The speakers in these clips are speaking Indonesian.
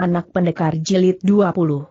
Anak Pendekar Jilid 20.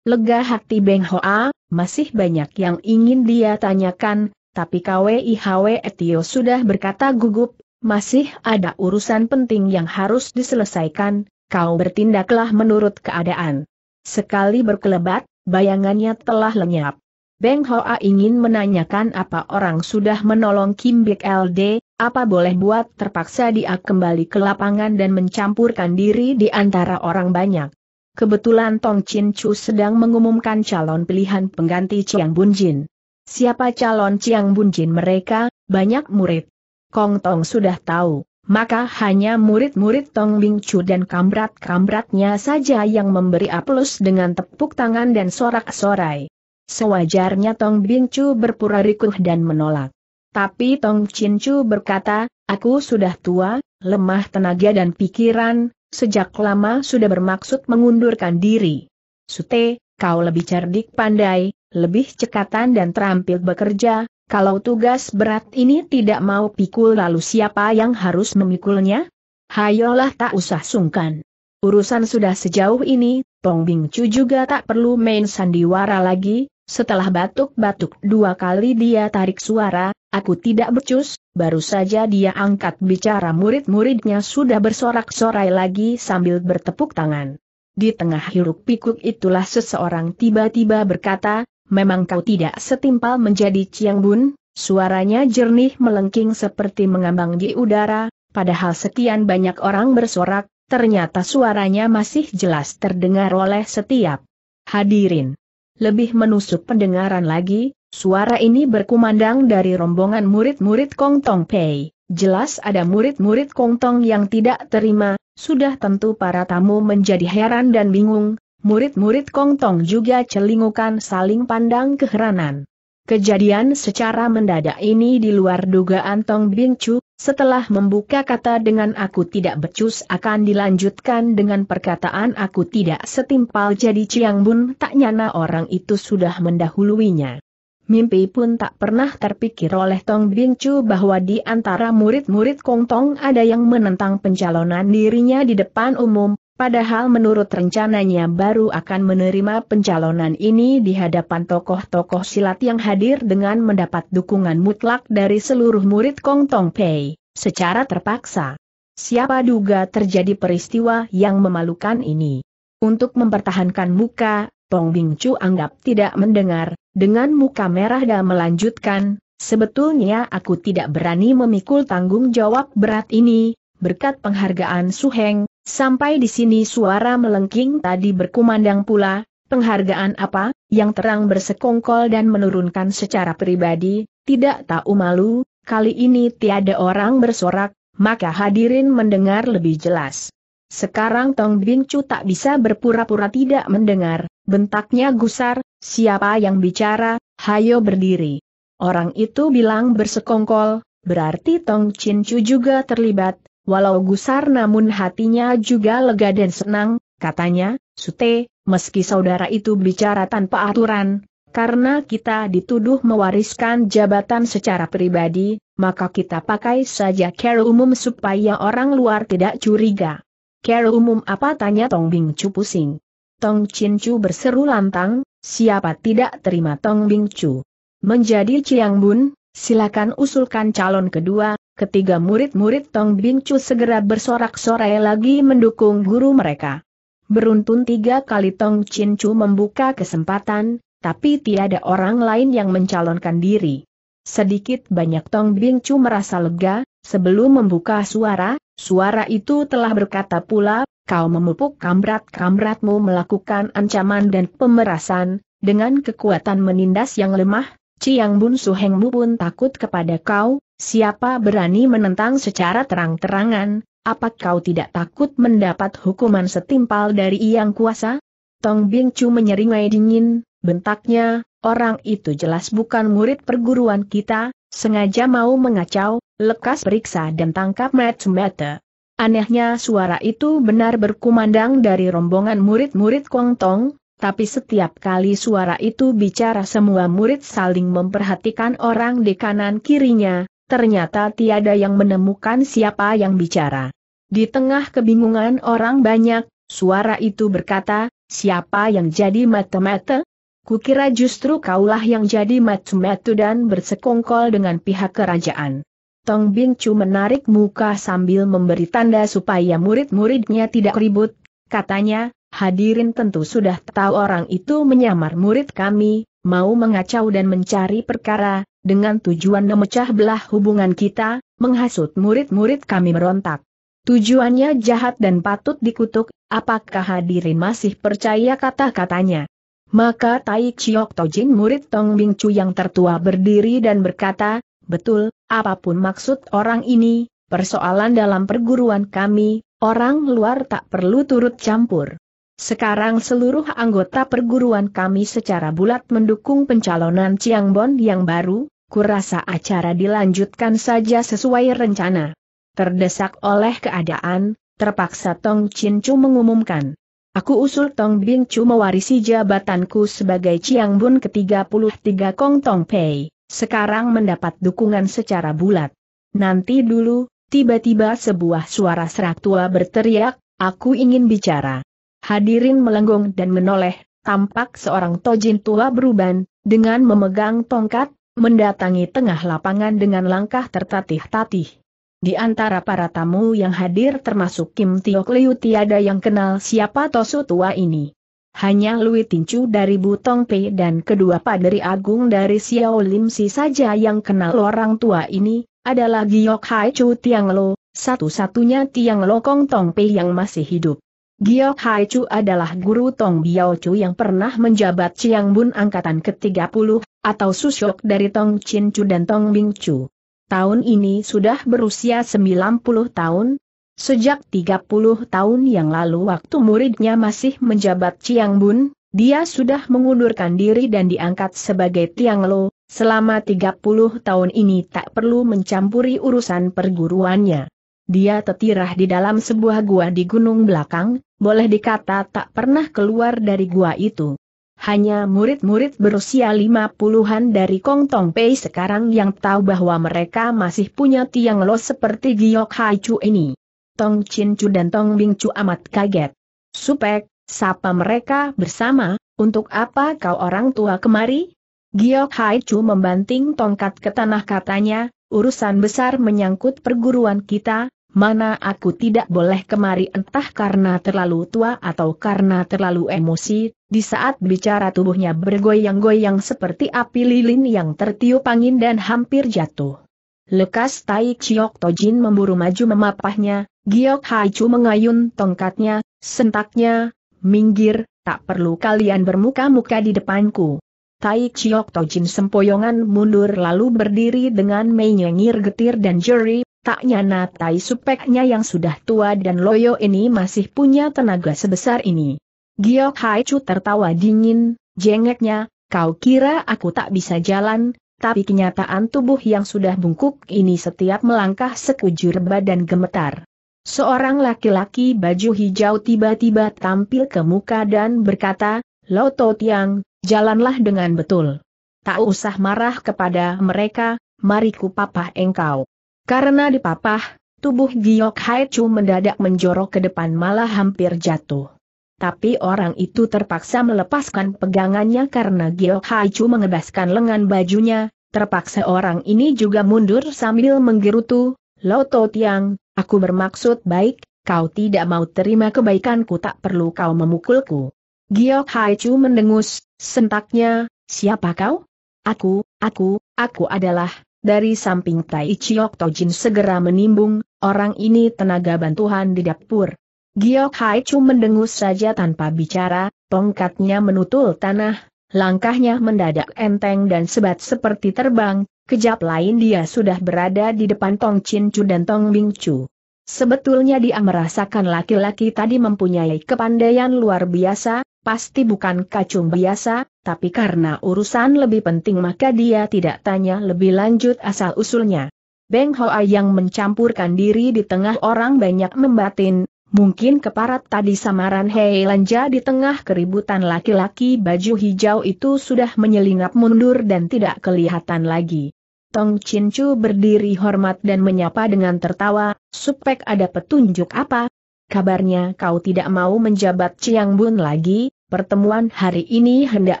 Lega hati Beng Hoa, masih banyak yang ingin dia tanyakan, tapi Kwihwe Tio sudah berkata gugup, masih ada urusan penting yang harus diselesaikan, kau bertindaklah menurut keadaan. Sekali berkelebat, bayangannya telah lenyap. Beng Hoa ingin menanyakan apa orang sudah menolong Kim Bik LD, apa boleh buat terpaksa dia kembali ke lapangan dan mencampurkan diri di antara orang banyak. Kebetulan Tong Chin Chu sedang mengumumkan calon pilihan pengganti Chiang Bun Jin. Siapa calon Chiang Bun Jin mereka? Banyak murid. Kong Tong sudah tahu, maka hanya murid-murid Tong Bing Chu dan kambrat-kambratnya saja yang memberi aplaus dengan tepuk tangan dan sorak-sorai. Sewajarnya Tong Bing Chu berpura rikuh dan menolak. Tapi Tong Chin Chu berkata, aku sudah tua, lemah tenaga dan pikiran. Sejak lama sudah bermaksud mengundurkan diri. Sute, kau lebih cerdik pandai, lebih cekatan dan terampil bekerja. Kalau tugas berat ini tidak mau pikul, lalu siapa yang harus memikulnya? Hayolah, tak usah sungkan. Urusan sudah sejauh ini, Tong Bing Chu juga tak perlu main sandiwara lagi. Setelah batuk-batuk dua kali dia tarik suara, aku tidak becus, baru saja dia angkat bicara murid-muridnya sudah bersorak-sorai lagi sambil bertepuk tangan. Di tengah hiruk-pikuk itulah seseorang tiba-tiba berkata, memang kau tidak setimpal menjadi Chiang Bun, suaranya jernih melengking seperti mengambang di udara, padahal sekian banyak orang bersorak, ternyata suaranya masih jelas terdengar oleh setiap hadirin. Lebih menusuk pendengaran lagi, suara ini berkumandang dari rombongan murid-murid Kong Tong Pei. Jelas ada murid-murid Kong Tong yang tidak terima, sudah tentu para tamu menjadi heran dan bingung, murid-murid Kong Tong juga celingukan saling pandang keheranan. Kejadian secara mendadak ini di luar dugaan Tong Bing Chu, setelah membuka kata dengan aku tidak becus akan dilanjutkan dengan perkataan aku tidak setimpal jadi Chiang Bun, tak nyana orang itu sudah mendahuluinya. Mimpi pun tak pernah terpikir oleh Tong Bing Chu bahwa di antara murid-murid Kong Tong ada yang menentang pencalonan dirinya di depan umum, padahal menurut rencananya baru akan menerima pencalonan ini di hadapan tokoh-tokoh silat yang hadir dengan mendapat dukungan mutlak dari seluruh murid Kong Tong Pei, secara terpaksa. Siapa duga terjadi peristiwa yang memalukan ini. Untuk mempertahankan muka, Tong Bing Chu anggap tidak mendengar, dengan muka merah dan melanjutkan, sebetulnya aku tidak berani memikul tanggung jawab berat ini, berkat penghargaan Suheng. Sampai di sini suara melengking tadi berkumandang pula, penghargaan apa, yang terang bersekongkol dan menurunkan secara pribadi, tidak tahu malu, kali ini tiada orang bersorak, maka hadirin mendengar lebih jelas. Sekarang Tong Bing Chu tak bisa berpura-pura tidak mendengar, bentaknya gusar, siapa yang bicara, hayo berdiri. Orang itu bilang bersekongkol, berarti Tong Chin Chu juga terlibat. Walau gusar namun hatinya juga lega dan senang, katanya, Sute, meski saudara itu bicara tanpa aturan, karena kita dituduh mewariskan jabatan secara pribadi, maka kita pakai saja care umum supaya orang luar tidak curiga. Care umum apa, tanya Tong Bing Chu pusing. Tong Chin Chu berseru lantang, siapa tidak terima Tong Bing Chu menjadi Chiang Bun? Silakan usulkan calon kedua, ketiga murid-murid Tong Bing Chu segera bersorak-sorai lagi mendukung guru mereka. Beruntun tiga kali Tong Chin Chu membuka kesempatan, tapi tiada orang lain yang mencalonkan diri. Sedikit banyak Tong Bing Chu merasa lega, sebelum membuka suara, suara itu telah berkata pula, kau memupuk kambrat-kambratmu melakukan ancaman dan pemerasan, dengan kekuatan menindas yang lemah. Chiang Bun Suhengmu pun takut kepada kau, siapa berani menentang secara terang-terangan, apa kau tidak takut mendapat hukuman setimpal dari yang kuasa? Tong Bing Chu menyeringai dingin, bentaknya, orang itu jelas bukan murid perguruan kita, sengaja mau mengacau, lekas periksa dan tangkap mata-mata. Anehnya suara itu benar berkumandang dari rombongan murid-murid Kong Tong. Tapi setiap kali suara itu bicara semua murid saling memperhatikan orang di kanan kirinya, ternyata tiada yang menemukan siapa yang bicara. Di tengah kebingungan orang banyak, Suara itu berkata, siapa yang jadi mata-mata? Kukira justru kaulah yang jadi mata-mata dan bersekongkol dengan pihak kerajaan. Tong Biao Chu menarik muka sambil memberi tanda supaya murid-muridnya tidak ribut. Katanya, hadirin tentu sudah tahu orang itu menyamar murid kami, mau mengacau dan mencari perkara, dengan tujuan memecah belah hubungan kita, menghasut murid-murid kami merontak. Tujuannya jahat dan patut dikutuk, apakah hadirin masih percaya kata-katanya? Maka Tai Chiok Tojin murid Tong Biao Chu yang tertua berdiri dan berkata, betul, apapun maksud orang ini, persoalan dalam perguruan kami, orang luar tak perlu turut campur. Sekarang seluruh anggota perguruan kami secara bulat mendukung pencalonan Chiang Bun yang baru, kurasa acara dilanjutkan saja sesuai rencana. Terdesak oleh keadaan, terpaksa Tong Chin Chu mengumumkan. Aku usul Tong Biao Chu mewarisi jabatanku sebagai Chiang Bun ke-33 Kong Tong Pei, sekarang mendapat dukungan secara bulat. Nanti dulu. Tiba-tiba sebuah suara serak tua berteriak, aku ingin bicara. Hadirin melenggung dan menoleh, tampak seorang tojin tua beruban, dengan memegang tongkat, mendatangi tengah lapangan dengan langkah tertatih-tatih. Di antara para tamu yang hadir termasuk Kim Tiok Liu tiada yang kenal siapa tosu tua ini. Hanya Lui Tin Chu dari Butong Pei dan kedua paderi agung dari Xiao Lim Si saja yang kenal orang tua ini. Adalah Giok Hai Chu Tiang Lo, satu-satunya Tiang Lo Kong Tong Pei yang masih hidup. Giok Hai Chu adalah guru Tong Biao Chu yang pernah menjabat Chiang Bun angkatan ke-30, atau susok dari Tong Chin Chu dan Tong Biao Chu. Tahun ini sudah berusia 90 tahun, sejak 30 tahun yang lalu waktu muridnya masih menjabat Chiang Bun, dia sudah mengundurkan diri dan diangkat sebagai Tiang Lo. Selama 30 tahun ini tak perlu mencampuri urusan perguruannya. Dia tetirah di dalam sebuah gua di gunung belakang, boleh dikata tak pernah keluar dari gua itu. Hanya murid-murid berusia 50-an dari Kong Tong Pei sekarang yang tahu bahwa mereka masih punya Tiang Lo seperti Giok Hai Chu ini. Tong Chin Chu dan Tong Biao Chu amat kaget. Supek, sapa mereka bersama, untuk apa kau orang tua kemari? Giok Hai Chu membanting tongkat ke tanah katanya, urusan besar menyangkut perguruan kita, mana aku tidak boleh kemari entah karena terlalu tua atau karena terlalu emosi, di saat bicara tubuhnya bergoyang-goyang seperti api lilin yang tertiup angin dan hampir jatuh. Lekas Tai Chiok Tojin memburu maju memapahnya, Giok Hai Chu mengayun tongkatnya, sentaknya, minggir, tak perlu kalian bermuka-muka di depanku. Tai Chiok Tojin sempoyongan mundur lalu berdiri dengan menyengir getir dan jeri, tak nyana Tai supeknya yang sudah tua dan loyo ini masih punya tenaga sebesar ini. Giok Hai Chu tertawa dingin, jengeknya, kau kira aku tak bisa jalan, tapi kenyataan tubuh yang sudah bungkuk ini setiap melangkah sekujur badan gemetar. Seorang laki-laki baju hijau tiba-tiba tampil ke muka dan berkata, Lo To Tiang. Jalanlah dengan betul. Tak usah marah kepada mereka, mari ku papah engkau. Karena dipapah, tubuh Giok Hai Chu mendadak menjorok ke depan malah hampir jatuh. Tapi orang itu terpaksa melepaskan pegangannya karena Giok Hai Chu mengebaskan lengan bajunya, terpaksa orang ini juga mundur sambil menggerutu, Lo To Tiang, aku bermaksud baik, kau tidak mau terima kebaikanku tak perlu kau memukulku. Giok Hai Chu mendengus, sentaknya, siapa kau? Aku adalah, dari samping Tai Chiok Tojin segera menimbung, orang ini tenaga bantuan di dapur. Giok Hai Chu mendengus saja tanpa bicara, tongkatnya menutul tanah, langkahnya mendadak enteng dan sebat seperti terbang, kejap lain dia sudah berada di depan Tong Chin Chu dan Tong Biao Chu. Sebetulnya dia merasakan laki-laki tadi mempunyai kepandaian luar biasa, pasti bukan kacung biasa, tapi karena urusan lebih penting maka dia tidak tanya lebih lanjut asal-usulnya. Beng Hoa yang mencampurkan diri di tengah orang banyak membatin, mungkin keparat tadi samaran Hei Lanja di tengah keributan laki-laki baju hijau itu sudah menyelinap mundur dan tidak kelihatan lagi. Tong Chin Chu berdiri hormat dan menyapa dengan tertawa, supek ada petunjuk apa? kabarnya kau tidak mau menjabat Chiang Bun lagi, pertemuan hari ini hendak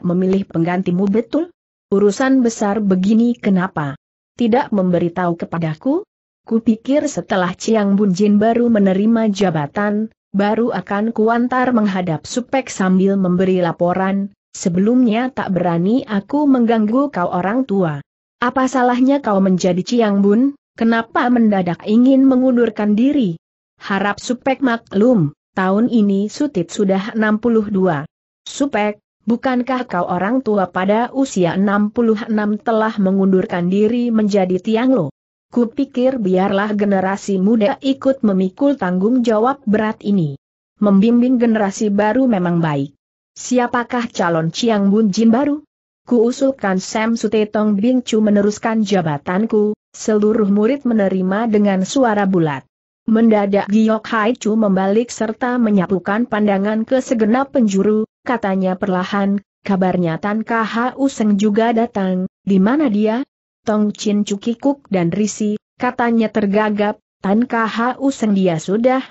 memilih penggantimu betul? Urusan besar begini kenapa tidak memberitahu kepadaku? Kupikir setelah Chiang Bun Jin baru menerima jabatan, baru akan kuantar menghadap supek sambil memberi laporan, sebelumnya tak berani aku mengganggu kau orang tua. Apa salahnya kau menjadi Chiang Bun, kenapa mendadak ingin mengundurkan diri? Harap supek maklum, tahun ini Sutit sudah 62. Supek, bukankah kau orang tua pada usia 66 telah mengundurkan diri menjadi Tiang Lo? Kupikir biarlah generasi muda ikut memikul tanggung jawab berat ini. Membimbing generasi baru memang baik. Siapakah calon Chiang Bun Jin baru? Kuusulkan Sam Sutetong Bing Chu meneruskan jabatanku, seluruh murid menerima dengan suara bulat. Mendadak Giok Hai Chu membalik serta menyapukan pandangan ke segenap penjuru, katanya perlahan, kabarnya Tan Kha Useng juga datang, di mana dia? Tong Chin Chu kikuk dan risih, katanya tergagap, Tan Kha Useng dia sudah.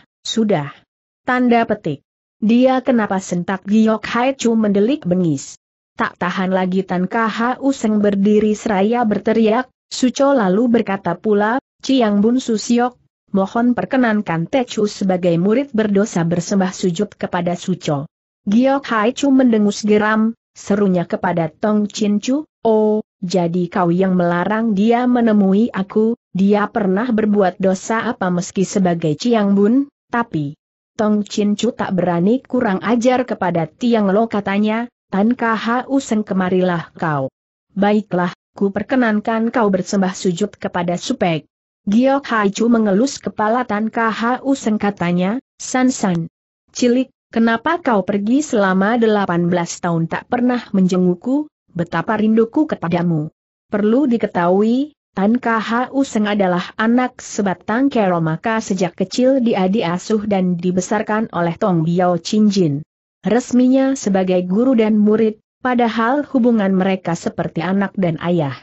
Tanda petik. Dia kenapa sentak Giok Hai Chu mendelik bengis. Tak tahan lagi Tan Kha Useng berdiri seraya berteriak, Suco lalu berkata pula, Chiang Bun Susiok, mohon perkenankan Techu sebagai murid berdosa bersembah sujud kepada Suco. Giok Hai Chu mendengus geram, serunya kepada Tong Chin Chu, oh, jadi kau yang melarang dia menemui aku, dia pernah berbuat dosa apa meski sebagai Chiang Bun, tapi... Tong Chin Chu tak berani kurang ajar kepada Tiang Lo katanya, Tan Kha Useng kemarilah kau. Baiklah, ku perkenankan kau bersembah sujud kepada supek. Giok Hai Chu mengelus kepala Tan Kha Useng katanya, San-san. Cilik, kenapa kau pergi selama 18 tahun tak pernah menjengukku, betapa rinduku kepadamu. Perlu diketahui, Tan Kha Useng adalah anak sebatang kero maka sejak kecil dia diasuh dan dibesarkan oleh Tong Biao Chu. Resminya sebagai guru dan murid, padahal hubungan mereka seperti anak dan ayah.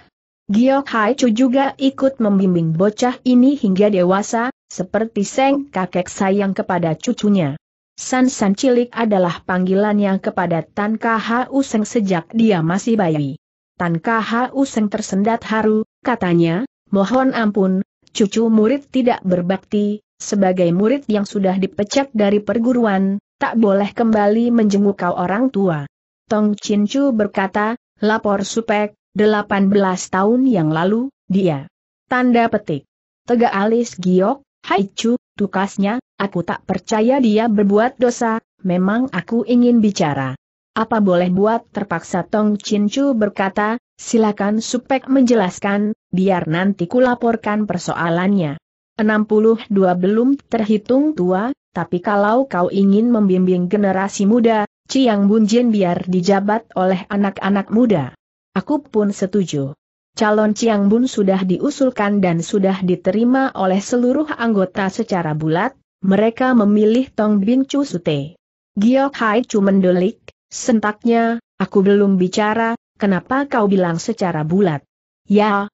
Giok Hai Chu juga ikut membimbing bocah ini hingga dewasa, seperti seng kakek sayang kepada cucunya. San-san cilik adalah panggilannya kepada Tan Kha Useng sejak dia masih bayi. Tan Kha Useng tersendat haru, katanya, mohon ampun, cucu murid tidak berbakti, sebagai murid yang sudah dipecat dari perguruan, tak boleh kembali menjenguk kau orang tua. Tong Chin Chu berkata, lapor supek, 18 tahun yang lalu, dia. Tanda petik. Tegak alis Giok Hai Chu, tukasnya, aku tak percaya dia berbuat dosa, memang aku ingin bicara. Apa boleh buat terpaksa Tong Chin Chu berkata, silakan supek menjelaskan, biar nanti kulaporkan persoalannya. 62 belum terhitung tua, tapi kalau kau ingin membimbing generasi muda, Chiang Bun Jin biar dijabat oleh anak-anak muda. Aku pun setuju. Calon Chiang Bun sudah diusulkan dan sudah diterima oleh seluruh anggota secara bulat, mereka memilih Tong Bin Chu Sute. Giok Hai Chu mendelik. Sentaknya, aku belum bicara, kenapa kau bilang secara bulat? Ya,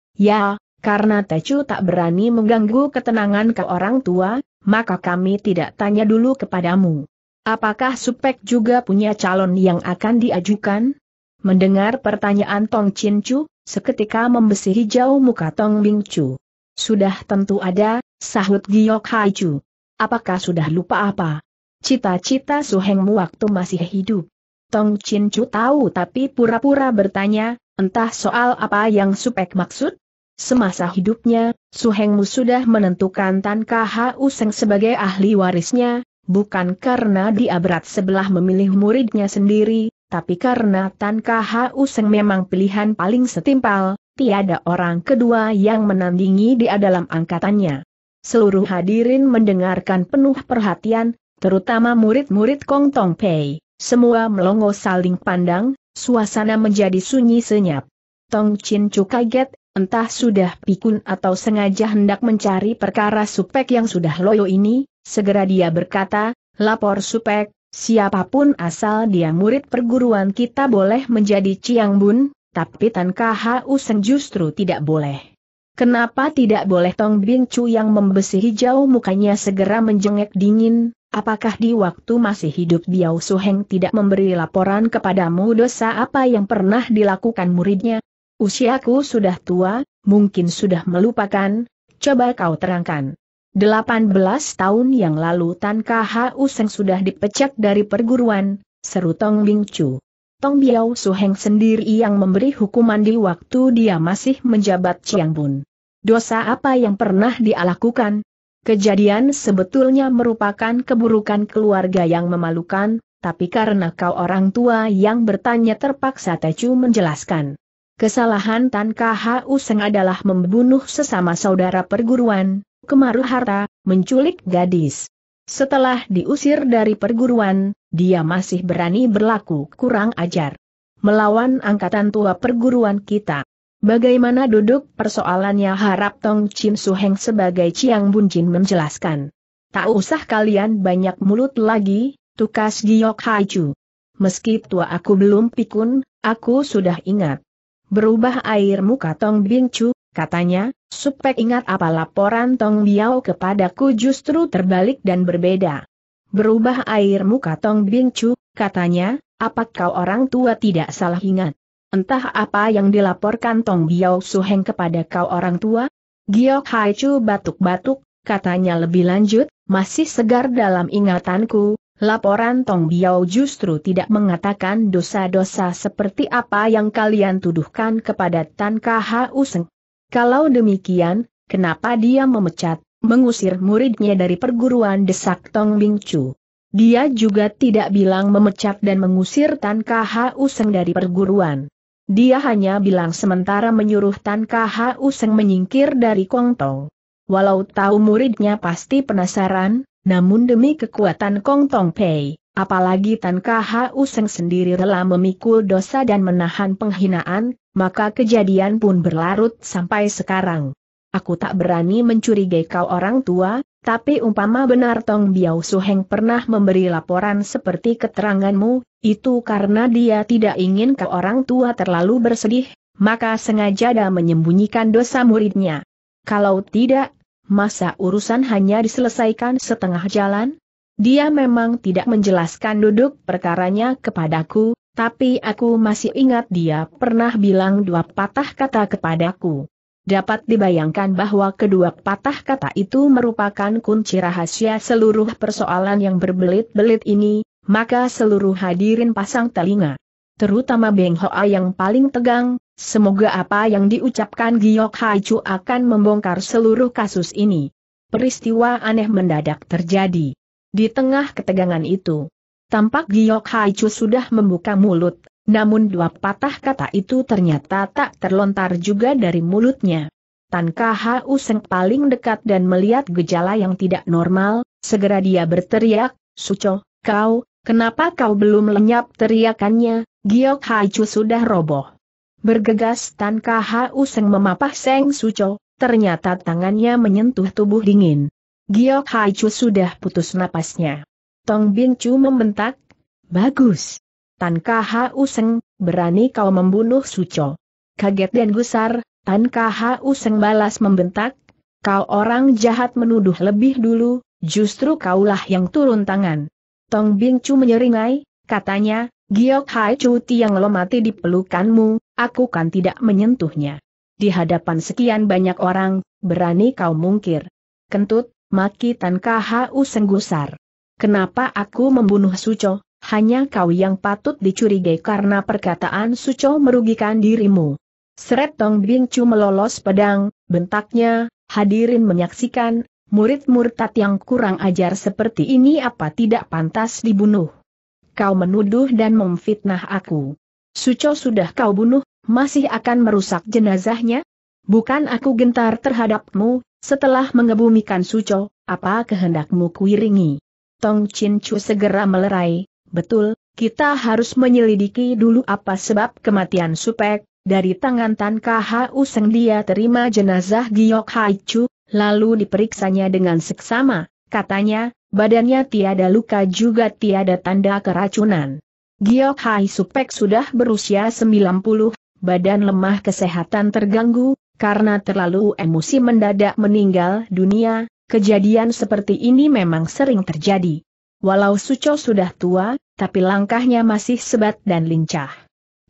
karena Techu tak berani mengganggu ketenangan ke orang tua, maka kami tidak tanya dulu kepadamu. Apakah supek juga punya calon yang akan diajukan? Mendengar pertanyaan Tong Chin Chu, seketika membesi hijau muka Tong Bing Chu. Sudah tentu ada, sahut Giok Hai Chu. Apakah sudah lupa apa? Cita-cita suhengmu waktu masih hidup. Tong Chin Chu tahu tapi pura-pura bertanya, entah soal apa yang supek maksud? Semasa hidupnya, suhengmu sudah menentukan Tan Kha Useng sebagai ahli warisnya, bukan karena dia berat sebelah memilih muridnya sendiri, tapi karena Tan Kha Useng memang pilihan paling setimpal, tiada orang kedua yang menandingi dia dalam angkatannya. Seluruh hadirin mendengarkan penuh perhatian, terutama murid-murid Kong Tong Pei. Semua melongo saling pandang, suasana menjadi sunyi senyap. Tong Chin Chu kaget, entah sudah pikun atau sengaja hendak mencari perkara supek yang sudah loyo ini, segera dia berkata, lapor supek, siapapun asal dia murid perguruan kita boleh menjadi Chiang Bun, tapi Tan Kha Useng justru tidak boleh. Kenapa tidak boleh? Tong Bing Chu yang membesi hijau mukanya segera menjengek dingin, Apakah di waktu masih hidup Biao Suheng tidak memberi laporan kepadamu dosa apa yang pernah dilakukan muridnya? Usiaku sudah tua, mungkin sudah melupakan, coba kau terangkan. 18 tahun yang lalu Tan Kha Useng sudah dipecat dari perguruan, seru Tong Bing Chu. Tong Biao Suheng sendiri yang memberi hukuman di waktu dia masih menjabat Chiang Bun. Dosa apa yang pernah dia lakukan? Kejadian sebetulnya merupakan keburukan keluarga yang memalukan, tapi karena kau orang tua yang bertanya terpaksa Tecu menjelaskan. Kesalahan Tan Kha Useng adalah membunuh sesama saudara perguruan, kemaru harta, menculik gadis. Setelah diusir dari perguruan, dia masih berani berlaku kurang ajar. Melawan angkatan tua perguruan kita. Bagaimana duduk persoalannya harap Tong Chin Suheng sebagai Chiang Bun Jin menjelaskan. Tak usah kalian banyak mulut lagi, tukas Giok Hai Chu. Meski tua aku belum pikun, aku sudah ingat. Berubah air muka Tong Bing Chu, katanya, supek ingat apa laporan Tong Biao kepadaku justru terbalik dan berbeda. Berubah air muka Tong Bing Chu, katanya, apa kau orang tua tidak salah ingat? Entah apa yang dilaporkan Tong Biao Suheng kepada kau orang tua? Giok Hai Chu batuk-batuk, katanya lebih lanjut, masih segar dalam ingatanku, laporan Tong Biao justru tidak mengatakan dosa-dosa seperti apa yang kalian tuduhkan kepada Tan Kha Useng. Kalau demikian, kenapa dia memecat, mengusir muridnya dari perguruan desak Tong Bing Chu? Dia juga tidak bilang memecat dan mengusir Tan Kha Useng dari perguruan. Dia hanya bilang sementara menyuruh Tan Kha Useng menyingkir dari Kong Tong. Walau tahu muridnya pasti penasaran, namun demi kekuatan Kong Tong Pei, apalagi Tan Kha Useng sendiri rela memikul dosa dan menahan penghinaan, maka kejadian pun berlarut sampai sekarang. Aku tak berani mencurigai kau orang tua, tapi umpama benar Tong Biao Suheng pernah memberi laporan seperti keteranganmu, itu karena dia tidak ingin ke orang tua terlalu bersedih, maka sengaja dia menyembunyikan dosa muridnya. Kalau tidak, masa urusan hanya diselesaikan setengah jalan? Dia memang tidak menjelaskan duduk perkaranya kepadaku, tapi aku masih ingat dia pernah bilang dua patah kata kepadaku. Dapat dibayangkan bahwa kedua patah kata itu merupakan kunci rahasia seluruh persoalan yang berbelit-belit ini. Maka seluruh hadirin pasang telinga. Terutama Beng Hoa yang paling tegang, semoga apa yang diucapkan Giok Hai Chu akan membongkar seluruh kasus ini. Peristiwa aneh mendadak terjadi. Di tengah ketegangan itu, tampak Giok Hai Chu sudah membuka mulut, namun dua patah kata itu ternyata tak terlontar juga dari mulutnya. Tan Kha Useng paling dekat dan melihat gejala yang tidak normal, segera dia berteriak, "Suco, kau! Kenapa kau belum lenyap?" Teriakannya, Giok Hai Chu sudah roboh. Bergegas Tan Kha Useng memapah Seng Suco, ternyata tangannya menyentuh tubuh dingin. Giok Hai Chu sudah putus napasnya. Tong Bing Chu membentak, "Bagus! Tan Kha Useng, berani kau membunuh Suco." Kaget dan gusar, Tan Kha Useng balas membentak, "Kau orang jahat menuduh lebih dulu, justru kaulah yang turun tangan." Tong Bing Chu menyeringai, katanya, "Giok Hai Chu Tiang Lo mati di pelukanmu, aku kan tidak menyentuhnya. Di hadapan sekian banyak orang, berani kau mungkir." "Kentut," maki Tan Kha Useng gusar. "Kenapa aku membunuh Suco? Hanya kau yang patut dicurigai karena perkataan Suco merugikan dirimu." Seret Tong Bing Chu melolos pedang, bentaknya, hadirin menyaksikan. Murid murtad yang kurang ajar seperti ini apa tidak pantas dibunuh? Kau menuduh dan memfitnah aku. Suco sudah kau bunuh, masih akan merusak jenazahnya? Bukan aku gentar terhadapmu, setelah mengebumikan Suco, apa kehendakmu kuiringi?" Tong Chin Chu segera melerai, "Betul, kita harus menyelidiki dulu apa sebab kematian Supek, dari tangan Tan Kha Useng dia terima jenazah Giok Hai Chu. Lalu diperiksanya dengan seksama," katanya, "badannya tiada luka juga tiada tanda keracunan. Giok Hai Supek sudah berusia 90, badan lemah kesehatan terganggu, karena terlalu emosi mendadak meninggal dunia, kejadian seperti ini memang sering terjadi. Walau Suco sudah tua, tapi langkahnya masih sebat dan lincah.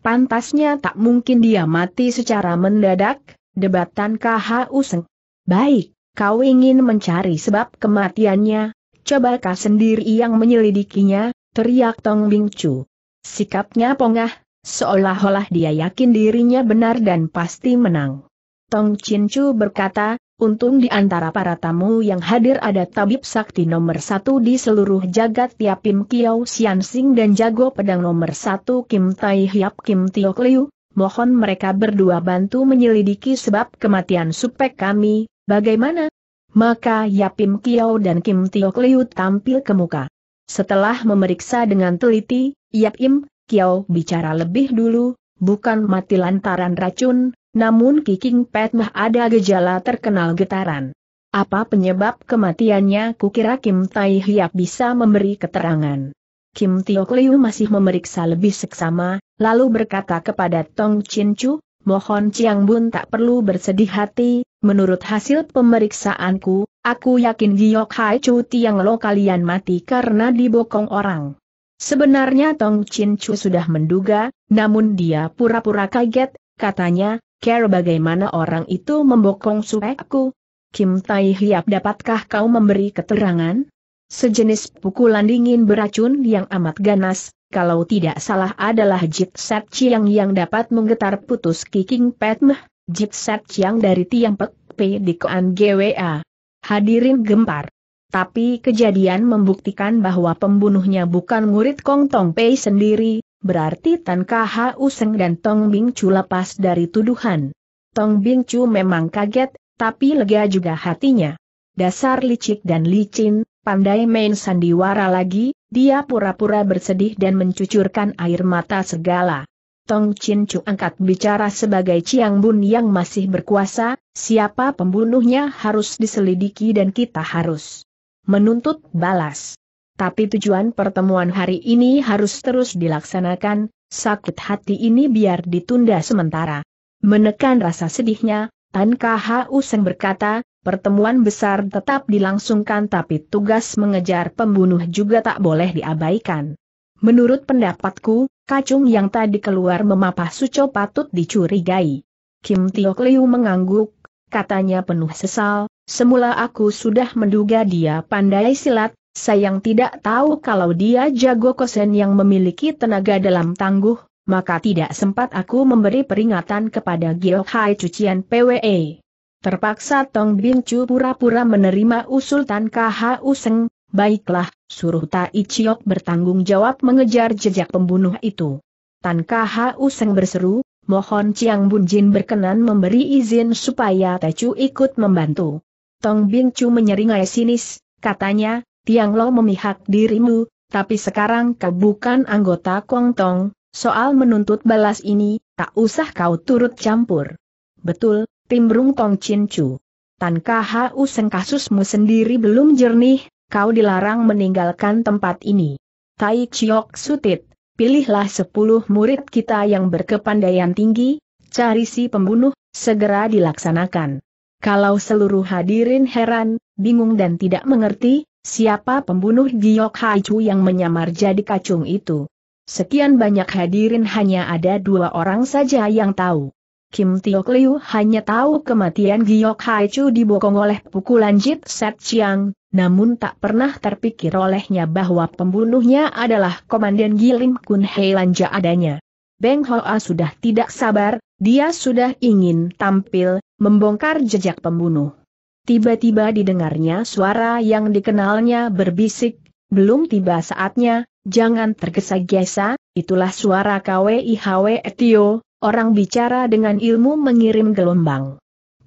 Pantasnya tak mungkin dia mati secara mendadak, debat Tan Kha Useng. Baik, kau ingin mencari sebab kematiannya, coba kau sendiri yang menyelidikinya, teriak Tong Bing Chu. Sikapnya pongah, seolah-olah dia yakin dirinya benar dan pasti menang. Tong Chin Chu berkata, untung di antara para tamu yang hadir ada tabib sakti nomor 1 di seluruh jagat Yapim Kiao Xiansing dan jago pedang nomor 1 Kim Tai Hiap Kim Tiok Liu, mohon mereka berdua bantu menyelidiki sebab kematian supek kami, bagaimana? Maka Yapim Kiao dan Kim Tiok Liu tampil ke muka. Setelah memeriksa dengan teliti, Yapim Kiao bicara lebih dulu, bukan mati lantaran racun, namun Kiking Pet Mah ada gejala terkenal getaran. Apa penyebab kematiannya? Kukira Kim Tai Hiap bisa memberi keterangan. Kim Tiok Liu masih memeriksa lebih seksama, lalu berkata kepada Tong Chin Chu, mohon Chiang Bun tak perlu bersedih hati, menurut hasil pemeriksaanku, aku yakin Giok Hai Chu Tiang Lo kalian mati karena dibokong orang. Sebenarnya Tong Chin Chu sudah menduga, namun dia pura-pura kaget, katanya, kira bagaimana orang itu membokong supekku? Kim Tai Hiap, dapatkah kau memberi keterangan? Sejenis pukulan dingin beracun yang amat ganas, kalau tidak salah adalah Jit Set Chiang yang dapat menggetar putus Kiking Pet Meh, Jit Set Chiang dari Tiang Pei di Koan Gwa. Hadirin gempar. Tapi kejadian membuktikan bahwa pembunuhnya bukan murid Kong Tong Pei sendiri. Berarti Tan Kha Useng dan Tong Bing Chu lepas dari tuduhan. Tong Bing Chu memang kaget, tapi lega juga hatinya. Dasar licik dan licin, pandai main sandiwara lagi, dia pura-pura bersedih dan mencucurkan air mata segala. Tong Chin Chu angkat bicara sebagai Chiang Bun yang masih berkuasa, siapa pembunuhnya harus diselidiki dan kita harus menuntut balas. Tapi tujuan pertemuan hari ini harus terus dilaksanakan, sakit hati ini biar ditunda sementara. Menekan rasa sedihnya, Tan Kha Useng berkata, pertemuan besar tetap dilangsungkan tapi tugas mengejar pembunuh juga tak boleh diabaikan. Menurut pendapatku, kacung yang tadi keluar memapah Suco patut dicurigai. Kim Tiok Liu mengangguk, katanya penuh sesal, semula aku sudah menduga dia pandai silat. Sayang tidak tahu kalau dia jago kosen yang memiliki tenaga dalam tangguh, maka tidak sempat aku memberi peringatan kepada Giok Hai cucian PWE. Terpaksa Tong Bing Chu pura-pura menerima usul Tan Kha Useng, baiklah, suruh Tai Chiok bertanggung jawab mengejar jejak pembunuh itu. Tan Kha Useng berseru, mohon Chiang Bun Jin berkenan memberi izin supaya Tai Chu ikut membantu. Tong Bing Chu menyeringai sinis, katanya, Tiang Lo memihak dirimu, tapi sekarang kau bukan anggota Kong Tong, soal menuntut balas ini, tak usah kau turut campur. Betul, timbrung Tong Chin Chu. Tan Kha Useng, kasusmu sendiri belum jernih, kau dilarang meninggalkan tempat ini. Tai Chiok Sutit, pilihlah 10 murid kita yang berkepandaian tinggi, cari si pembunuh, segera dilaksanakan. Kalau seluruh hadirin heran, bingung dan tidak mengerti, siapa pembunuh Giok Hai Chu yang menyamar jadi kacung itu? Sekian banyak hadirin hanya ada 2 orang saja yang tahu. Kim Tiok Liu hanya tahu kematian Giok Hai Chu dibokong oleh pukulan Jit Set Chiang, namun tak pernah terpikir olehnya bahwa pembunuhnya adalah Komandan Gilim Kun Hei Lanja adanya. Beng Hoa sudah tidak sabar, dia sudah ingin tampil, membongkar jejak pembunuh. Tiba-tiba didengarnya suara yang dikenalnya berbisik, belum tiba saatnya, jangan tergesa-gesa, itulah suara Kwihwe Etio, orang bicara dengan ilmu mengirim gelombang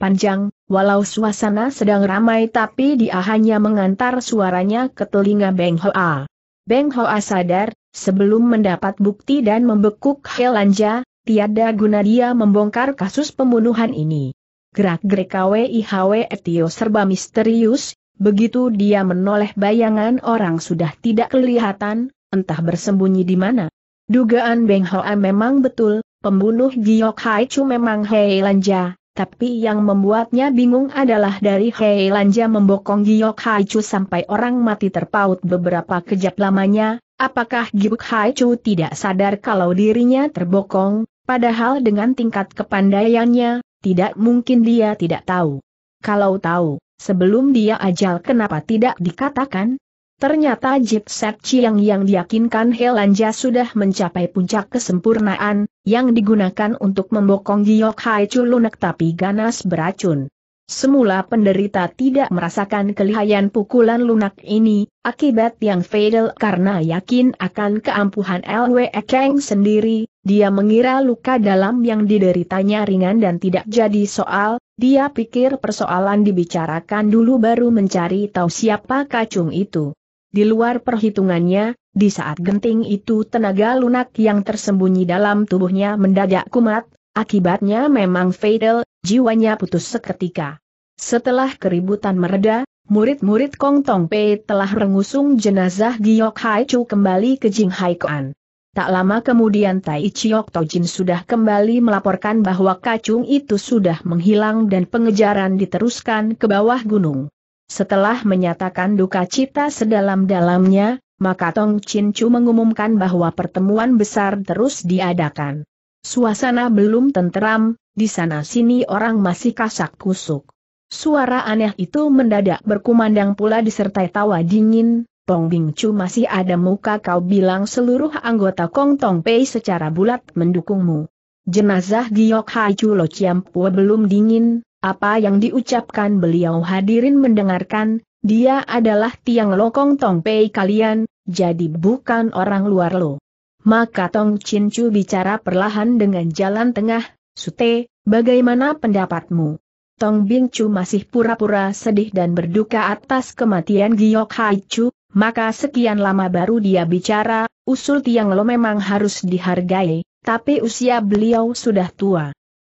panjang, walau suasana sedang ramai tapi dia hanya mengantar suaranya ke telinga Beng Hoa. Beng Hoa sadar, sebelum mendapat bukti dan membekuk Hei Lanja, tiada guna dia membongkar kasus pembunuhan ini. Gerak-gerik Kwihwe Etio serba misterius, begitu dia menoleh bayangan orang sudah tidak kelihatan, entah bersembunyi di mana. Dugaan Beng Hoa memang betul, pembunuh Giok Hai Chu memang Hei Lanja, Tapi yang membuatnya bingung adalah dari Hei Lanja membokong Giok Hai Chu sampai orang mati terpaut beberapa kejap lamanya, apakah Giok Hai Chu tidak sadar kalau dirinya terbokong, padahal dengan tingkat kepandaiannya, tidak mungkin dia tidak tahu. Kalau tahu, sebelum dia ajal kenapa tidak dikatakan? Ternyata Jip Sekci yang diyakinkan Hei Lanja sudah mencapai puncak kesempurnaan, yang digunakan untuk membokong Giok Hai Chu lunak tapi ganas beracun. Semula penderita tidak merasakan kelihayan pukulan lunak ini, akibat yang fatal karena yakin akan keampuhan Lwe Kang sendiri, dia mengira luka dalam yang dideritanya ringan dan tidak jadi soal. Dia pikir persoalan dibicarakan dulu baru mencari tahu siapa kacung itu. Di luar perhitungannya, di saat genting itu tenaga lunak yang tersembunyi dalam tubuhnya mendadak kumat, akibatnya memang fatal, jiwanya putus seketika. Setelah keributan mereda, murid-murid Kong Tong Pei telah mengusung jenazah Giok Hai Chu kembali ke Jing Hai Kuan. Tak lama kemudian Tai Chiok Tojin sudah kembali melaporkan bahwa kacung itu sudah menghilang dan pengejaran diteruskan ke bawah gunung. Setelah menyatakan duka cita sedalam-dalamnya, maka Tong Chin Chu mengumumkan bahwa pertemuan besar terus diadakan. Suasana belum tenteram, di sana-sini orang masih kasak kusuk. Suara aneh itu mendadak berkumandang pula disertai tawa dingin, "Tong Bing Chu masih ada muka kau bilang seluruh anggota Kong Tong Pei secara bulat mendukungmu. Jenazah Giok Hai Chu Lo Chiam Pue belum dingin." Apa yang diucapkan beliau hadirin mendengarkan, dia adalah Tiang Lo Kong Tong Pei kalian, jadi bukan orang luar lo. Maka Tong Chin Chu bicara perlahan dengan jalan tengah, "Sute, bagaimana pendapatmu?" Tong Bing Chu masih pura-pura sedih dan berduka atas kematian Giok Hai Chu, maka sekian lama baru dia bicara, "Usul Tiang Lo memang harus dihargai, tapi usia beliau sudah tua.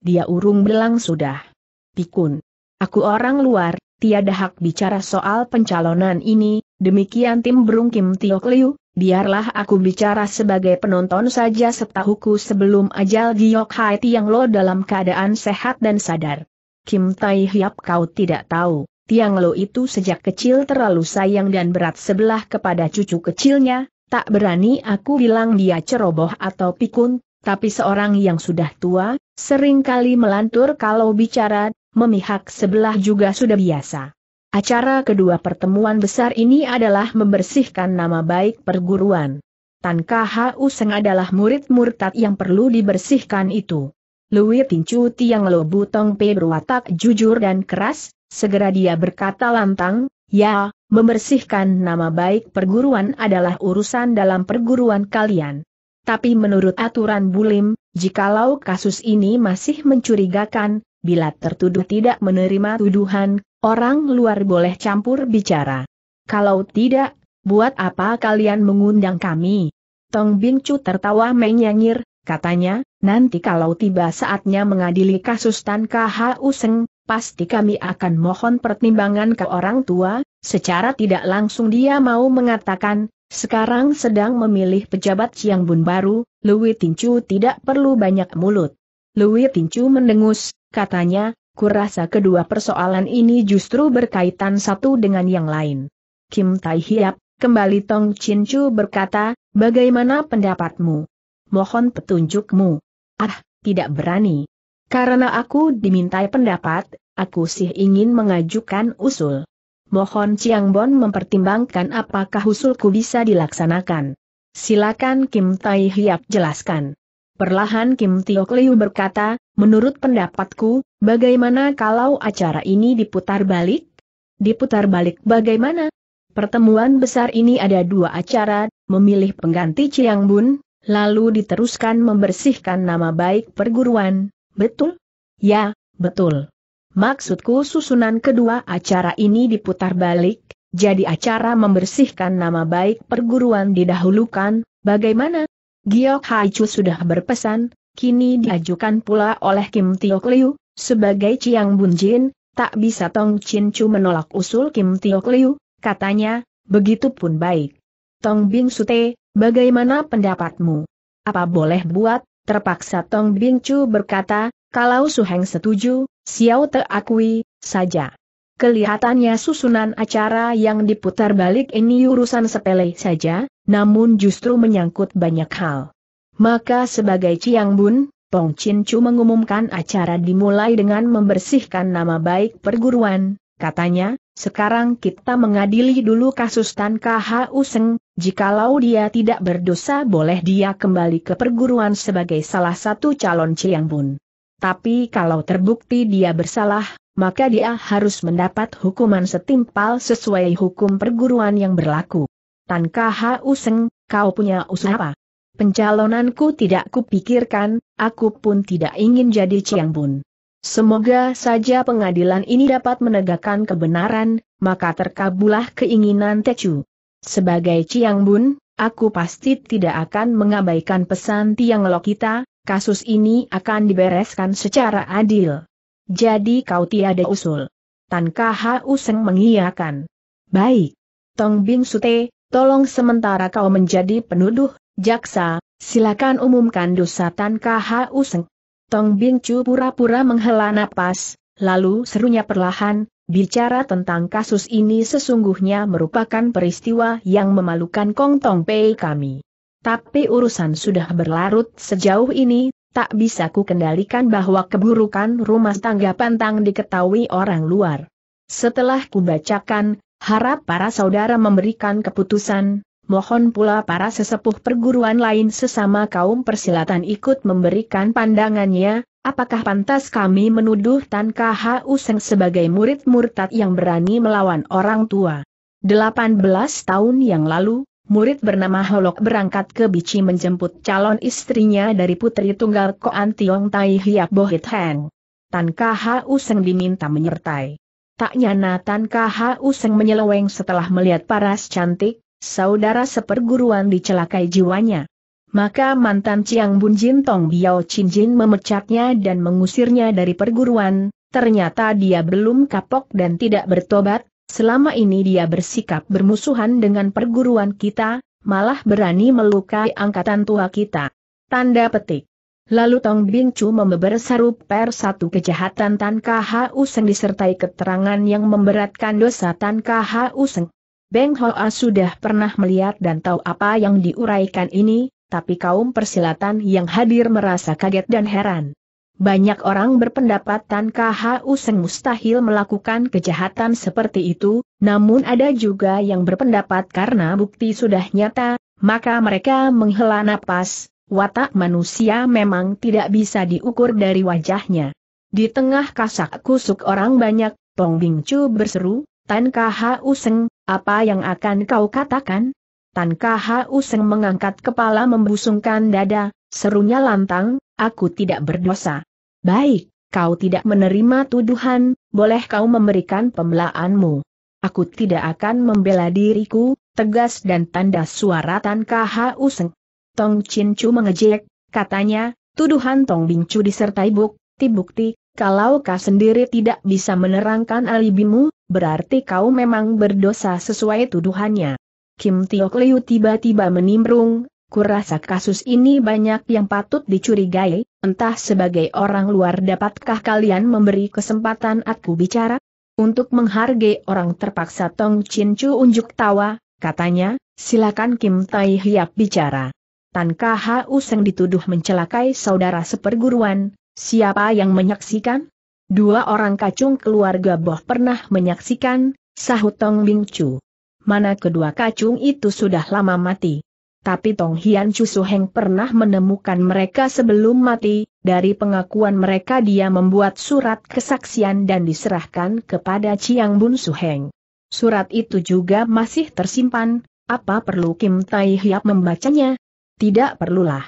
Dia urung belang sudah. Pikun. Aku orang luar, tiada hak bicara soal pencalonan ini." Demikian tim burung Kim Tiok Liu, "Biarlah aku bicara sebagai penonton saja setahuku sebelum ajal Giok Hai Tiang Lo dalam keadaan sehat dan sadar." "Kim Tai Hiap kau tidak tahu, Tiang Lo itu sejak kecil terlalu sayang dan berat sebelah kepada cucu kecilnya, tak berani aku bilang dia ceroboh atau pikun, tapi seorang yang sudah tua, seringkali melantur kalau bicara, memihak sebelah juga sudah biasa. Acara kedua pertemuan besar ini adalah membersihkan nama baik perguruan. Tan Kha Useng adalah murid murtad yang perlu dibersihkan itu. Lui Tin Chu Tiang Lo Butong Pei berwatak jujur dan keras." Segera dia berkata lantang, "Ya, membersihkan nama baik perguruan adalah urusan dalam perguruan kalian. Tapi menurut aturan bulim, jikalau kasus ini masih mencurigakan, bila tertuduh tidak menerima tuduhan, orang luar boleh campur bicara. Kalau tidak, buat apa kalian mengundang kami?" Tong Bing Chu tertawa menyengir, katanya, "Nanti kalau tiba saatnya mengadili kasus Tan Kha Useng, pasti kami akan mohon pertimbangan ke orang tua." Secara tidak langsung dia mau mengatakan, "Sekarang sedang memilih pejabat Chiang Bun baru, Lui Tin Chu tidak perlu banyak mulut." Lui Tin Chu mendengus, katanya, "Kurasa kedua persoalan ini justru berkaitan satu dengan yang lain." "Kim Tai Hiap," kembali Tong Chin Chu berkata, "Bagaimana pendapatmu? Mohon petunjukmu." "Ah, tidak berani. Karena aku dimintai pendapat, aku sih ingin mengajukan usul. Mohon Chiang Bun mempertimbangkan apakah usulku bisa dilaksanakan." "Silakan Kim Tai Hiap jelaskan." Perlahan Kim Tiok Liu berkata, "Menurut pendapatku, bagaimana kalau acara ini diputar balik?" "Diputar balik bagaimana? Pertemuan besar ini ada dua acara, memilih pengganti Chiang Bun, lalu diteruskan membersihkan nama baik perguruan, betul?" "Ya, betul. Maksudku susunan kedua acara ini diputar balik, jadi acara membersihkan nama baik perguruan didahulukan, bagaimana?" "Giok Hai Chu sudah berpesan, kini diajukan pula oleh Kim Tiok Liu, sebagai Chiang Bun Jin." Tak bisa Tong Chin Chu menolak usul Kim Tiok Liu, katanya, "Begitupun baik. Tong Bing Sute, bagaimana pendapatmu?" "Apa boleh buat?" terpaksa Tong Bing Chu berkata, Kalau Su Heng setuju, Xiao Te akui saja. Kelihatannya susunan acara yang diputar balik ini urusan sepele saja, namun justru menyangkut banyak hal. Maka sebagai Chiang Bun, Tong Chin Chu mengumumkan acara dimulai dengan membersihkan nama baik perguruan. Katanya, sekarang kita mengadili dulu kasus Tan Kha Useng, jikalau dia tidak berdosa boleh dia kembali ke perguruan sebagai salah satu calon Chiang Bun. Tapi kalau terbukti dia bersalah, maka dia harus mendapat hukuman setimpal sesuai hukum perguruan yang berlaku. Tan Kha Useng, kau punya usaha apa? Pencalonanku tidak kupikirkan, aku pun tidak ingin jadi Chiang Bun. Semoga saja pengadilan ini dapat menegakkan kebenaran, maka terkabulah keinginan Tecu. Sebagai Chiang Bun, aku pasti tidak akan mengabaikan pesan Tiang Lo kita, kasus ini akan dibereskan secara adil. Jadi kau tiada usul? Tan Kha Useng mengiyakan. Baik. Tong Bing Sute, tolong sementara kau menjadi penuduh, jaksa, silakan umumkan dosa Tan Kha Useng. Tong Bing Chu pura-pura menghela napas, lalu serunya perlahan, bicara tentang kasus ini sesungguhnya merupakan peristiwa yang memalukan Kong Tong Pei kami. Tapi urusan sudah berlarut sejauh ini. Tak bisa ku kendalikan bahwa keburukan rumah tangga pantang diketahui orang luar. Setelah ku bacakan, harap para saudara memberikan keputusan, mohon pula para sesepuh perguruan lain sesama kaum persilatan ikut memberikan pandangannya, apakah pantas kami menuduh Tan Kha Useng sebagai murid murtad yang berani melawan orang tua. 18 tahun yang lalu, murid bernama Holok berangkat ke Bici menjemput calon istrinya dari putri tunggal Koan Tiong Tai Hiap Bohit Heng. Tan Kha Useng diminta menyertai. Tak nyana Tan Kha Useng menyeleweng setelah melihat paras cantik, saudara seperguruan dicelakai jiwanya. Maka mantan Chiang Bun Jin Tong Biao Jin memecatnya dan mengusirnya dari perguruan, ternyata dia belum kapok dan tidak bertobat. Selama ini dia bersikap bermusuhan dengan perguruan kita, malah berani melukai angkatan tua kita. Tanda petik. Lalu Tong Bing Chu membeber sarup per satu kejahatan Tan Kha Useng disertai keterangan yang memberatkan dosa Tan Kha Useng. Beng Hoa sudah pernah melihat dan tahu apa yang diuraikan ini, tapi kaum persilatan yang hadir merasa kaget dan heran. Banyak orang berpendapat Tan Kha Useng mustahil melakukan kejahatan seperti itu, namun ada juga yang berpendapat karena bukti sudah nyata, maka mereka menghela napas, watak manusia memang tidak bisa diukur dari wajahnya. Di tengah kasak kusuk orang banyak, Tong Bing Chu berseru, Tan Kha Useng, apa yang akan kau katakan? Tan Kha Useng mengangkat kepala membusungkan dada, serunya lantang, aku tidak berdosa. Baik, kau tidak menerima tuduhan, boleh kau memberikan pembelaanmu. Aku tidak akan membela diriku, tegas dan tanda suara Tan Kha Useng. Tong Chin Chu mengejek, katanya, tuduhan Tong Bing Chu disertai bukti-bukti, kalau kau sendiri tidak bisa menerangkan alibimu, berarti kau memang berdosa sesuai tuduhannya. Kim Tiok Liu tiba-tiba menimbrung, kurasa kasus ini banyak yang patut dicurigai, entah sebagai orang luar dapatkah kalian memberi kesempatan aku bicara? Untuk menghargai orang terpaksa Tong Chin Chu unjuk tawa, katanya, silakan Kim Tai Hiap bicara. Tan Kha Useng dituduh mencelakai saudara seperguruan, siapa yang menyaksikan? Dua orang kacung keluarga Boh pernah menyaksikan, sahut Tong Bing Chu. Mana kedua kacung itu sudah lama mati. Tapi Tong Hian Chu Su Heng pernah menemukan mereka sebelum mati, dari pengakuan mereka dia membuat surat kesaksian dan diserahkan kepada Chiang Bun Su Heng. Surat itu juga masih tersimpan, apa perlu Kim Tai Hiap membacanya? Tidak perlulah.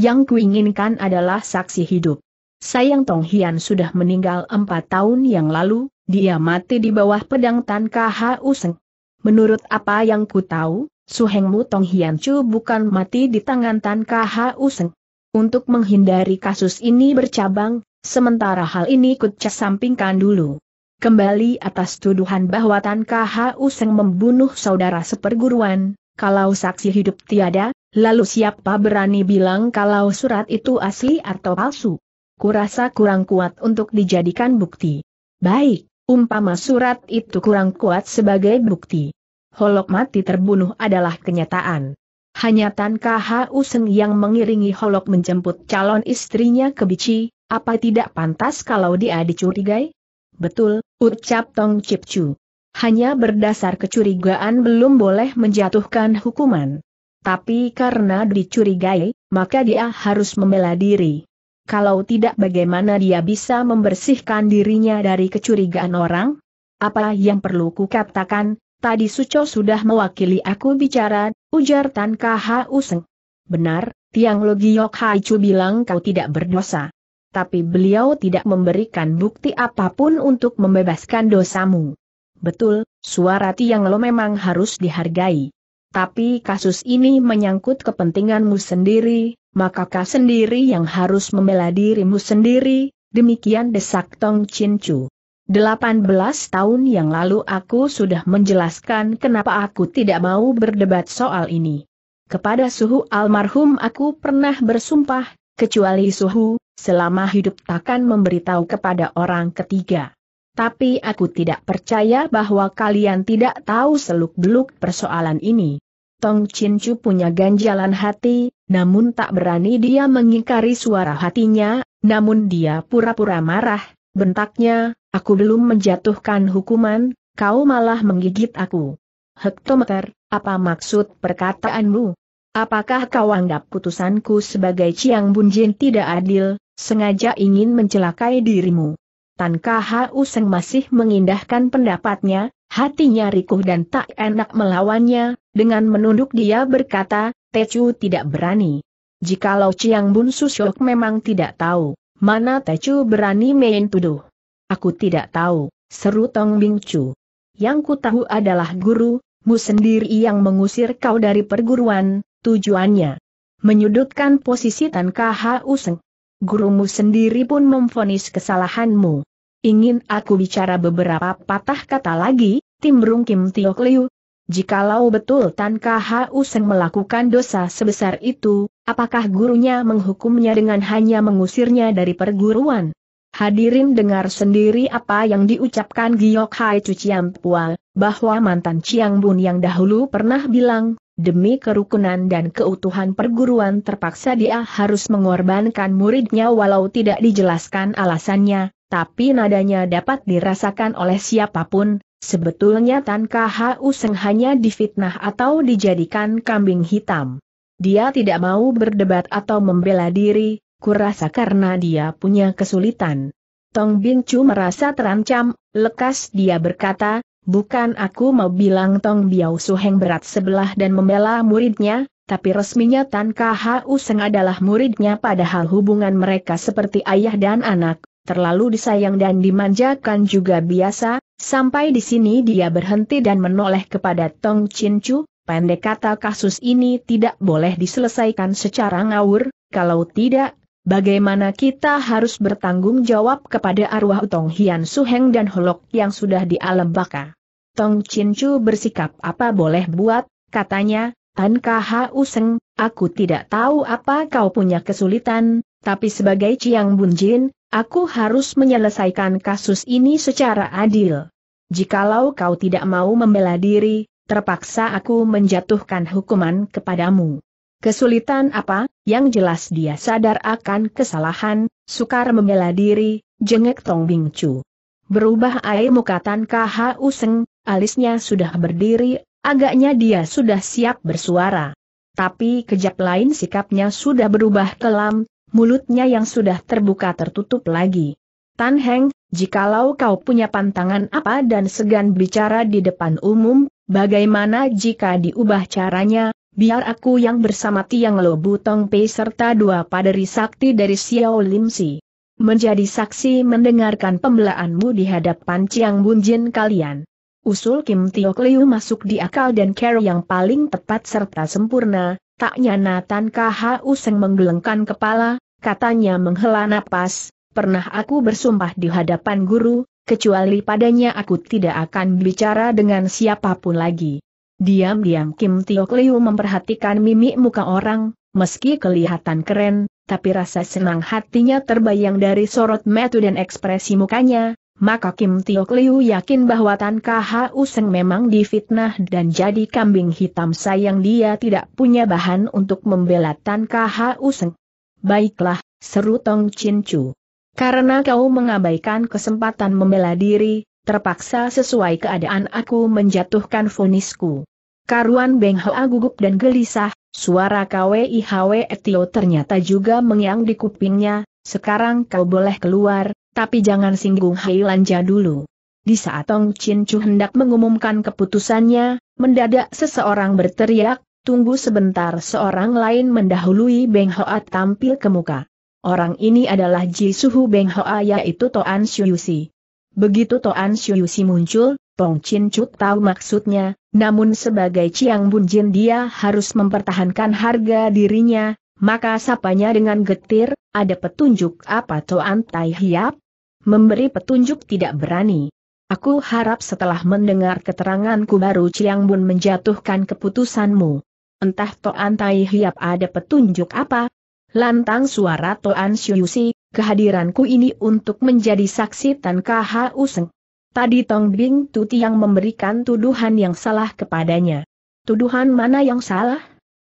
Yang kuinginkan adalah saksi hidup. Sayang Tong Hian sudah meninggal 4 tahun yang lalu, dia mati di bawah pedang Tan Kha Useng. Menurut apa yang ku tahu, Suhengmu Tong Hian Chu bukan mati di tangan Tan Kha Useng. Untuk menghindari kasus ini bercabang, sementara hal ini kucas sampingkan dulu. Kembali atas tuduhan bahwa Tan Kha Useng membunuh saudara seperguruan, kalau saksi hidup tiada, lalu siapa berani bilang kalau surat itu asli atau palsu? kurasa kurang kuat untuk dijadikan bukti. Baik, umpama surat itu kurang kuat sebagai bukti. Holok mati terbunuh adalah kenyataan. Hanya Tan Kha Useng yang mengiringi Holok menjemput calon istrinya ke Bici, apa tidak pantas kalau dia dicurigai? Betul, ucap Tong Chin Chu. Hanya berdasar kecurigaan belum boleh menjatuhkan hukuman. Tapi karena dicurigai, maka dia harus membela diri. Kalau tidak bagaimana dia bisa membersihkan dirinya dari kecurigaan orang? Apa yang perlu kukatakan, tadi Suco sudah mewakili aku bicara, ujar Tan Kha Useng. Benar, Tiang Lo Giok Hai Chu bilang kau tidak berdosa. Tapi beliau tidak memberikan bukti apapun untuk membebaskan dosamu. Betul, suara Tiang Lo memang harus dihargai. Tapi kasus ini menyangkut kepentinganmu sendiri, maka kau sendiri yang harus membela dirimu sendiri, demikian desak Tong Chin Chu. 18 tahun yang lalu aku sudah menjelaskan kenapa aku tidak mau berdebat soal ini. Kepada Suhu almarhum aku pernah bersumpah, kecuali Suhu, selama hidup takkan memberitahu kepada orang ketiga. Tapi aku tidak percaya bahwa kalian tidak tahu seluk-beluk persoalan ini. Tong Chin Chu punya ganjalan hati, namun tak berani dia mengingkari suara hatinya, namun dia pura-pura marah, bentaknya, aku belum menjatuhkan hukuman, kau malah menggigit aku. Hektometer, apa maksud perkataanmu? Apakah kau anggap putusanku sebagai Chiang Bun Jin tidak adil, sengaja ingin mencelakai dirimu? Tan Kha Useng masih mengindahkan pendapatnya, hatinya rikuh dan tak enak melawannya, dengan menunduk dia berkata, Tecu tidak berani. Jikalau Chiang Bun Susyok memang tidak tahu, mana Tecu berani main tuduh. Aku tidak tahu, seru Tong Bing Chu. Yang ku tahu adalah guru, mu sendiri yang mengusir kau dari perguruan, tujuannya menyudutkan posisi Tan Kha Useng. Gurumu sendiri pun memvonis kesalahanmu. Ingin aku bicara beberapa patah kata lagi, timbrung Kim Tiok Liu. Jikalau betul Tan Kha Useng melakukan dosa sebesar itu, apakah gurunya menghukumnya dengan hanya mengusirnya dari perguruan? Hadirin dengar sendiri apa yang diucapkan Giok Hai Chu Ciampua, bahwa mantan Chiang Bun yang dahulu pernah bilang, demi kerukunan dan keutuhan perguruan terpaksa dia harus mengorbankan muridnya walau tidak dijelaskan alasannya, tapi nadanya dapat dirasakan oleh siapapun, sebetulnya Tan Kha Useng hanya difitnah atau dijadikan kambing hitam. Dia tidak mau berdebat atau membela diri, kurasa karena dia punya kesulitan. Tong Bing Chu merasa terancam, lekas dia berkata, bukan aku mau bilang Tong Biao Suheng berat sebelah dan membela muridnya, tapi resminya Tan Kha Useng adalah muridnya padahal hubungan mereka seperti ayah dan anak, terlalu disayang dan dimanjakan juga biasa, sampai di sini dia berhenti dan menoleh kepada Tong Chin Chu, pendek kata kasus ini tidak boleh diselesaikan secara ngawur, kalau tidak, bagaimana kita harus bertanggung jawab kepada arwah Tong Hian Suheng dan Holok yang sudah di alam baka? Tong Chin Chu bersikap apa boleh buat, katanya, Tan Kha Useng, aku tidak tahu apa kau punya kesulitan, tapi sebagai Chiang Bun Jin, aku harus menyelesaikan kasus ini secara adil. Jikalau kau tidak mau membela diri, terpaksa aku menjatuhkan hukuman kepadamu. Kesulitan apa, yang jelas dia sadar akan kesalahan, sukar membela diri, jengek Tong Bing Chu. Berubah air muka Tan Kha Useng, alisnya sudah berdiri, agaknya dia sudah siap bersuara. Tapi kejap lain sikapnya sudah berubah kelam, mulutnya yang sudah terbuka tertutup lagi. Tan Heng, jikalau kau punya pantangan apa dan segan bicara di depan umum, bagaimana jika diubah caranya, biar aku yang bersama Tiang Lo Butong Pei serta dua paderi sakti dari Xiao Lim Si menjadi saksi mendengarkan pembelaanmu di hadapan Chiang Bun Jin kalian. Usul Kim Tiok Liu masuk di akal dan cara yang paling tepat serta sempurna, tak nyana Tan Kha Useng menggelengkan kepala, katanya menghela napas, pernah aku bersumpah di hadapan guru, kecuali padanya aku tidak akan bicara dengan siapapun lagi. Diam-diam Kim Tiok Liu memperhatikan mimik muka orang, meski kelihatan keren, tapi rasa senang hatinya terbayang dari sorot mata dan ekspresi mukanya, maka Kim Tiok Liu yakin bahwa Tan Kha Useng memang difitnah dan jadi kambing hitam. Sayang dia tidak punya bahan untuk membela Tan Kha Useng. Baiklah, seru Tong Chin Chu. Karena kau mengabaikan kesempatan membela diri, terpaksa sesuai keadaan aku menjatuhkan vonisku. Karuan Beng Hoa gugup dan gelisah, suara Kwihwe Tio ternyata juga mengiang di kupingnya. Sekarang kau boleh keluar, tapi jangan singgung Hei Lanja dulu. Di saat Tong Chin Chu hendak mengumumkan keputusannya, mendadak seseorang berteriak, tunggu sebentar. Seorang lain mendahului Beng Hoa tampil ke muka. Orang ini adalah Jisuhu Beng Hoa, yaitu Toan Xiu Si. Begitu Toan Xiu Si muncul, Tong Chin Chu tahu maksudnya, namun sebagai Chiang Bun Jin dia harus mempertahankan harga dirinya, maka sapanya dengan getir, ada petunjuk apa Toan Tai Hiap? Memberi petunjuk tidak berani. Aku harap setelah mendengar keteranganku baru Chiang Bun menjatuhkan keputusanmu. Entah Toan Tai Hiap ada petunjuk apa? Lantang suara Toan Xiu Si, kehadiranku ini untuk menjadi saksi Tan Kha Useng. Tadi Tong Bing Tuti yang memberikan tuduhan yang salah kepadanya. Tuduhan mana yang salah?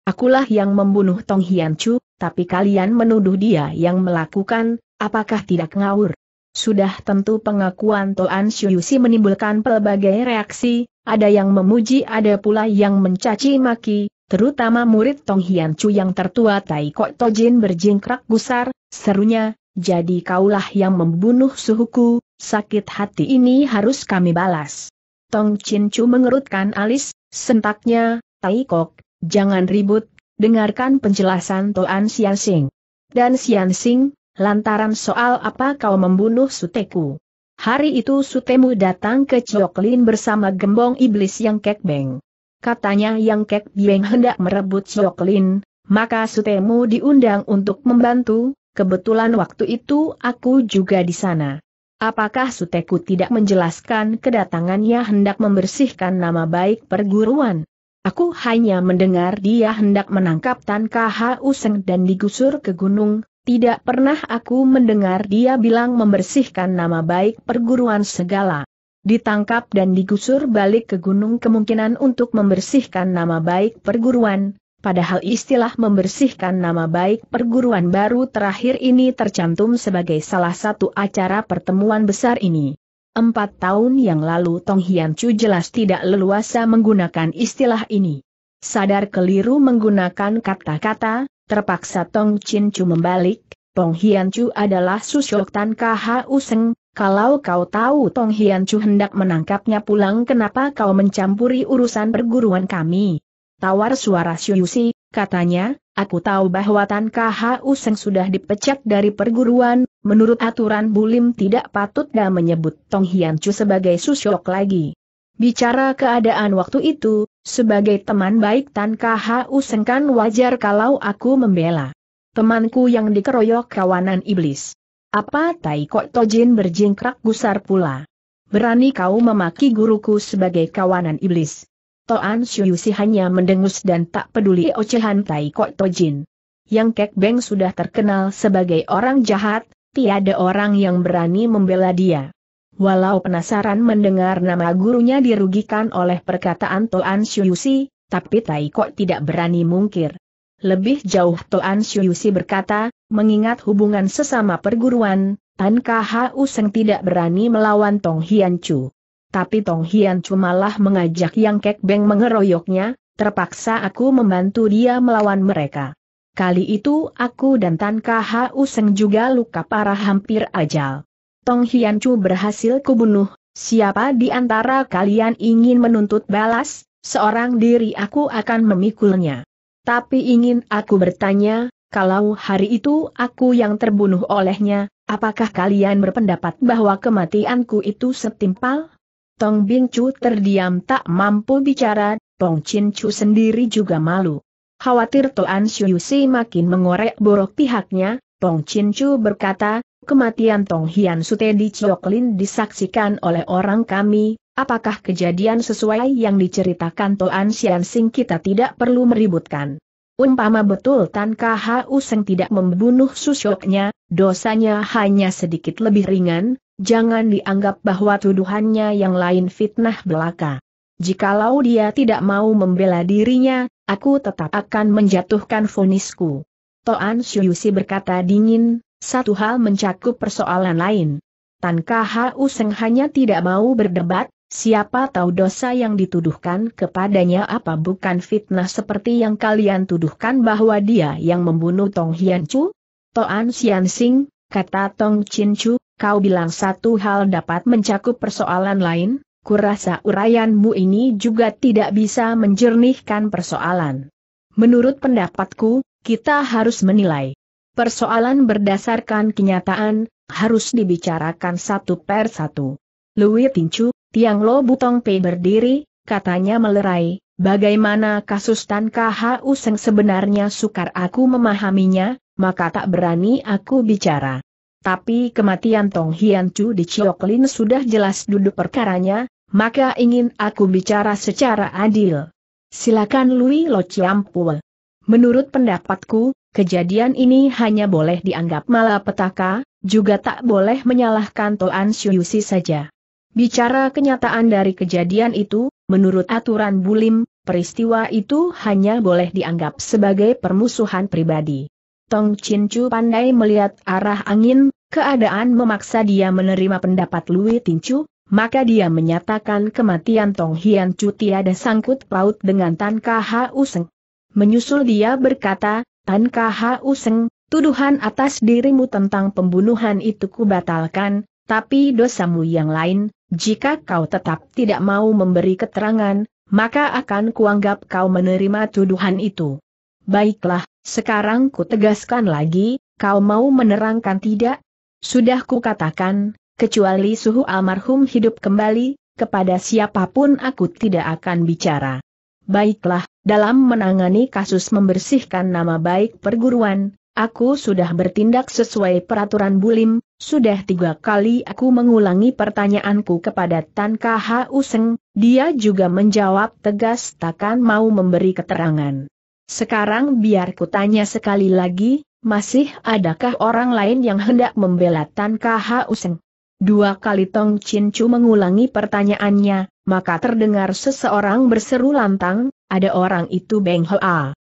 Akulah yang membunuh Tong Hian Chu, tapi kalian menuduh dia yang melakukan, apakah tidak ngawur? Sudah tentu pengakuan Toan Xiu Si menimbulkan pelbagai reaksi, ada yang memuji ada pula yang mencaci maki. Terutama murid Tong Hian Chu yang tertua Tai Kok Tojin berjingkrak gusar, serunya, jadi kaulah yang membunuh suhuku, sakit hati ini harus kami balas. Tong Chin Chu mengerutkan alis, sentaknya, Tai Kok, jangan ribut, dengarkan penjelasan Toan Xian Sing. Dan Xian Sing, lantaran soal apa kau membunuh suteku? Hari itu sutemu datang ke Cioklin bersama gembong iblis Yang Kek Beng. Katanya Yang Kek Beng hendak merebut Cioklin, maka sutemu diundang untuk membantu, kebetulan waktu itu aku juga di sana. Apakah suteku tidak menjelaskan kedatangannya hendak membersihkan nama baik perguruan? Aku hanya mendengar dia hendak menangkap Tan Kha Useng dan digusur ke gunung, tidak pernah aku mendengar dia bilang membersihkan nama baik perguruan segala. Ditangkap dan digusur balik ke gunung kemungkinan untuk membersihkan nama baik perguruan, padahal istilah membersihkan nama baik perguruan baru terakhir ini tercantum sebagai salah satu acara pertemuan besar ini. 4 tahun yang lalu Tong Hian Chu jelas tidak leluasa menggunakan istilah ini. Sadar keliru menggunakan kata-kata, terpaksa Tong Chin Chu membalik, Tong Hian Chu adalah susuk Tan Kha Useng. Kalau kau tahu Tong Hian Chu hendak menangkapnya pulang, kenapa kau mencampuri urusan perguruan kami? Tawar suara Xiu Si, katanya, aku tahu bahwa Tan Kha Useng sudah dipecat dari perguruan, menurut aturan bulim tidak patut dah menyebut Tong Hian Chu sebagai susok lagi. Bicara keadaan waktu itu, sebagai teman baik Tan Kha Useng kan wajar kalau aku membela temanku yang dikeroyok kawanan iblis. Apa Tai Kok Tojin berjingkrak gusar pula? Berani kau memaki guruku sebagai kawanan iblis? Toan Xiu Si hanya mendengus dan tak peduli ocehan Tai Kok Tojin. Yang Kek Beng sudah terkenal sebagai orang jahat, tiada orang yang berani membela dia. Walau penasaran mendengar nama gurunya dirugikan oleh perkataan Toan Xiu Si, tapi Tai Kok tidak berani mungkir. Lebih jauh Toan Xiu Si berkata, mengingat hubungan sesama perguruan, Tan Kha Useng tidak berani melawan Tong Hian Chu. Tapi Tong Hian Chu malah mengajak Yang Kek Beng mengeroyoknya, terpaksa aku membantu dia melawan mereka. Kali itu aku dan Tan Kha Useng juga luka parah hampir ajal. Tong Hian Chu berhasil kubunuh, siapa di antara kalian ingin menuntut balas, seorang diri aku akan memikulnya. Tapi ingin aku bertanya, kalau hari itu aku yang terbunuh olehnya, apakah kalian berpendapat bahwa kematianku itu setimpal? Tong Bing Chu terdiam tak mampu bicara, Tong Chin Chu sendiri juga malu. Khawatir Toan Xiu Si makin mengorek borok pihaknya, Tong Chin Chu berkata, kematian Tong Hian Sute di Cioklin disaksikan oleh orang kami, apakah kejadian sesuai yang diceritakan Toan Xian Sing? Kita tidak perlu meributkan. Umpama betul Tan Kha Useng tidak membunuh susyoknya, dosanya hanya sedikit lebih ringan, jangan dianggap bahwa tuduhannya yang lain fitnah belaka. Jikalau dia tidak mau membela dirinya, aku tetap akan menjatuhkan vonisku. Toan Xiu Si berkata dingin, satu hal mencakup persoalan lain. Tan Kha Useng hanya tidak mau berdebat, siapa tahu dosa yang dituduhkan kepadanya apa bukan fitnah seperti yang kalian tuduhkan bahwa dia yang membunuh Tong Hian Chu? Toan Xian Sing, kata Tong Chin Chu, kau bilang satu hal dapat mencakup persoalan lain, kurasa uraianmu ini juga tidak bisa menjernihkan persoalan. Menurut pendapatku, kita harus menilai persoalan berdasarkan kenyataan, harus dibicarakan satu per satu. Lui Tin Chu, Tiang Lo Butong Pei berdiri, katanya melerai, bagaimana kasus Tan Kha Useng sebenarnya sukar aku memahaminya, maka tak berani aku bicara. Tapi kematian Tong Hian Chu di Cioklin sudah jelas duduk perkaranya, maka ingin aku bicara secara adil. Silakan Lui Lo Ciampul. Menurut pendapatku, kejadian ini hanya boleh dianggap malapetaka, juga tak boleh menyalahkan Toan Xiu Si saja. Bicara kenyataan dari kejadian itu, menurut aturan bulim, peristiwa itu hanya boleh dianggap sebagai permusuhan pribadi. Tong Chin Chu pandai melihat arah angin, keadaan memaksa dia menerima pendapat Lui Tin Chu, maka dia menyatakan kematian Tong Hian Chu tiada sangkut paut dengan Tan Kha Useng. Menyusul dia berkata, Tan Kha Useng, tuduhan atas dirimu tentang pembunuhan itu kubatalkan, tapi dosamu yang lain. Jika kau tetap tidak mau memberi keterangan, maka akan kuanggap kau menerima tuduhan itu. Baiklah, sekarang ku tegaskan lagi, kau mau menerangkan tidak? Sudah kukatakan, kecuali suhu almarhum hidup kembali, kepada siapapun aku tidak akan bicara. Baiklah, dalam menangani kasus membersihkan nama baik perguruan, aku sudah bertindak sesuai peraturan bulim, sudah 3 kali aku mengulangi pertanyaanku kepada Tan Kha Useng, dia juga menjawab tegas takkan mau memberi keterangan. Sekarang biar kutanya sekali lagi, masih adakah orang lain yang hendak membela Tan Kha Useng? 2 kali Tong Chin Chu mengulangi pertanyaannya, maka terdengar seseorang berseru lantang, ada orang itu Beng Hoa.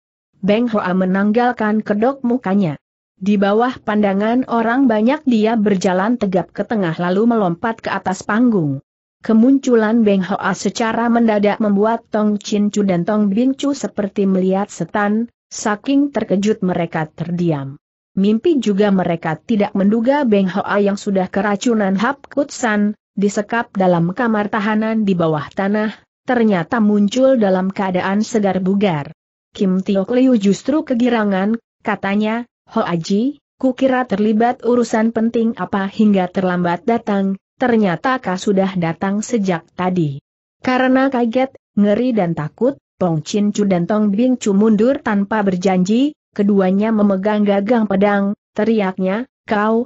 Beng Hoa menanggalkan kedok mukanya. Di bawah pandangan orang banyak dia berjalan tegap ke tengah lalu melompat ke atas panggung. Kemunculan Beng Hoa secara mendadak membuat Tong Chin Chu dan Tong Bin Chu seperti melihat setan, saking terkejut mereka terdiam. Mimpi juga mereka tidak menduga Beng Hoa yang sudah keracunan hap kutsan, disekap dalam kamar tahanan di bawah tanah, ternyata muncul dalam keadaan segar bugar. Kim Tiok Liu justru kegirangan, katanya, Hoaji, kukira terlibat urusan penting apa hingga terlambat datang, ternyata kau sudah datang sejak tadi. Karena kaget, ngeri dan takut, Tong Chin Chu dan Tong Bing Chu mundur tanpa berjanji, keduanya memegang gagang pedang, teriaknya, kau,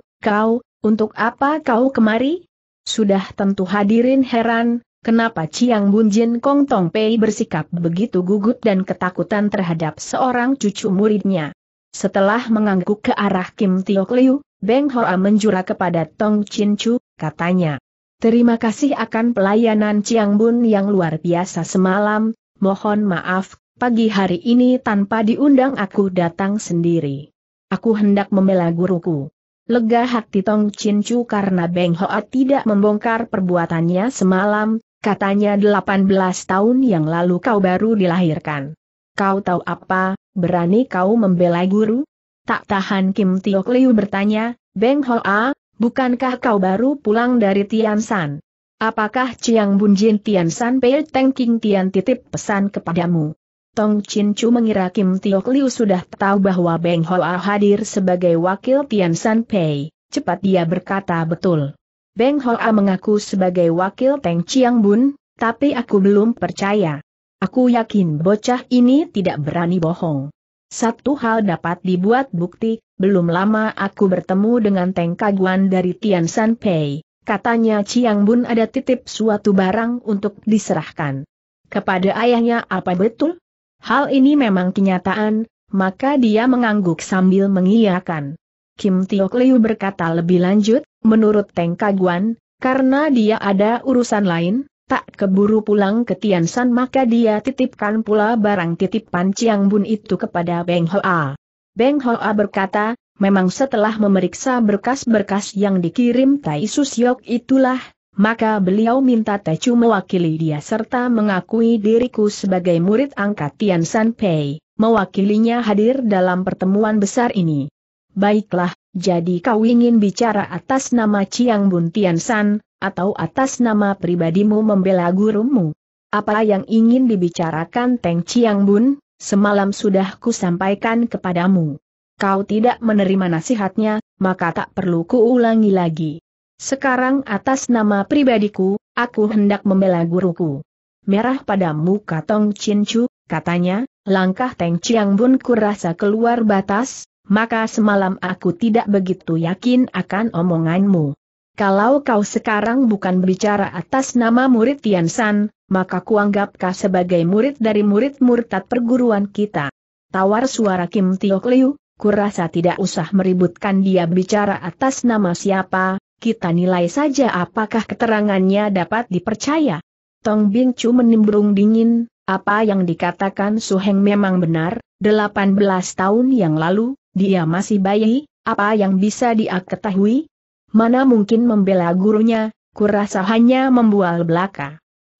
untuk apa kau kemari? Sudah tentu hadirin heran. Kenapa Chiang Bun Jin Kong Tong Pei bersikap begitu gugup dan ketakutan terhadap seorang cucu muridnya? Setelah mengangguk ke arah Kim Tiok Liu, Beng Hoa menjura kepada Tong Chin Chu, katanya, terima kasih akan pelayanan Chiang Bun yang luar biasa semalam, mohon maaf, pagi hari ini tanpa diundang aku datang sendiri. Aku hendak membela guruku. Lega hati Tong Chin Chu karena Beng Hoa tidak membongkar perbuatannya semalam. Katanya 18 tahun yang lalu kau baru dilahirkan. Kau tahu apa, berani kau membela guru? Tak tahan Kim Tiok Liu bertanya, Beng Hoa, bukankah kau baru pulang dari Tian San? Apakah Chiang Bun Jin Tian San Pei Teng King Tian titip pesan kepadamu? Tong Chin Chu mengira Kim Tiok Liu sudah tahu bahwa Beng Hoa hadir sebagai wakil Tian San Pei, cepat dia berkata betul. Beng Hoa mengaku sebagai wakil Teng Chiang Bun, tapi aku belum percaya. Aku yakin bocah ini tidak berani bohong. Satu hal dapat dibuat bukti, belum lama aku bertemu dengan Teng Kaguan dari Tian San Pei. Katanya Chiang Bun ada titip suatu barang untuk diserahkan kepada ayahnya, apa betul? Hal ini memang kenyataan, Maka dia mengangguk sambil mengiyakan. Kim Tiok Liu berkata lebih lanjut, menurut Teng Kaguan, karena dia ada urusan lain, tak keburu pulang ke Tian San maka dia titipkan pula barang titipan Chiang Bun itu kepada Beng Hoa. Beng Hoa berkata, memang setelah memeriksa berkas-berkas yang dikirim Tai Susyok itulah, maka beliau minta Tecu mewakili dia serta mengakui diriku sebagai murid angkat Tian San Pei, mewakilinya hadir dalam pertemuan besar ini. Baiklah, jadi kau ingin bicara atas nama Chiang Bun Tian San, atau atas nama pribadimu membela gurumu? Apa yang ingin dibicarakan Teng Chiang Bun, semalam sudah kusampaikan kepadamu. Kau tidak menerima nasihatnya, maka tak perlu kuulangi lagi. Sekarang atas nama pribadiku, aku hendak membela guruku. Merah pada muka Tong Chin Chu, katanya, langkah Teng Chiang Bun kurasa keluar batas, maka semalam aku tidak begitu yakin akan omonganmu. Kalau kau sekarang bukan bicara atas nama murid Tian San, maka kuanggap kau sebagai murid dari murid murtad perguruan kita. Tawar suara Kim Tiok Liu, kurasa tidak usah meributkan dia bicara atas nama siapa. Kita nilai saja apakah keterangannya dapat dipercaya. Tong Bing Chu menimbrung dingin, apa yang dikatakan Su Heng memang benar, 18 tahun yang lalu, dia masih bayi, apa yang bisa dia ketahui? Mana mungkin membela gurunya, kurasa hanya membual belaka.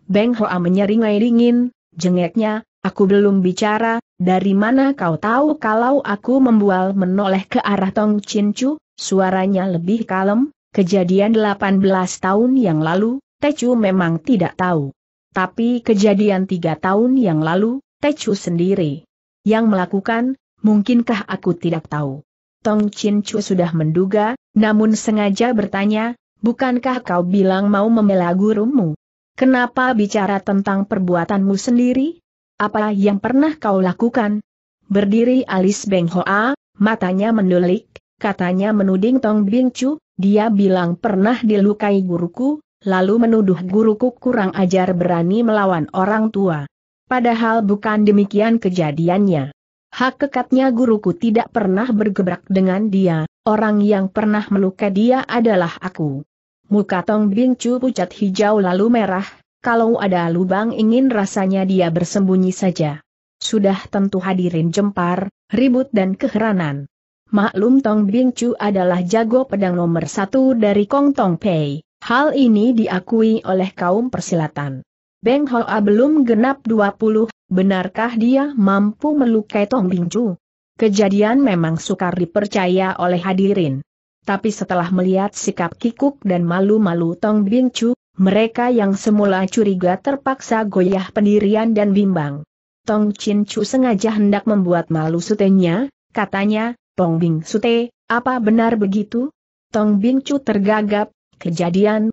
Beng Hoa menyeringai dingin, jengeknya, aku belum bicara, dari mana kau tahu kalau aku membual? Menoleh ke arah Tong Chin Chu, suaranya lebih kalem. Kejadian 18 tahun yang lalu, Tecu memang tidak tahu. Tapi kejadian 3 tahun yang lalu, Tecu sendiri yang melakukan, mungkinkah aku tidak tahu? Tong Chin Chu sudah menduga, namun sengaja bertanya, bukankah kau bilang mau membela gurumu? Kenapa bicara tentang perbuatanmu sendiri? Apa yang pernah kau lakukan? Berdiri alis Beng Hoa, matanya mendelik, katanya menuding Tong Bing Chu. Dia bilang pernah dilukai guruku, lalu menuduh guruku kurang ajar berani melawan orang tua. Padahal bukan demikian kejadiannya. Hakikatnya guruku tidak pernah bergebrak dengan dia, orang yang pernah melukai dia adalah aku. Muka Tong Bing Chu pucat hijau lalu merah, kalau ada lubang ingin rasanya dia bersembunyi saja. Sudah tentu hadirin jempar, ribut dan keheranan. Maklum Tong Bing Chu adalah jago pedang nomor 1 dari Kong Tong Pei, hal ini diakui oleh kaum persilatan. Beng Hoa belum genap 20, benarkah dia mampu melukai Tong Bing Chu? Kejadian memang sukar dipercaya oleh hadirin. Tapi setelah melihat sikap kikuk dan malu-malu Tong Bing Chu, mereka yang semula curiga terpaksa goyah pendirian dan bimbang. Tong Chin Chu sengaja hendak membuat malu sutenya, katanya, Tong Bing Sute, apa benar begitu? Tong Bing Chu tergagap, kejadian,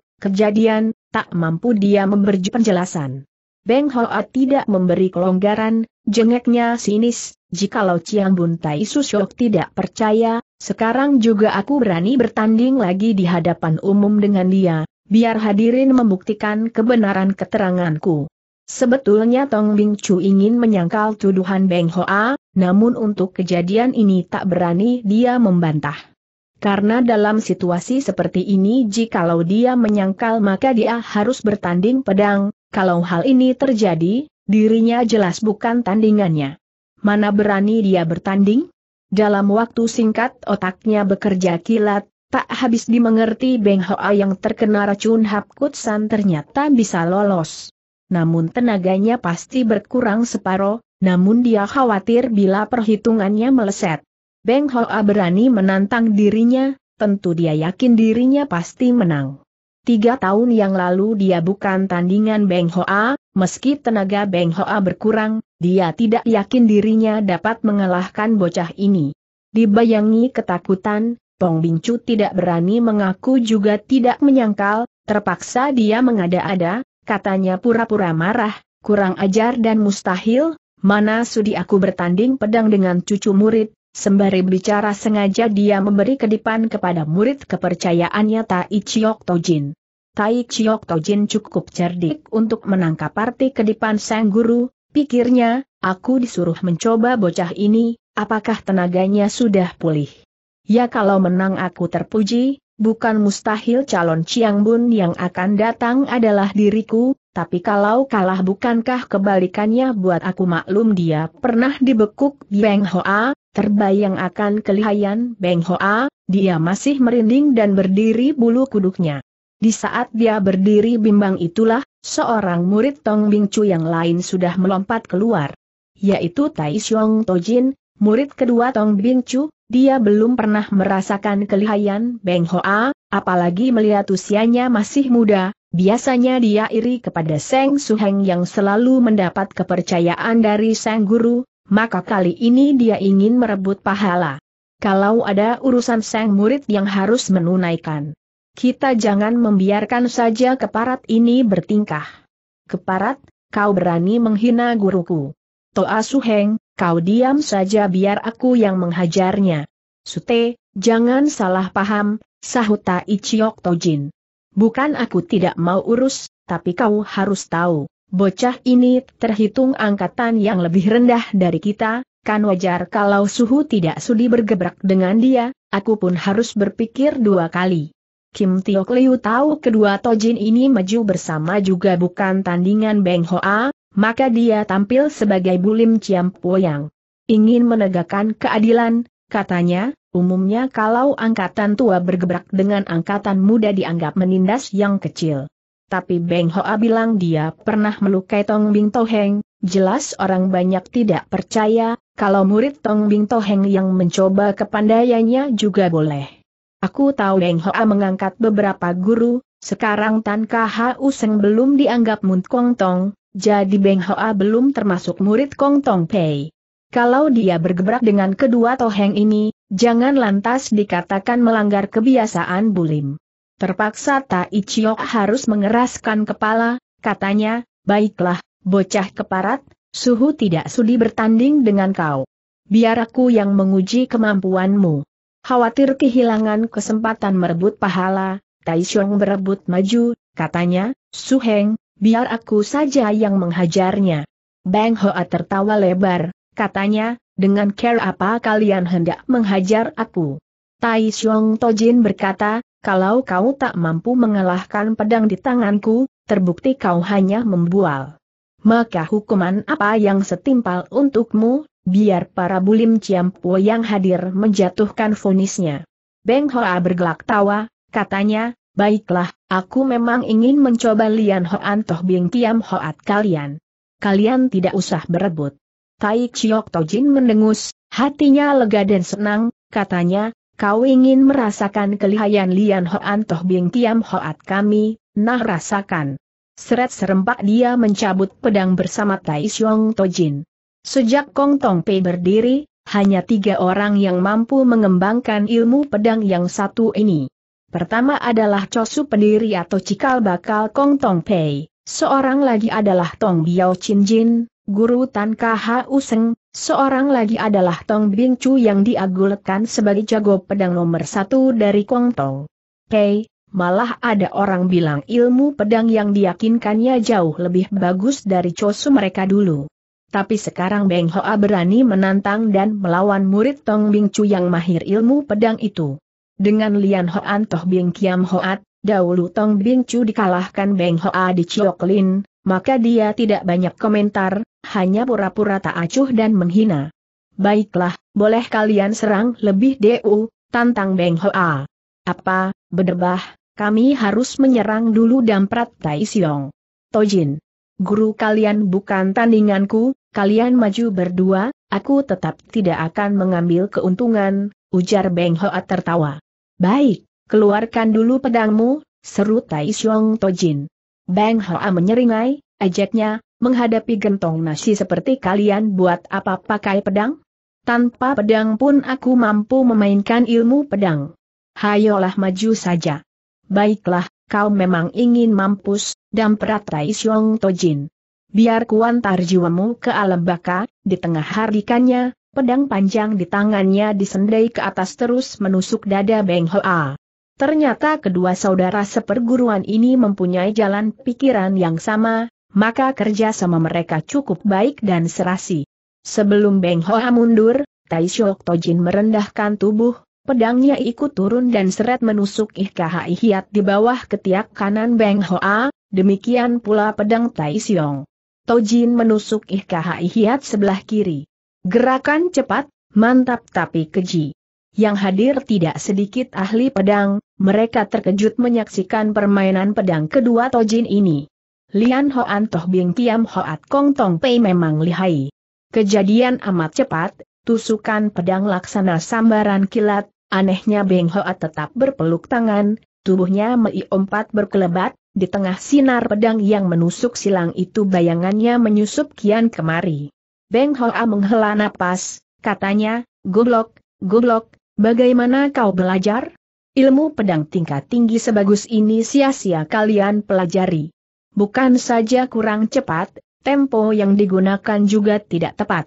tak mampu dia memberi penjelasan. Beng Hoa tidak memberi kelonggaran, jengeknya sinis, jikalau Chiang Bun Tai Susyok tidak percaya, sekarang juga aku berani bertanding lagi di hadapan umum dengan dia, biar hadirin membuktikan kebenaran keteranganku. Sebetulnya Tong Bing Chu ingin menyangkal tuduhan Beng Hoa, namun untuk kejadian ini tak berani dia membantah. Karena dalam situasi seperti ini jikalau dia menyangkal maka dia harus bertanding pedang, kalau hal ini terjadi, dirinya jelas bukan tandingannya. Mana berani dia bertanding? Dalam waktu singkat otaknya bekerja kilat, tak habis dimengerti Beng Hoa yang terkena racun Hap Kutsan ternyata bisa lolos. Namun tenaganya pasti berkurang separoh, namun dia khawatir bila perhitungannya meleset. Beng Hoa berani menantang dirinya, tentu dia yakin dirinya pasti menang. 3 tahun yang lalu dia bukan tandingan Beng Hoa, meski tenaga Beng Hoa berkurang, dia tidak yakin dirinya dapat mengalahkan bocah ini. Dibayangi ketakutan, Tong Bing Chu tidak berani mengaku juga tidak menyangkal, terpaksa dia mengada-ada. Katanya pura-pura marah, kurang ajar dan mustahil, mana sudi aku bertanding pedang dengan cucu murid, sembari bicara sengaja dia memberi kedipan kepada murid kepercayaannya Tai Chiok Tojin. Tai Chiok Tojin cukup cerdik untuk menangkap arti kedipan sang guru, pikirnya, aku disuruh mencoba bocah ini, Apakah tenaganya sudah pulih? Ya kalau menang aku terpuji, bukan mustahil calon Chiang Bun yang akan datang adalah diriku, tapi kalau kalah bukankah kebalikannya buat aku? Maklum dia pernah dibekuk Beng Hoa, terbayang akan kelihaian Beng Hoa, dia masih merinding dan berdiri bulu kuduknya. Di saat dia berdiri bimbang itulah, seorang murid Tong Bing Chu yang lain sudah melompat keluar. Yaitu Tai Xiong Tojin, murid kedua Tong Bing Chu. Dia belum pernah merasakan kelihaian Beng Hoa, apalagi melihat usianya masih muda. Biasanya dia iri kepada Seng Suheng yang selalu mendapat kepercayaan dari Sang Guru, maka kali ini dia ingin merebut pahala. Kalau ada urusan Sang Murid yang harus menunaikan, kita jangan membiarkan saja keparat ini bertingkah. Keparat, kau berani menghina guruku. Toa Suheng, kau diam saja biar aku yang menghajarnya. Sute, jangan salah paham, sahut Tai Chiok Tojin. Bukan aku tidak mau urus, tapi kau harus tahu, bocah ini terhitung angkatan yang lebih rendah dari kita, kan wajar kalau suhu tidak sudi bergebrak dengan dia, aku pun harus berpikir dua kali. Kim Tiok Liu tahu kedua Tojin ini maju bersama juga bukan tandingan Beng Hoa, maka dia tampil sebagai bulim ciampoyang. Ingin menegakkan keadilan, katanya, umumnya kalau angkatan tua bergebrak dengan angkatan muda dianggap menindas yang kecil. Tapi Beng Hoa bilang dia pernah melukai Tong Bing Toheng, jelas orang banyak tidak percaya, kalau murid Tong Bing Toheng yang mencoba kepandaiannya juga boleh. Aku tahu Beng Hoa mengangkat beberapa guru, sekarang Tan Kha Useng belum dianggap murid Kong Tong. Jadi Beng Hoa belum termasuk murid Kong Tong Pei. Kalau dia bergebrak dengan kedua Toheng ini, jangan lantas dikatakan melanggar kebiasaan bulim. Terpaksa Tai Chiok harus mengeraskan kepala, katanya, baiklah, bocah keparat, suhu tidak sudi bertanding dengan kau. Biar aku yang menguji kemampuanmu. Khawatir kehilangan kesempatan merebut pahala, Tai Xiong berebut maju, katanya, Suheng. Biar aku saja yang menghajarnya. Beng Hoa tertawa lebar, katanya, dengan care apa kalian hendak menghajar aku? Tai Xiong Tojin berkata, kalau kau tak mampu mengalahkan pedang di tanganku, terbukti kau hanya membual. Maka hukuman apa yang setimpal untukmu, biar para bulim ciampu yang hadir menjatuhkan vonisnya. Beng Hoa bergelak tawa, katanya, baiklah, aku memang ingin mencoba Lian Hoan Toh Bing Kiam Hoat kalian. Kalian tidak usah berebut. Tai Chiok Tojin mendengus, hatinya lega dan senang, katanya, kau ingin merasakan kelihaian Lian Hoan Toh Bing Kiam Hoat kami, nah rasakan. Seret serempak dia mencabut pedang bersama Tai Xiong Tojin. Sejak Kong Tong Pei berdiri, hanya tiga orang yang mampu mengembangkan ilmu pedang yang satu ini. Pertama adalah Cosu pendiri atau cikal bakal Kong Tong Pei, seorang lagi adalah Tong Biao Jin, guru Tan Kha Useng, seorang lagi adalah Tong Bing Chu yang diagulkan sebagai jago pedang nomor satu dari Kong Tong Pei, malah ada orang bilang ilmu pedang yang diyakinkannya jauh lebih bagus dari Cosu mereka dulu. Tapi sekarang Beng Hoa berani menantang dan melawan murid Tong Bing Chu yang mahir ilmu pedang itu. Dengan Lian Hoan Toh Bing Kiam Hoat, dahulu Tong Bing Chu dikalahkan Beng Hoa di Cioklin, maka dia tidak banyak komentar, hanya pura-pura tak acuh dan menghina. Baiklah, boleh kalian serang lebih dulu, tantang Beng Hoa. Apa, berdebah, kami harus menyerang dulu, damprat Tai Xiong Tojin. Guru kalian bukan tandinganku, kalian maju berdua, aku tetap tidak akan mengambil keuntungan, ujar Beng Hoa tertawa. Baik, keluarkan dulu pedangmu, seru Tai Xiong Tojin. Beng Hoa menyeringai, ajaknya, menghadapi gentong nasi seperti kalian buat apa pakai pedang? Tanpa pedang pun aku mampu memainkan ilmu pedang. Hayolah maju saja. Baiklah, kau memang ingin mampus, damprat Tai Xiong Tojin. Biar kuantar jiwamu ke alam baka, di tengah hardikannya. Pedang panjang di tangannya disendai ke atas terus menusuk dada Beng Hoa. Ternyata kedua saudara seperguruan ini mempunyai jalan pikiran yang sama, maka kerja sama mereka cukup baik dan serasi. Sebelum Beng Hoa mundur, Tai Chiok Tojin merendahkan tubuh, pedangnya ikut turun dan seret menusuk Ihkai Hiat di bawah ketiak kanan Beng Hoa, demikian pula pedang Tai Xiong Tojin menusuk Ihkai Hiat sebelah kiri. Gerakan cepat, mantap tapi keji. Yang hadir tidak sedikit ahli pedang, mereka terkejut menyaksikan permainan pedang kedua Tojin ini. Lian Hoan Toh Bing Kiam Hoat Kong Tong Pei memang lihai. Kejadian amat cepat, tusukan pedang laksana sambaran kilat. Anehnya Beng Hoa tetap berpeluk tangan, tubuhnya meiompat berkelebat, di tengah sinar pedang yang menusuk silang itu bayangannya menyusup kian kemari. Beng Hoa menghela napas, katanya, "Goblok, goblok, bagaimana kau belajar? Ilmu pedang tingkat tinggi sebagus ini sia-sia kalian pelajari." Bukan saja kurang cepat, tempo yang digunakan juga tidak tepat.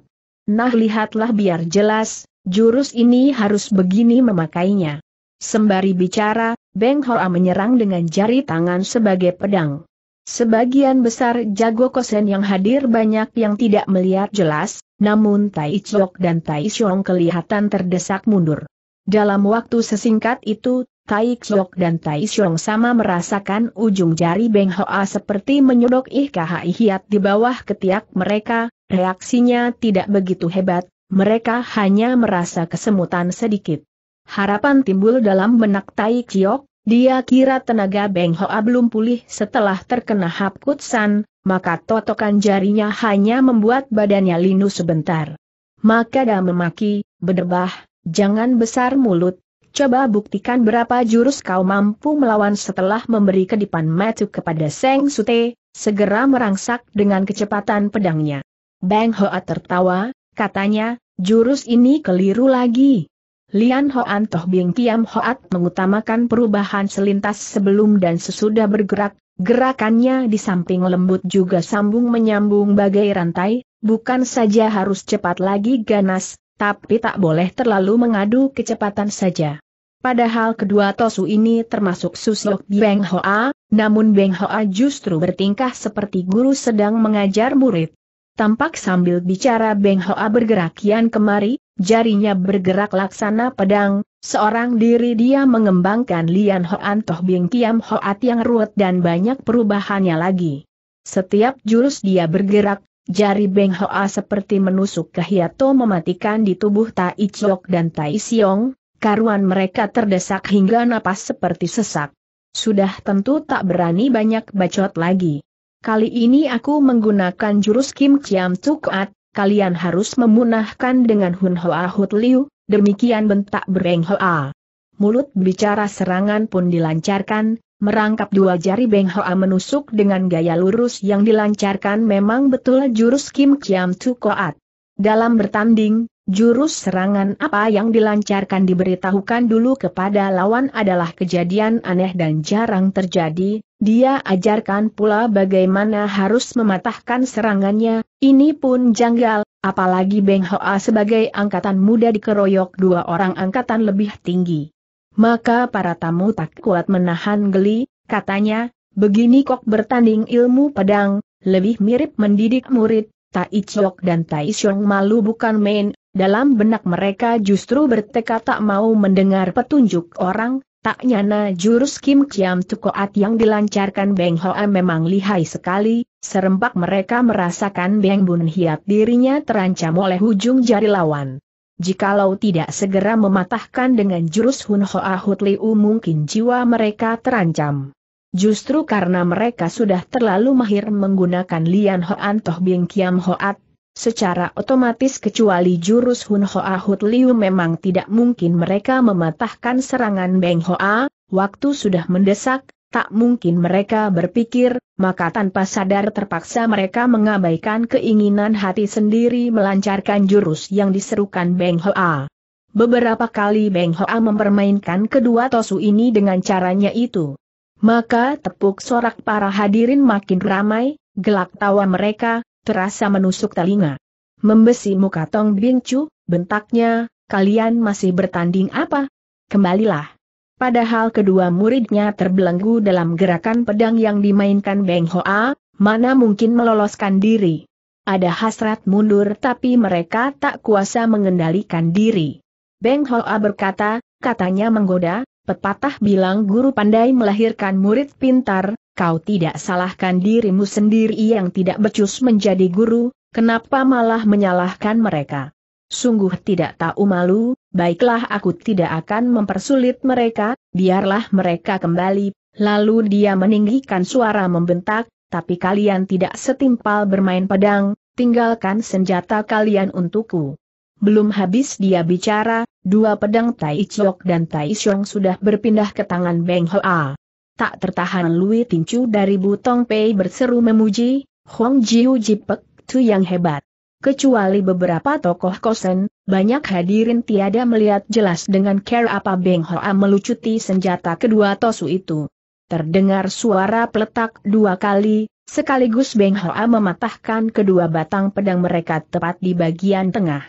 Nah lihatlah biar jelas. Jurus ini harus begini memakainya. Sembari bicara, Beng Hoa menyerang dengan jari tangan sebagai pedang. Sebagian besar jago kosen yang hadir banyak yang tidak melihat jelas, namun Tai Chiok dan Tai Xiong kelihatan terdesak mundur. Dalam waktu sesingkat itu, Tai Chiok dan Tai Xiong sama merasakan ujung jari Beng Hoa seperti menyodok Ihkai Hiat di bawah ketiak mereka, reaksinya tidak begitu hebat. Mereka hanya merasa kesemutan sedikit. Harapan timbul dalam benak Tai Chiok, dia kira tenaga Beng Hoa belum pulih setelah terkena hapkutsan, maka totokan jarinya hanya membuat badannya linu sebentar. Maka dia memaki, "Bederbah, jangan besar mulut, coba buktikan berapa jurus kau mampu melawan." Setelah memberi kedipan mata kepada Seng Sute, segera merangsak dengan kecepatan pedangnya. Beng Hoa tertawa, katanya, "Jurus ini keliru lagi." Lian Hoan Toh Bing Kiam Hoat mengutamakan perubahan selintas sebelum dan sesudah bergerak, gerakannya di samping lembut juga sambung menyambung bagai rantai, bukan saja harus cepat lagi ganas, tapi tak boleh terlalu mengadu kecepatan saja. Padahal kedua Tosu ini termasuk susuk Beng Hoa, namun Beng Hoa justru bertingkah seperti guru sedang mengajar murid. Tampak sambil bicara Beng Hoa bergerak kian kemari, jarinya bergerak laksana pedang, seorang diri dia mengembangkan Lian Hoan Toh Bing Kiam Hoat yang ruwet dan banyak perubahannya lagi. Setiap jurus dia bergerak, jari Beng Hoa seperti menusuk ke hiato mematikan di tubuh Tai Chiok dan Tai Xiong, karuan mereka terdesak hingga napas seperti sesak. Sudah tentu tak berani banyak bacot lagi. "Kali ini aku menggunakan jurus Kim Tiam Tukat, kalian harus memunahkan dengan Hun Hoa Hut Liu," demikian bentak Beng Hoa. Mulut bicara serangan pun dilancarkan, merangkap dua jari Beng Hoa menusuk dengan gaya lurus yang dilancarkan memang betul jurus Kim Tiam Tukat. Dalam bertanding, jurus serangan apa yang dilancarkan diberitahukan dulu kepada lawan adalah kejadian aneh dan jarang terjadi. Dia ajarkan pula bagaimana harus mematahkan serangannya, ini pun janggal, apalagi Beng Hoa sebagai angkatan muda dikeroyok dua orang angkatan lebih tinggi. Maka para tamu tak kuat menahan geli, katanya, "Begini kok bertanding ilmu pedang, lebih mirip mendidik murid." Tai Chiok dan Tai Xiong malu bukan main, dalam benak mereka justru bertekad tak mau mendengar petunjuk orang. Tak nyana jurus Kim Tiam Tukoat yang dilancarkan Beng Hoa memang lihai sekali, serempak mereka merasakan Beng Bun Hiat dirinya terancam oleh hujung jari lawan. Jikalau tidak segera mematahkan dengan jurus Hun Hoa Hut Liu mungkin jiwa mereka terancam. Justru karena mereka sudah terlalu mahir menggunakan Lian Hoan Toh Bing Kiam Hoat, secara otomatis kecuali jurus Hun Hoa Hut Liu memang tidak mungkin mereka mematahkan serangan Beng Hoa. Waktu sudah mendesak, tak mungkin mereka berpikir, maka tanpa sadar terpaksa mereka mengabaikan keinginan hati sendiri melancarkan jurus yang diserukan Beng Hoa. Beberapa kali Beng Hoa mempermainkan kedua Tosu ini dengan caranya itu. Maka tepuk sorak para hadirin makin ramai, gelak tawa mereka terasa menusuk telinga. Membesi muka Tong Biao Chu, bentaknya, "Kalian masih bertanding apa? Kembalilah." Padahal kedua muridnya terbelenggu dalam gerakan pedang yang dimainkan Beng Hoa, mana mungkin meloloskan diri. Ada hasrat mundur tapi mereka tak kuasa mengendalikan diri. Beng Hoa berkata, katanya menggoda, pepatah bilang guru pandai melahirkan murid pintar, kau tidak salahkan dirimu sendiri yang tidak becus menjadi guru, kenapa malah menyalahkan mereka? Sungguh tidak tahu malu, baiklah aku tidak akan mempersulit mereka, biarlah mereka kembali. Lalu dia meninggikan suara membentak, tapi kalian tidak setimpal bermain pedang, tinggalkan senjata kalian untukku. Belum habis dia bicara, dua pedang Tai Chiok dan Tai Xiong sudah berpindah ke tangan Beng Hoa. Tak tertahan Lui Tin Chu dari Butong Pei berseru memuji, Hong Jiu Jipek Tu yang hebat. Kecuali beberapa tokoh kosen, banyak hadirin tiada melihat jelas dengan care apa Beng Hoa melucuti senjata kedua tosu itu. Terdengar suara peletak dua kali, sekaligus Beng Hoa mematahkan kedua batang pedang mereka tepat di bagian tengah.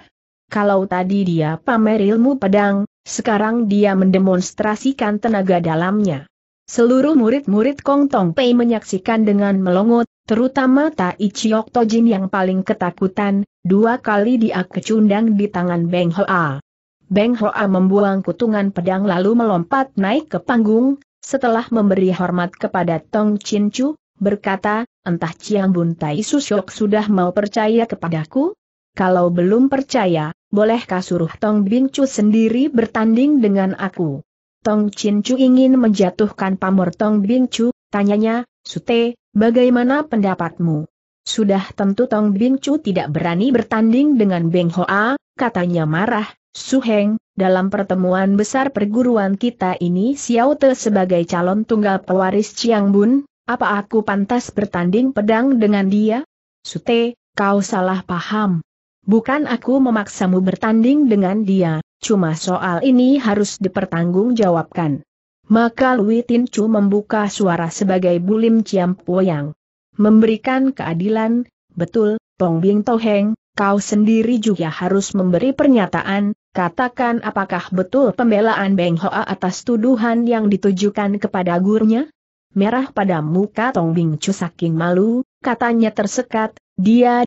Kalau tadi dia pamer ilmu pedang, sekarang dia mendemonstrasikan tenaga dalamnya. Seluruh murid-murid Kong Tong Pei menyaksikan dengan melongot, terutama Tai Chiok Tojin yang paling ketakutan, dua kali dia kecundang di tangan Beng Hoa. Beng Hoa membuang kutungan pedang lalu melompat naik ke panggung. Setelah memberi hormat kepada Tong Chin Chu, berkata, entah Chiang Bun Tai Susyok sudah mau percaya kepadaku? Kalau belum percaya, bolehkah suruh Tong Bing Chu sendiri bertanding dengan aku? Tong Chin Chu ingin menjatuhkan pamor Tong Bing Chu, tanyanya, Sute, bagaimana pendapatmu? Sudah tentu Tong Bing Chu tidak berani bertanding dengan Beng Hoa, katanya marah, Suheng. Dalam pertemuan besar perguruan kita ini Xiao Te sebagai calon tunggal pewaris Chiang Bun, apa aku pantas bertanding pedang dengan dia? Sute, kau salah paham. Bukan aku memaksamu bertanding dengan dia, cuma soal ini harus dipertanggungjawabkan. Maka Lui Tin Chu membuka suara sebagai bulim Ciam Poyang. Memberikan keadilan, betul, Tong Bing Toheng, kau sendiri juga harus memberi pernyataan. Katakan apakah betul pembelaan Beng Hoa atas tuduhan yang ditujukan kepada gurunya? Merah pada muka Tong Bing Chu saking malu, katanya tersekat, dia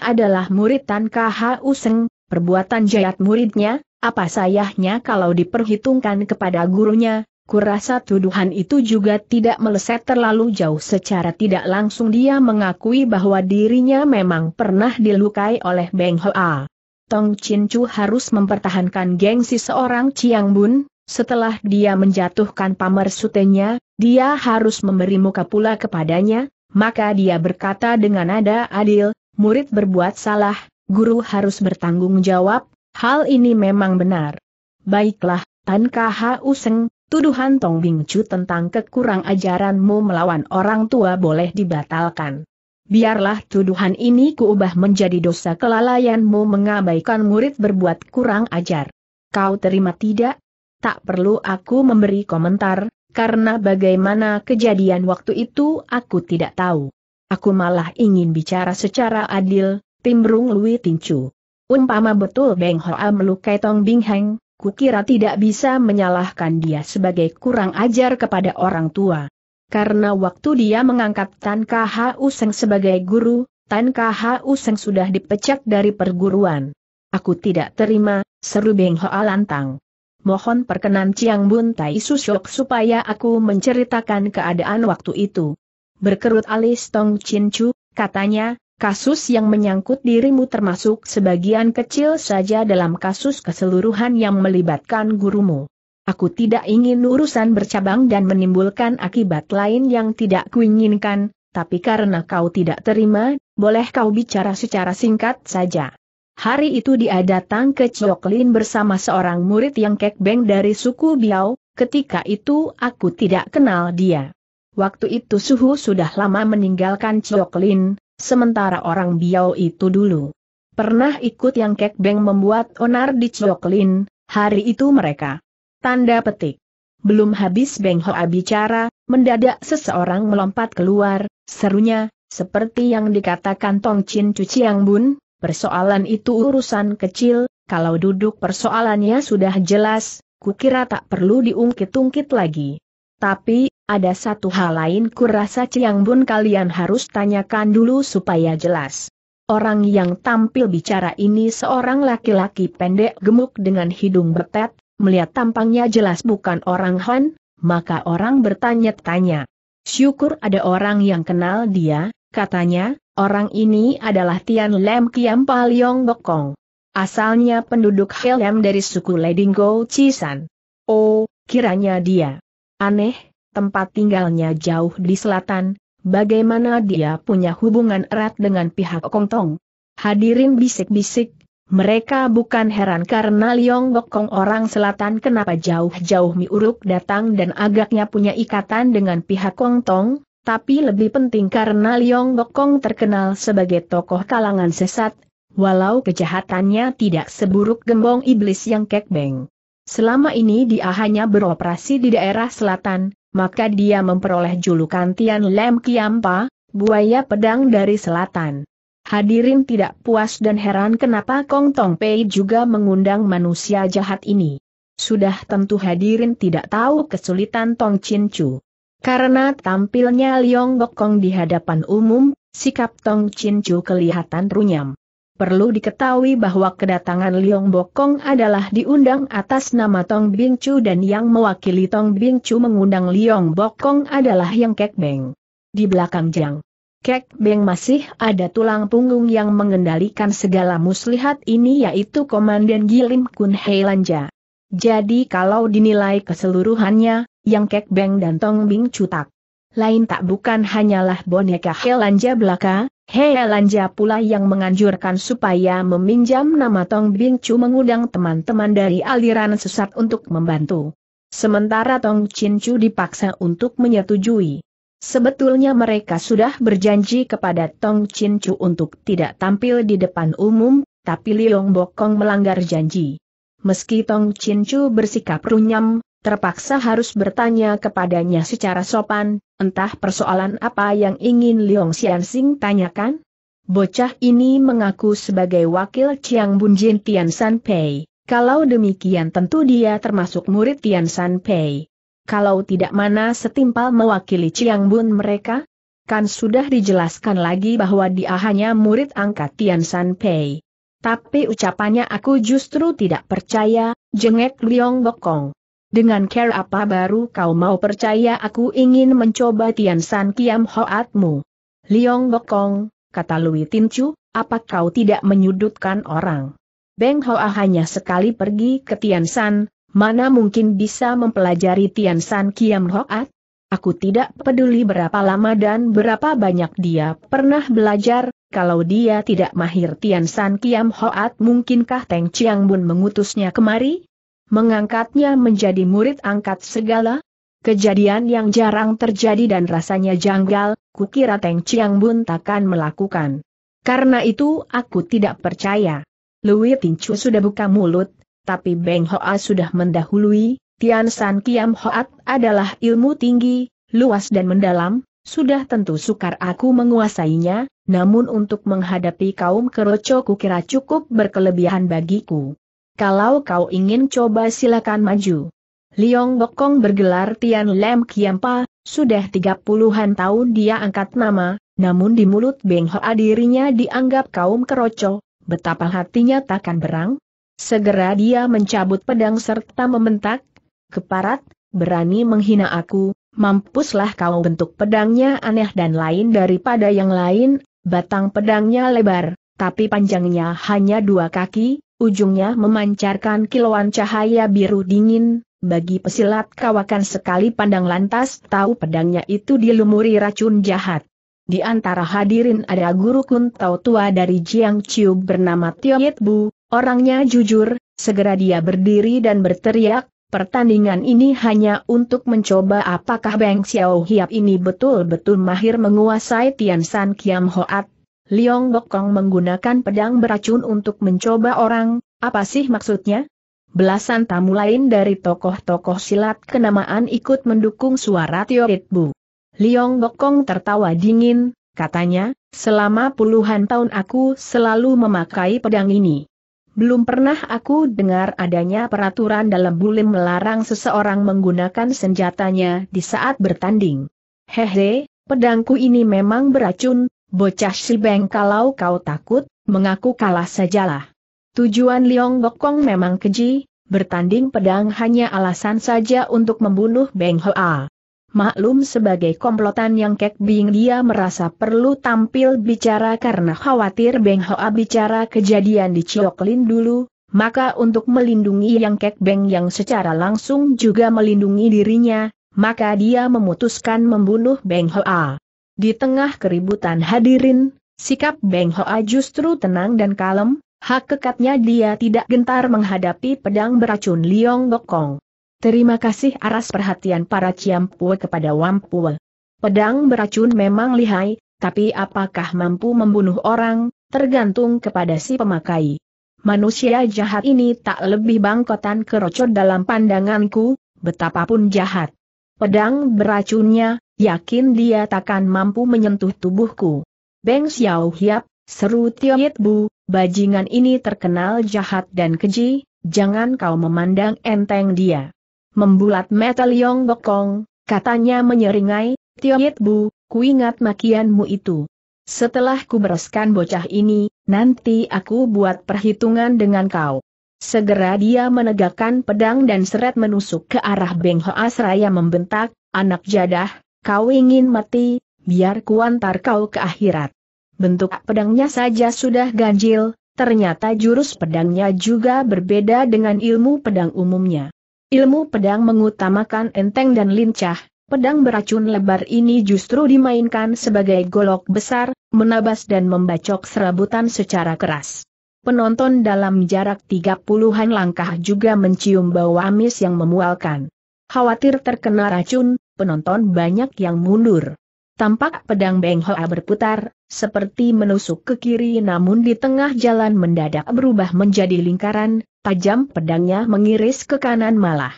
adalah murid Tan Kha Useng, perbuatan jahat muridnya, apa sayahnya kalau diperhitungkan kepada gurunya, kurasa tuduhan itu juga tidak meleset terlalu jauh secara tidak langsung dia mengakui bahwa dirinya memang pernah dilukai oleh Beng Hoa. Tong Chin Chu harus mempertahankan gengsi seorang Chiang Bun, setelah dia menjatuhkan pamer sutenya, dia harus memberi muka pula kepadanya, maka dia berkata dengan nada adil, murid berbuat salah, guru harus bertanggung jawab, hal ini memang benar. Baiklah, Tan Kha Useng, tuduhan Tong Bing Chu tentang kekurang ajaranmu melawan orang tua boleh dibatalkan. Biarlah tuduhan ini kuubah menjadi dosa kelalaianmu mengabaikan murid berbuat kurang ajar. Kau terima tidak? Tak perlu aku memberi komentar, karena bagaimana kejadian waktu itu aku tidak tahu. Aku malah ingin bicara secara adil, timbrung Lui Tin Chu. Umpama betul Beng Hoa melukai Tong Bing Heng, kukira tidak bisa menyalahkan dia sebagai kurang ajar kepada orang tua. Karena waktu dia mengangkat Tan Kha Useng sebagai guru, Tan Kha Useng sudah dipecat dari perguruan. Aku tidak terima, seru Beng Hoa lantang. Mohon perkenan Chiang Bun Tai Susyok supaya aku menceritakan keadaan waktu itu. Berkerut alis Tong Chin Chu, katanya, kasus yang menyangkut dirimu termasuk sebagian kecil saja dalam kasus keseluruhan yang melibatkan gurumu. Aku tidak ingin urusan bercabang dan menimbulkan akibat lain yang tidak kuinginkan, tapi karena kau tidak terima, boleh kau bicara secara singkat saja. Hari itu dia datang ke Cioklin bersama seorang murid Yang Kek Beng dari suku Biao, ketika itu aku tidak kenal dia. Waktu itu Suhu sudah lama meninggalkan Cioklin, sementara orang Biao itu dulu pernah ikut Yang Kek Beng membuat onar di Cioklin, hari itu mereka. Tanda petik. Belum habis Beng Hoa bicara, mendadak seseorang melompat keluar, serunya, seperti yang dikatakan Tong Chin Chu Chiang Bun, persoalan itu urusan kecil, kalau duduk persoalannya sudah jelas, kukira tak perlu diungkit-ungkit lagi. Tapi, ada satu hal lain kurasa Chiang Bun kalian harus tanyakan dulu supaya jelas. Orang yang tampil bicara ini seorang laki-laki pendek gemuk dengan hidung betet, melihat tampangnya jelas bukan orang Han, maka orang bertanya-tanya. Syukur ada orang yang kenal dia, katanya, orang ini adalah Tian Lem Kiam Pa Liong Bokong. Asalnya penduduk Helem dari suku Ledinggo Cisan. Oh, kiranya dia. Aneh, tempat tinggalnya jauh di selatan, bagaimana dia punya hubungan erat dengan pihak Kong Tong? Hadirin bisik-bisik, mereka bukan heran karena Liong Bokong orang selatan kenapa jauh-jauh miuruk datang dan agaknya punya ikatan dengan pihak Kong Tong, tapi lebih penting karena Liong Bokong terkenal sebagai tokoh kalangan sesat, walau kejahatannya tidak seburuk gembong iblis Yang Kek Beng. Selama ini dia hanya beroperasi di daerah selatan, maka dia memperoleh julukan Tian Lem Kiam Pa, buaya pedang dari selatan. Hadirin tidak puas dan heran kenapa Kong Tong Pei juga mengundang manusia jahat ini. Sudah tentu hadirin tidak tahu kesulitan Tong Chin Chu. Karena tampilnya Liong Bokong di hadapan umum, sikap Tong Chin Chu kelihatan runyam. Perlu diketahui bahwa kedatangan Liong Bokong adalah diundang atas nama Tong Bing Chu dan yang mewakili Tong Bing Chu mengundang Liong Bokong adalah Yang Kek Beng. Di belakang Yang Kek Beng masih ada tulang punggung yang mengendalikan segala muslihat ini yaitu Komandan Gilim Kun Hei Lanja. Jadi kalau dinilai keseluruhannya, Yang Kek Beng dan Tong Bing Chu tak lain tak bukan hanyalah boneka Hei Lanja belaka. Hei Lanja pula yang menganjurkan supaya meminjam nama Tong Bing Chu mengundang teman-teman dari aliran sesat untuk membantu. Sementara Tong Chin Chu dipaksa untuk menyetujui. Sebetulnya mereka sudah berjanji kepada Tong Chin Chu untuk tidak tampil di depan umum, tapi Liong Bokong melanggar janji. Meski Tong Chin Chu bersikap runyam, terpaksa harus bertanya kepadanya secara sopan. Entah persoalan apa yang ingin Liong Xianxing tanyakan? Bocah ini mengaku sebagai wakil Chiang Bun Jin Tian San Pei. Kalau demikian tentu dia termasuk murid Tian San Pei. Kalau tidak mana setimpal mewakili Chiang Bun mereka? Kan sudah dijelaskan lagi bahwa dia hanya murid angkat Tian San Pei. Tapi ucapannya aku justru tidak percaya, jengek Liong Bokong. Dengan care apa baru kau mau percaya aku ingin mencoba Tian San Kiam Hoatmu? Liong Bokong, kata Lui Tin Chu, apa kau tidak menyudutkan orang? Beng Hoa hanya sekali pergi ke Tian San, mana mungkin bisa mempelajari Tian San Kiam Hoat? Aku tidak peduli berapa lama dan berapa banyak dia pernah belajar, kalau dia tidak mahir Tian San Kiam Hoat mungkinkah Teng Chiang Bun mengutusnya kemari? Mengangkatnya menjadi murid angkat segala kejadian yang jarang terjadi dan rasanya janggal, kukira Teng Chiang Bun takkan melakukan. Karena itu aku tidak percaya. Lui Tin Chu sudah buka mulut, tapi Beng Hoa sudah mendahului. Tian San Kiam Hoat adalah ilmu tinggi, luas dan mendalam, sudah tentu sukar aku menguasainya, namun untuk menghadapi kaum keroco kukira cukup berkelebihan bagiku. Kalau kau ingin coba silakan maju. Liong Bokong bergelar Tian Lem Kiam Pa, sudah 30-an tahun dia angkat nama, namun di mulut Beng Hoa dirinya dianggap kaum keroco, betapa hatinya takkan berang. Segera dia mencabut pedang serta membentak, keparat, berani menghina aku, mampuslah kau. Bentuk pedangnya aneh dan lain daripada yang lain, batang pedangnya lebar, tapi panjangnya hanya 2 kaki. Ujungnya memancarkan kilauan cahaya biru dingin, bagi pesilat kawakan sekali pandang lantas tahu pedangnya itu dilumuri racun jahat. Di antara hadirin ada guru kuntau tua dari Jiang Chiu bernama Tiong Yit Bu, orangnya jujur, segera dia berdiri dan berteriak, pertandingan ini hanya untuk mencoba apakah Beng Xiao Hiap ini betul-betul mahir menguasai Tian San Kiam Hoat. Liong Bokong menggunakan pedang beracun untuk mencoba orang, apa sih maksudnya? Belasan tamu lain dari tokoh-tokoh silat kenamaan ikut mendukung suara Tiong Yit Bu. Liong Bokong tertawa dingin, katanya, selama puluhan tahun aku selalu memakai pedang ini. Belum pernah aku dengar adanya peraturan dalam bulim melarang seseorang menggunakan senjatanya di saat bertanding. Hehe, pedangku ini memang beracun. "Bocah si Beng, kalau kau takut, mengaku kalah sajalah." Tujuan Liong Bokong memang keji, bertanding pedang hanya alasan saja untuk membunuh Beng Hoa. Maklum sebagai komplotan Yang Kek Beng, dia merasa perlu tampil bicara karena khawatir Beng Hoa bicara kejadian di Cioklin dulu, maka untuk melindungi Yang Kek Beng yang secara langsung juga melindungi dirinya, maka dia memutuskan membunuh Beng Hoa. Di tengah keributan hadirin, sikap Beng Hoa justru tenang dan kalem, hak kekatnya dia tidak gentar menghadapi pedang beracun Liong Bokong. Terima kasih aras perhatian para Ciampue kepada Wampue. Pedang beracun memang lihai, tapi apakah mampu membunuh orang, tergantung kepada si pemakai. Manusia jahat ini tak lebih bangkotan kerocot dalam pandanganku, betapapun jahat. Pedang beracunnya, yakin dia takkan mampu menyentuh tubuhku. Beng Xiao Hiap, seru Tiong Yit Bu, bajingan ini terkenal jahat dan keji, jangan kau memandang enteng dia. Membulat mata Liong Bokong, katanya menyeringai, Tiong Yit Bu, ku ingat makianmu itu. Setelah ku bereskan bocah ini, nanti aku buat perhitungan dengan kau. Segera dia menegakkan pedang dan seret menusuk ke arah Beng Hoa seraya membentak, anak jadah. Kau ingin mati, biar kuantar kau ke akhirat. Bentuk pedangnya saja sudah ganjil, ternyata jurus pedangnya juga berbeda dengan ilmu pedang umumnya. Ilmu pedang mengutamakan enteng dan lincah, pedang beracun lebar ini justru dimainkan sebagai golok besar, menabas dan membacok serabutan secara keras. Penonton dalam jarak 30-an langkah juga mencium bau amis yang memualkan. Khawatir terkena racun, penonton banyak yang mundur. Tampak pedang Beng Hoa berputar, seperti menusuk ke kiri, namun di tengah jalan mendadak berubah menjadi lingkaran, tajam pedangnya mengiris ke kanan malah.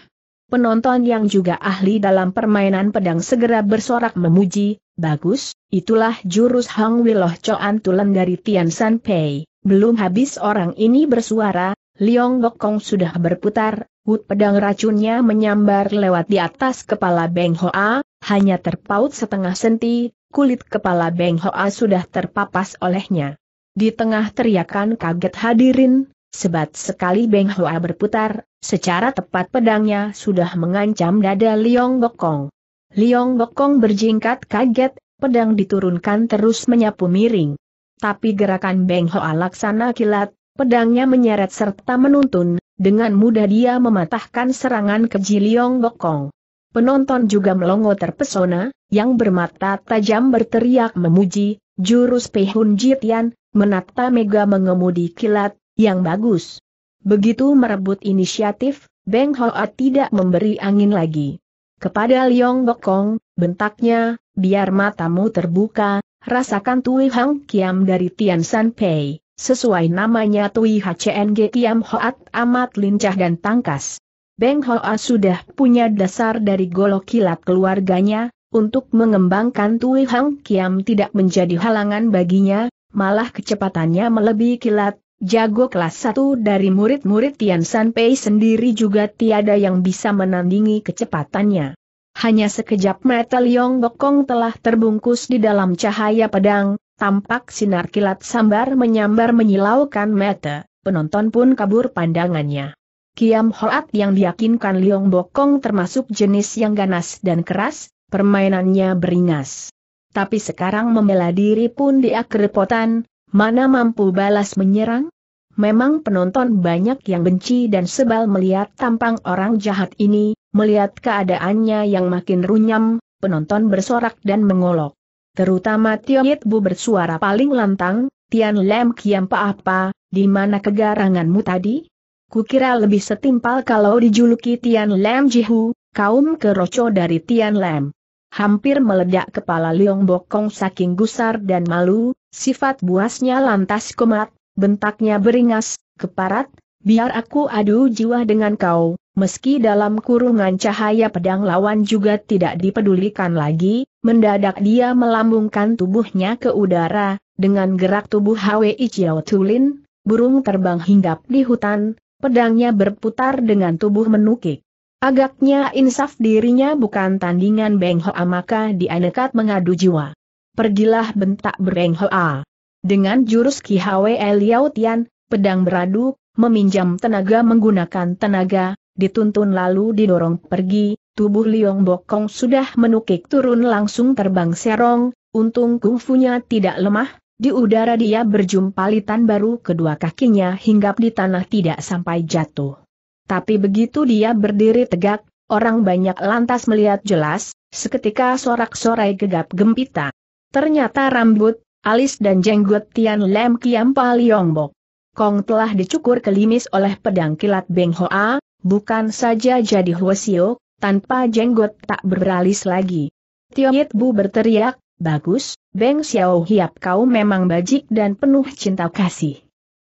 Penonton yang juga ahli dalam permainan pedang segera bersorak memuji, bagus, itulah jurus Hang Wiloh Coan Tulen dari Tian San Pei. Belum habis orang ini bersuara, Liong Bokong sudah berputar. Wut pedang racunnya menyambar lewat di atas kepala Beng Hoa, hanya terpaut setengah senti, kulit kepala Beng Hoa sudah terpapas olehnya. Di tengah teriakan kaget hadirin, sebat sekali Beng Hoa berputar, secara tepat pedangnya sudah mengancam dada Liong Bokong. Liong Bokong berjingkat kaget, pedang diturunkan terus menyapu miring. Tapi gerakan Beng Hoa laksana kilat, pedangnya menyeret serta menuntun. Dengan mudah dia mematahkan serangan keji Liong Bokong. Penonton juga melongo terpesona, yang bermata tajam berteriak memuji, jurus Pei Hun Jitian, menata mega mengemudi kilat, yang bagus. Begitu merebut inisiatif, Beng Hoa tidak memberi angin lagi. Kepada Liong Bokong, bentaknya, biar matamu terbuka, rasakan Tui Hang Kiam dari Tian San Pei. Sesuai namanya Tui Hang Kiam Hoat amat lincah dan tangkas. Beng Hoa sudah punya dasar dari golok kilat keluarganya, untuk mengembangkan Tui Hang Kiam tidak menjadi halangan baginya, malah kecepatannya melebihi kilat, jago kelas 1 dari murid-murid Tian San Pei sendiri juga tiada yang bisa menandingi kecepatannya. Hanya sekejap mata Liong Bokong telah terbungkus di dalam cahaya pedang. Tampak sinar kilat sambar menyambar menyilaukan mata, penonton pun kabur pandangannya. Kiam Hoat yang diyakinkan Liong Bokong termasuk jenis yang ganas dan keras, permainannya beringas. Tapi sekarang membela diri pun dia kerepotan, mana mampu balas menyerang? Memang penonton banyak yang benci dan sebal melihat tampang orang jahat ini, melihat keadaannya yang makin runyam, penonton bersorak dan mengolok. Terutama Tiong Yit Bu bersuara paling lantang, Tian Lem Kiam apa, di mana kegaranganmu tadi? Kukira lebih setimpal kalau dijuluki Tian Lem Jihu, kaum keroco dari Tian Lem. Hampir meledak kepala Liong Bokong saking gusar dan malu, sifat buasnya lantas komat, bentaknya beringas, keparat, biar aku adu jiwa dengan kau, meski dalam kurungan cahaya pedang lawan juga tidak dipedulikan lagi. Mendadak dia melambungkan tubuhnya ke udara, dengan gerak tubuh Hwi Cioklin, burung terbang hinggap di hutan, pedangnya berputar dengan tubuh menukik. Agaknya insaf dirinya bukan tandingan Beng Hoa maka dia nekat mengadu jiwa. pergilah, bentak Beng Hoa. Dengan jurus Ki Hwe Liao Tian, pedang beradu, meminjam tenaga menggunakan tenaga, dituntun lalu didorong pergi, tubuh Liong Bokong sudah menukik turun langsung terbang serong, untung kungfunya tidak lemah, di udara dia berjumpalitan baru kedua kakinya hinggap di tanah tidak sampai jatuh. Tapi begitu dia berdiri tegak, orang banyak lantas melihat jelas, seketika sorak-sorai gegap gempita. Ternyata rambut, alis dan jenggot Tian Lem Kiam Pa Liong Bokong telah dicukur kelimis oleh pedang kilat Beng Hoa, bukan saja jadi hwasio, tanpa jenggot tak beralis lagi. Tiong Yit Bu berteriak, "Bagus, Beng Xiao Hiap, kau memang bajik dan penuh cinta kasih.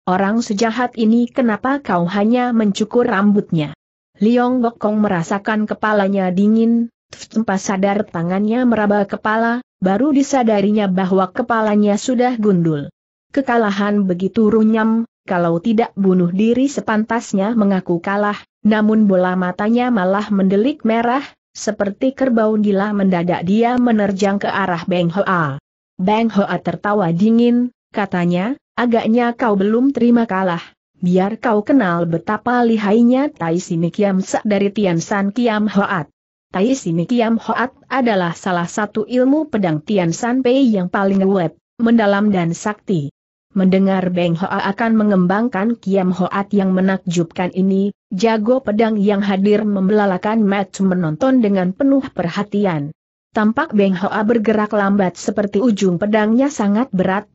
Orang sejahat ini kenapa kau hanya mencukur rambutnya?" Liong Bokong merasakan kepalanya dingin, tanpa sadar tangannya meraba kepala, baru disadarinya bahwa kepalanya sudah gundul. Kekalahan begitu runyam, kalau tidak bunuh diri sepantasnya mengaku kalah, namun bola matanya malah mendelik merah, seperti kerbau gila. Mendadak dia menerjang ke arah Beng Hoa. Beng Hoa tertawa dingin, katanya, "Agaknya kau belum terima kalah. Biar kau kenal betapa lihainya Tai Si Mi Kiam Sa dari Tian San Kiam Hoat." Tai Si Mi Kiam Hoat adalah salah satu ilmu pedang Tian San Pei yang paling luwet, mendalam dan sakti. Mendengar Beng Hoa akan mengembangkan Kiam Hoat yang menakjubkan ini, jago pedang yang hadir membelalakan mata menonton dengan penuh perhatian. Tampak Beng Hoa bergerak lambat seperti ujung pedangnya sangat berat,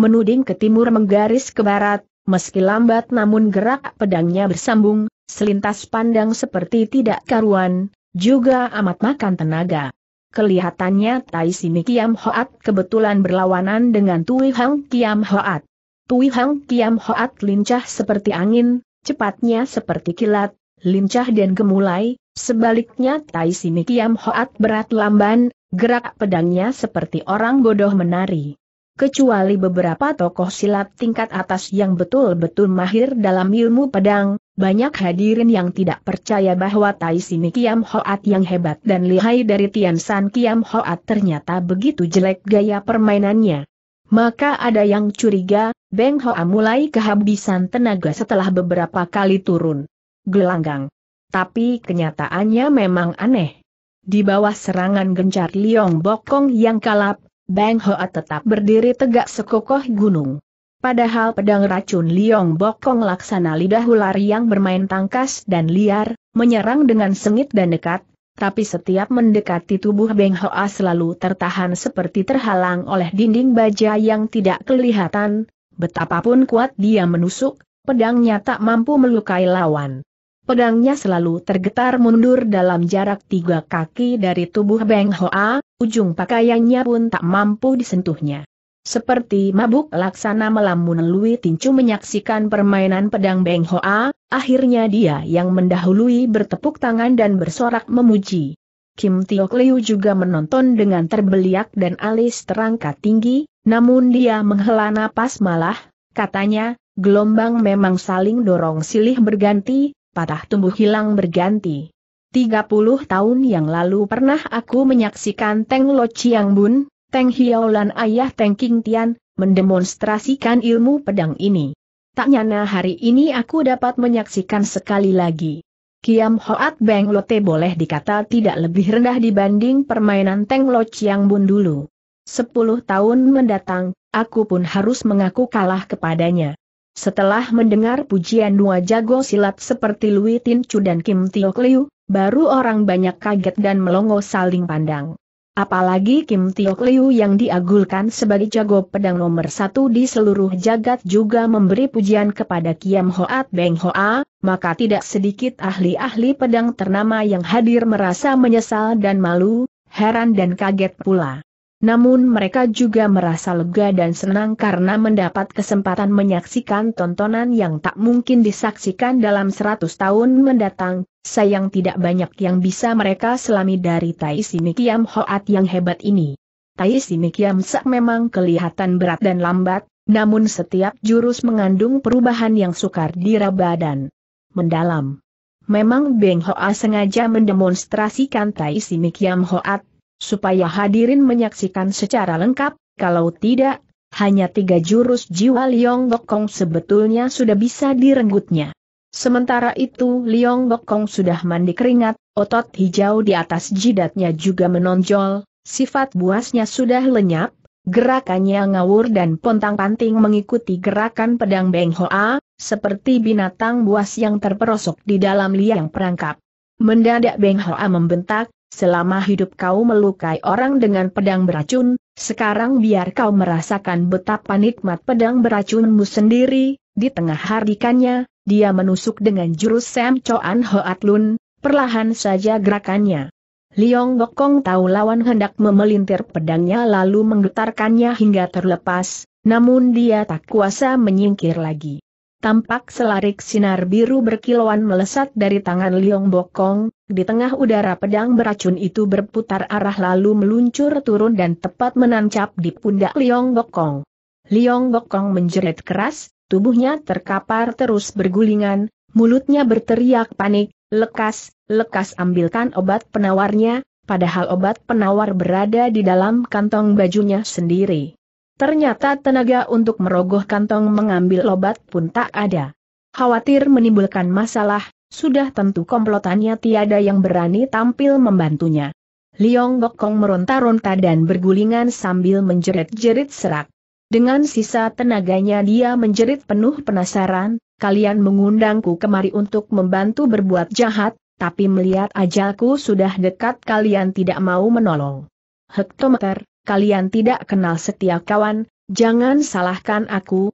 menuding ke timur menggaris ke barat. Meski lambat namun gerak pedangnya bersambung, selintas pandang seperti tidak karuan, juga amat makan tenaga. Kelihatannya Tai Si Mi Kiam Hoat kebetulan berlawanan dengan Tui Hang Kiam Hoat. Tui Hang Kiam Hoat lincah seperti angin, cepatnya seperti kilat, lincah dan gemulai. Sebaliknya Tai Si Mi Kiam Hoat berat lamban, gerak pedangnya seperti orang bodoh menari. Kecuali beberapa tokoh silat tingkat atas yang betul-betul mahir dalam ilmu pedang, banyak hadirin yang tidak percaya bahwa Tai Si Mi Kiam Hoat yang hebat dan lihai dari Tian San Kiam Hoat ternyata begitu jelek gaya permainannya. Maka ada yang curiga, Beng Hoa mulai kehabisan tenaga setelah beberapa kali turun gelanggang. Tapi kenyataannya memang aneh. Di bawah serangan gencar Liong Bokong yang kalap, Beng Hoa tetap berdiri tegak sekokoh gunung. Padahal pedang racun Liong Bokong laksana lidah ular yang bermain tangkas dan liar, menyerang dengan sengit dan dekat, tapi setiap mendekati tubuh Beng Hoa selalu tertahan seperti terhalang oleh dinding baja yang tidak kelihatan. Betapapun kuat dia menusuk, pedangnya tak mampu melukai lawan. Pedangnya selalu tergetar mundur dalam jarak 3 kaki dari tubuh Beng Hoa. Ujung pakaiannya pun tak mampu disentuhnya. Seperti mabuk laksana melamun, Lui Tin Chu menyaksikan permainan pedang Beng Hoa. Akhirnya dia yang mendahului bertepuk tangan dan bersorak memuji. Kim Tiok Liu juga menonton dengan terbeliak dan alis terangkat tinggi, namun dia menghela napas malah, katanya, "Gelombang memang saling dorong silih berganti, patah tumbuh hilang berganti. 30 tahun yang lalu pernah aku menyaksikan Teng Lo Chiang Bun, Teng Hiolan ayah Teng King Tian, mendemonstrasikan ilmu pedang ini. Tak nyana hari ini aku dapat menyaksikan sekali lagi." Kiam Hoat Beng Lote boleh dikata tidak lebih rendah dibanding permainan Teng Lo Chiang Bun dulu. 10 tahun mendatang, aku pun harus mengaku kalah kepadanya. Setelah mendengar pujian dua jago silat seperti Lui Tin Chu dan Kim Tiok Liu, baru orang banyak kaget dan melongo saling pandang. Apalagi Kim Tiok Liu yang diagulkan sebagai jago pedang nomor 1 di seluruh jagat juga memberi pujian kepada Kiam Hoat Beng Hoa, maka tidak sedikit ahli-ahli pedang ternama yang hadir merasa menyesal dan malu, heran dan kaget pula. Namun mereka juga merasa lega dan senang karena mendapat kesempatan menyaksikan tontonan yang tak mungkin disaksikan dalam 100 tahun mendatang. Sayang tidak banyak yang bisa mereka selami dari Tai Si Mi Kiam Hoat yang hebat ini. Tai Si Mi Kiam Sa memang kelihatan berat dan lambat, namun setiap jurus mengandung perubahan yang sukar diraba dan mendalam. Memang Beng Hoa sengaja mendemonstrasikan Tai Si Mi Kiam Hoat, supaya hadirin menyaksikan secara lengkap, Kalau tidak, hanya 3 jurus jiwa Liong Bokong sebetulnya sudah bisa direnggutnya. Sementara itu Liong Bokong sudah mandi keringat, otot hijau di atas jidatnya juga menonjol, sifat buasnya sudah lenyap, gerakannya ngawur dan pontang-panting mengikuti gerakan pedang Beng Hoa, seperti binatang buas yang terperosok di dalam liang perangkap. Mendadak Beng Hoa membentak, "Selama hidup kau melukai orang dengan pedang beracun, sekarang biar kau merasakan betapa nikmat pedang beracunmu sendiri." Di tengah hardikannya, dia menusuk dengan jurus Sam Choan Hoat Lun, perlahan saja gerakannya. Liong Bokong tahu lawan hendak memelintir pedangnya lalu menggetarkannya hingga terlepas, namun dia tak kuasa menyingkir lagi. Tampak selarik sinar biru berkilauan melesat dari tangan Liong Bokong, di tengah udara pedang beracun itu berputar arah lalu meluncur turun dan tepat menancap di pundak Liong Bokong. Liong Bokong menjerit keras, tubuhnya terkapar terus bergulingan, mulutnya berteriak panik, "Lekas, lekas ambilkan obat penawarnya," padahal obat penawar berada di dalam kantong bajunya sendiri. Ternyata tenaga untuk merogoh kantong mengambil obat pun tak ada. Khawatir menimbulkan masalah, sudah tentu komplotannya tiada yang berani tampil membantunya. Liong Bokong meronta-ronta dan bergulingan sambil menjerit-jerit serak. Dengan sisa tenaganya dia menjerit penuh penasaran, "Kalian mengundangku kemari untuk membantu berbuat jahat, tapi melihat ajalku sudah dekat kalian tidak mau menolong. Hektometer, kalian tidak kenal setia kawan, jangan salahkan aku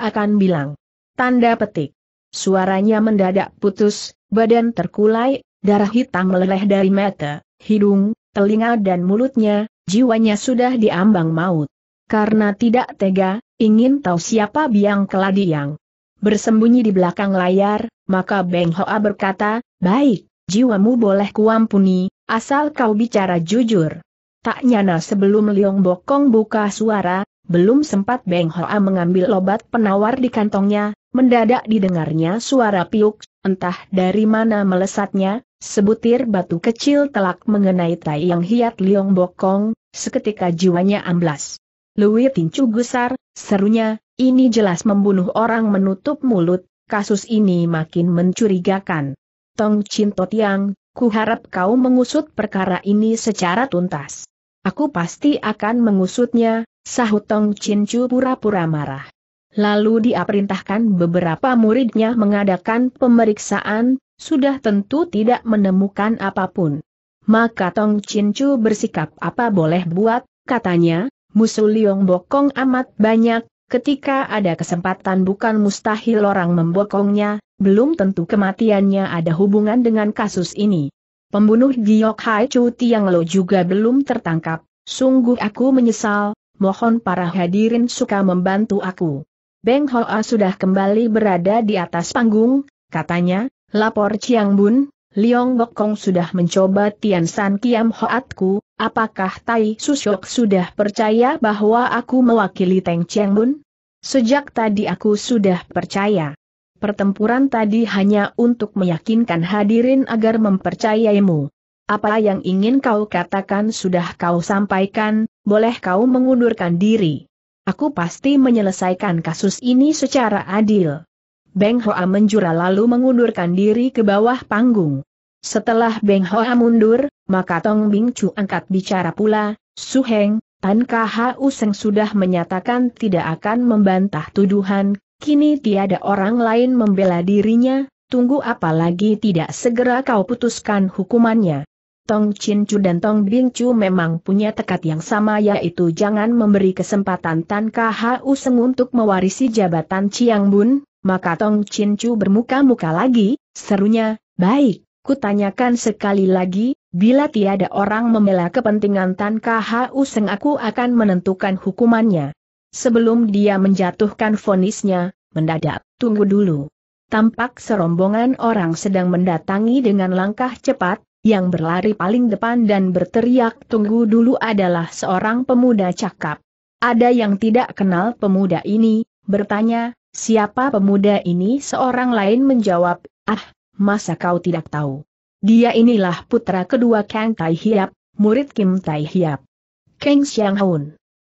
akan bilang." Tanda petik. Suaranya mendadak putus, badan terkulai, darah hitam meleleh dari mata, hidung, telinga dan mulutnya, jiwanya sudah diambang maut. Karena tidak tega, ingin tahu siapa biang keladi yang bersembunyi di belakang layar, maka Beng Hoa berkata, "Baik, jiwamu boleh kuampuni, asal kau bicara jujur." Tak nyana sebelum Liong Bokong buka suara, belum sempat Beng Hoa mengambil obat penawar di kantongnya, mendadak didengarnya suara piuk, entah dari mana melesatnya, sebutir batu kecil telak mengenai tai yang hiat Liong Bokong, seketika jiwanya amblas. "Lui Tin Chu gusar," serunya, "ini jelas membunuh orang." Menutup mulut, "Kasus ini makin mencurigakan. Tong Chin Tiang, kuharap kau mengusut perkara ini secara tuntas." "Aku pasti akan mengusutnya," sahut Tong Chin Chu pura-pura marah. Lalu dia perintahkan beberapa muridnya mengadakan pemeriksaan, sudah tentu tidak menemukan apapun. Maka Tong Chin Chu bersikap apa boleh buat, katanya, "Musuh Liong Bokong amat banyak, ketika ada kesempatan bukan mustahil orang membokongnya, belum tentu kematiannya ada hubungan dengan kasus ini. Pembunuh Giok Hai Chu Tiang Lo juga belum tertangkap, sungguh aku menyesal, mohon para hadirin suka membantu aku." Beng Hoa sudah kembali berada di atas panggung, katanya, "Lapor Chiang Bun, Liong Bokong sudah mencoba Tian San Kiam Hoatku. Apakah Tai Susyok sudah percaya bahwa aku mewakili Teng Chiang Bun?" "Sejak tadi aku sudah percaya. Pertempuran tadi hanya untuk meyakinkan hadirin agar mempercayaimu. Apa yang ingin kau katakan sudah kau sampaikan, boleh kau mengundurkan diri. Aku pasti menyelesaikan kasus ini secara adil." Beng Hoa menjura lalu mengundurkan diri ke bawah panggung. Setelah Beng Hoa mundur, maka Tong Bing Chu angkat bicara pula, "Suheng, Tan Kha Useng sudah menyatakan tidak akan membantah tuduhan, kini tiada orang lain membela dirinya, tunggu apalagi tidak segera kau putuskan hukumannya." Tong Chin Chu dan Tong Bing Chu memang punya tekad yang sama, yaitu jangan memberi kesempatan Tan Kha Useng untuk mewarisi jabatan Chiang Bun, maka Tong Chin Chu bermuka-muka lagi, serunya, "Baik. Kutanyakan sekali lagi, bila tiada orang membela kepentingan Tan Kha Useng aku akan menentukan hukumannya." Sebelum dia menjatuhkan vonisnya, mendadak, "Tunggu dulu." Tampak serombongan orang sedang mendatangi dengan langkah cepat, yang berlari paling depan dan berteriak "Tunggu dulu" adalah seorang pemuda cakap. Ada yang tidak kenal pemuda ini, bertanya, "Siapa pemuda ini?" Seorang lain menjawab, "Ah, masa kau tidak tahu? Dia inilah putra kedua Kang Tai Hiap, murid Kim Tai Hiap." Kang Xiang Hun.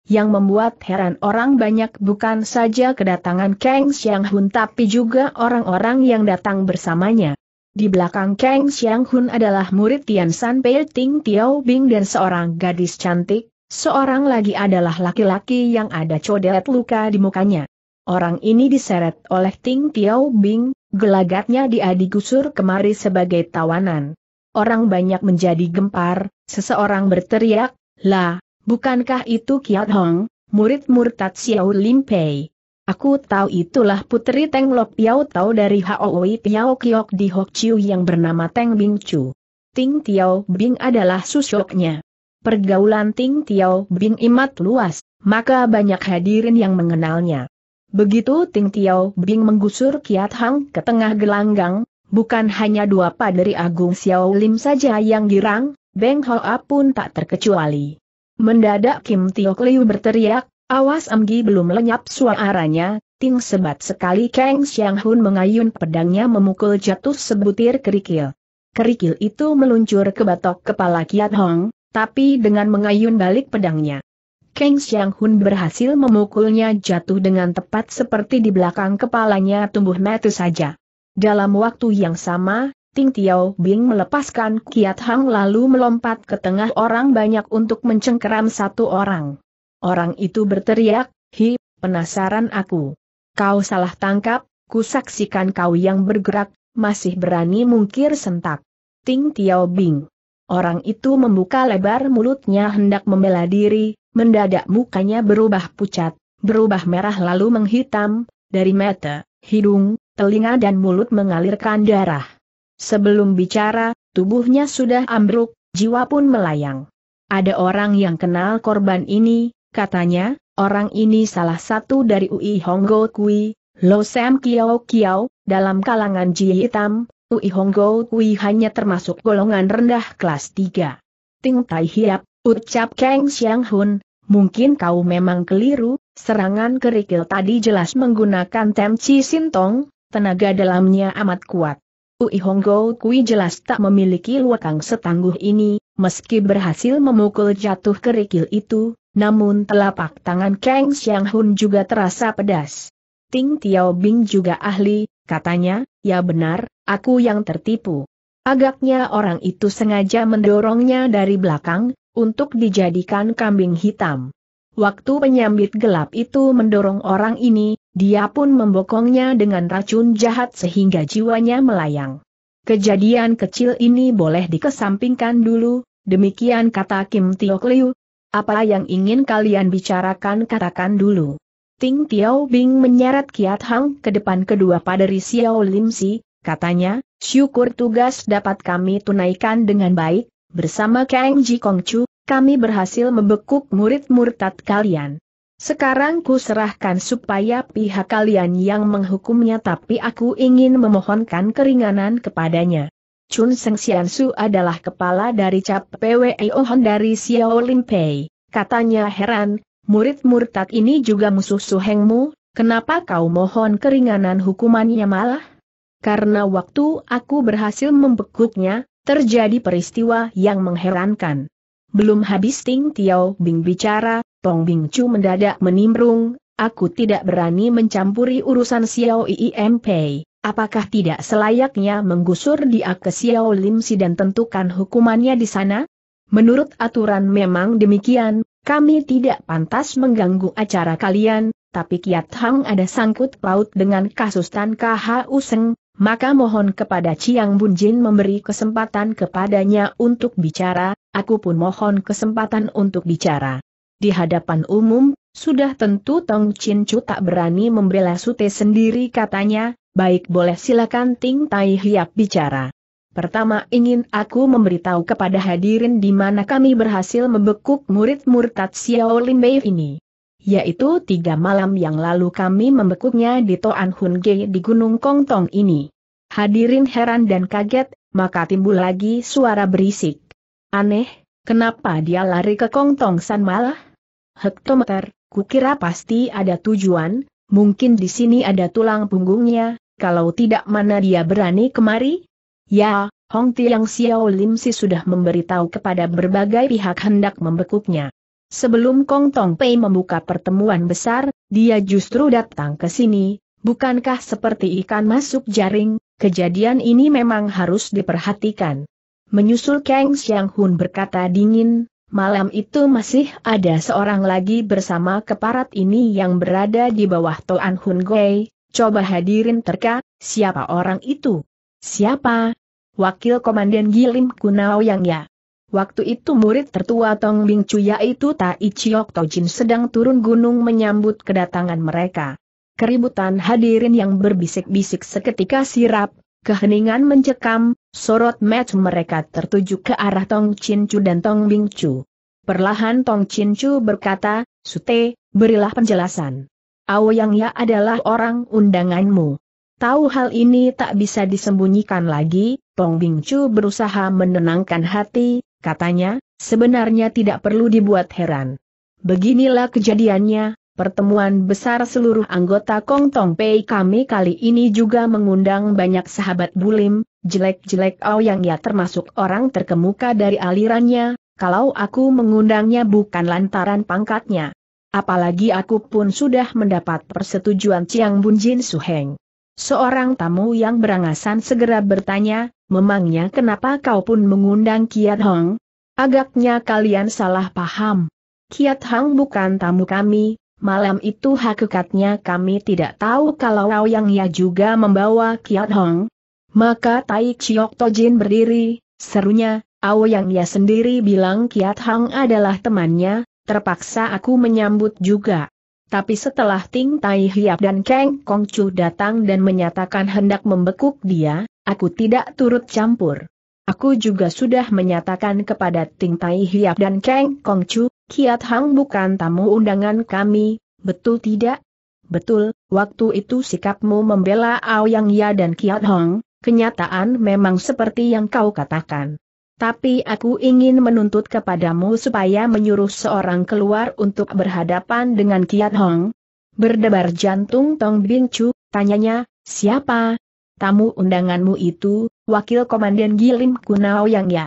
Yang membuat heran orang banyak bukan saja kedatangan Kang Xiang Hun tapi juga orang-orang yang datang bersamanya. Di belakang Kang Xiang Hun adalah murid Tian San Pei Ting Tiao Bing dan seorang gadis cantik, seorang lagi adalah laki-laki yang ada codet luka di mukanya. Orang ini diseret oleh Ting Tiao Bing, gelagatnya dia digusur kemari sebagai tawanan. Orang banyak menjadi gempar, seseorang berteriak, "Lah, bukankah itu Kiat Hong, murid murtad Xiao Lim Pei? Aku tahu itulah putri Teng Lo Piao Tau dari Haoi Piao Kiok di Hok Chiu yang bernama Teng Bing Chu." Ting Tiao Bing adalah susuknya. Pergaulan Ting Tiao Bing amat luas, maka banyak hadirin yang mengenalnya. Begitu Ting Tiao Bing menggusur Kiat Hong ke tengah gelanggang, bukan hanya dua paderi agung Xiao Lim saja yang girang, Beng Hoa pun tak terkecuali. Mendadak Kim Tiok Liu berteriak, "Awas!" Amgi belum lenyap suaranya, ting sebat sekali Kang Xiang Hun mengayun pedangnya memukul jatuh sebutir kerikil. Kerikil itu meluncur ke batok kepala Kiat Hong, tapi dengan mengayun balik pedangnya, Kang Xiang Hun berhasil memukulnya jatuh dengan tepat seperti di belakang kepalanya tumbuh metu saja. Dalam waktu yang sama, Ting Tiao Bing melepaskan Kiat Hong lalu melompat ke tengah orang banyak untuk mencengkeram satu orang. Orang itu berteriak, "Hi, penasaran aku. Kau salah tangkap, ku saksikan kau yang bergerak, masih berani mungkir!" sentak Ting Tiao Bing. Orang itu membuka lebar mulutnya hendak membela diri, mendadak mukanya berubah pucat, berubah merah lalu menghitam, dari mata, hidung, telinga dan mulut mengalirkan darah. Sebelum bicara, tubuhnya sudah ambruk, jiwa pun melayang. "Ada orang yang kenal korban ini," katanya, "orang ini salah satu dari Ui Honggo Kui, Lo Sam Kiao Kiao, dalam kalangan Ji Hitam, Ui Honggo Kui hanya termasuk golongan rendah kelas 3. "Ting Tai Hiap," ucap Kang Xiang Hun, "mungkin kau memang keliru, serangan kerikil tadi jelas menggunakan Temci Sintong. Tenaga dalamnya amat kuat. Ui Honggo Kui jelas tak memiliki luakang setangguh ini." Meski berhasil memukul jatuh kerikil itu, namun telapak tangan Kang Xiang Hun juga terasa pedas. "Ting Tiao Bing juga ahli," katanya, "ya benar, aku yang tertipu." Agaknya orang itu sengaja mendorongnya dari belakang, untuk dijadikan kambing hitam. Waktu penyambit gelap itu mendorong orang ini, dia pun membokongnya dengan racun jahat sehingga jiwanya melayang. "Kejadian kecil ini boleh dikesampingkan dulu," demikian kata Kim Tiok Liu. "Apa yang ingin kalian bicarakan katakan dulu." Ting Tiao Bing menyeret Kiat Hong ke depan kedua paderi Xiao Lim Si, katanya, "Syukur tugas dapat kami tunaikan dengan baik, bersama Kang Ji Kong Chu, kami berhasil membekuk murid murtad kalian. Sekarang ku serahkan supaya pihak kalian yang menghukumnya, tapi aku ingin memohonkan keringanan kepadanya." Chun Seng Xian Su adalah kepala dari Cap Pweo Hon dari Xiao Lim Pei, katanya heran, "Murid murtad ini juga musuh suhengmu, kenapa kau mohon keringanan hukumannya?" "Malah, karena waktu aku berhasil membekuknya, terjadi peristiwa yang mengherankan." Belum habis Ting Tiao Bing bicara, Tong Bing Chu mendadak menimbrung, "Aku tidak berani mencampuri urusan Xiao Im Pei, apakah tidak selayaknya menggusur dia ke Xiao Lim Si dan tentukan hukumannya di sana? Menurut aturan memang demikian, kami tidak pantas mengganggu acara kalian, tapi Kiat Hong ada sangkut paut dengan kasus Tan Kha Useng, maka mohon kepada Chiang Bun Jin memberi kesempatan kepadanya untuk bicara." "Aku pun mohon kesempatan untuk bicara." Di hadapan umum, sudah tentu Tong Chin Chu tak berani membela sute sendiri, katanya, "Baik, boleh, silakan Ting Tai Hiap bicara. Pertama ingin aku memberitahu kepada hadirin di mana kami berhasil membekuk murid murtad Xiao Lim Pei ini. Yaitu 3 malam yang lalu kami membekuknya di Toan Hun Ge di Gunung Kong Tong ini." Hadirin heran dan kaget, maka timbul lagi suara berisik, "Aneh, kenapa dia lari ke Kong Tong San malah? Hektometer, kukira pasti ada tujuan, mungkin di sini ada tulang punggungnya, kalau tidak mana dia berani kemari?" "Ya, Hong Tiang Xiao Lim Si sudah memberitahu kepada berbagai pihak hendak membekuknya. Sebelum Kong Tong Pei membuka pertemuan besar, dia justru datang ke sini, bukankah seperti ikan masuk jaring? Kejadian ini memang harus diperhatikan. Menyusul Kang Xiang Hun berkata dingin, malam itu masih ada seorang lagi bersama keparat ini yang berada di bawah Toan Hun Gui, coba hadirin terka, siapa orang itu? Siapa? Wakil Komandan Gilim Kunao Yang Ya. Waktu itu murid tertua Tong Bing Chu yaitu Tai Chiok Tojin sedang turun gunung menyambut kedatangan mereka. Keributan hadirin yang berbisik-bisik seketika sirap, keheningan mencekam, sorot mata mereka tertuju ke arah Tong Chin Chu dan Tong Bing Chu. Perlahan Tong Chin Chu berkata, "Sute, berilah penjelasan. Ao Yang Ya adalah orang undanganmu." Tahu hal ini tak bisa disembunyikan lagi, Tong Bing Chu berusaha menenangkan hati. Katanya, sebenarnya tidak perlu dibuat heran. Beginilah kejadiannya, pertemuan besar seluruh anggota Kong Tong Pei kami kali ini juga mengundang banyak sahabat bulim, jelek-jelek Ao Yang Ya termasuk orang terkemuka dari alirannya, kalau aku mengundangnya bukan lantaran pangkatnya. Apalagi aku pun sudah mendapat persetujuan Chiang Bun Jin Suheng. Seorang tamu yang berangasan segera bertanya, memangnya kenapa kau pun mengundang Kiat Hong? Agaknya kalian salah paham. Kiat Hong bukan tamu kami, malam itu hakikatnya kami tidak tahu kalau Ao Yang Ya juga membawa Kiat Hong. Maka Tai Chiok Tojin berdiri, serunya, Ao Yang Ya sendiri bilang Kiat Hong adalah temannya, terpaksa aku menyambut juga. Tapi setelah Ting Tai Hiap dan Kang Kong Chu datang dan menyatakan hendak membekuk dia, aku tidak turut campur. Aku juga sudah menyatakan kepada Ting Tai Hiap dan Kang Kong Chu, Kiat Hong bukan tamu undangan kami, betul tidak? Betul, waktu itu sikapmu membela Ao Yang Ya dan Kiat Hong, kenyataan memang seperti yang kau katakan. Tapi aku ingin menuntut kepadamu supaya menyuruh seorang keluar untuk berhadapan dengan Kiat Hong. Berdebar jantung Tong Bing Chu, tanyanya, siapa? Tamu undanganmu itu, Wakil Komandan Gilim Kunao Yang Ya.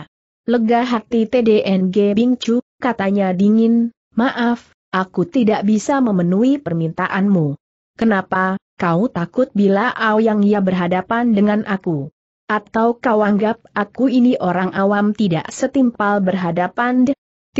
Lega hati TDNG Bing Chu, katanya dingin, maaf, aku tidak bisa memenuhi permintaanmu. Kenapa, kau takut bila Ao Yang Ya berhadapan dengan aku? Atau kau anggap aku ini orang awam tidak setimpal berhadapan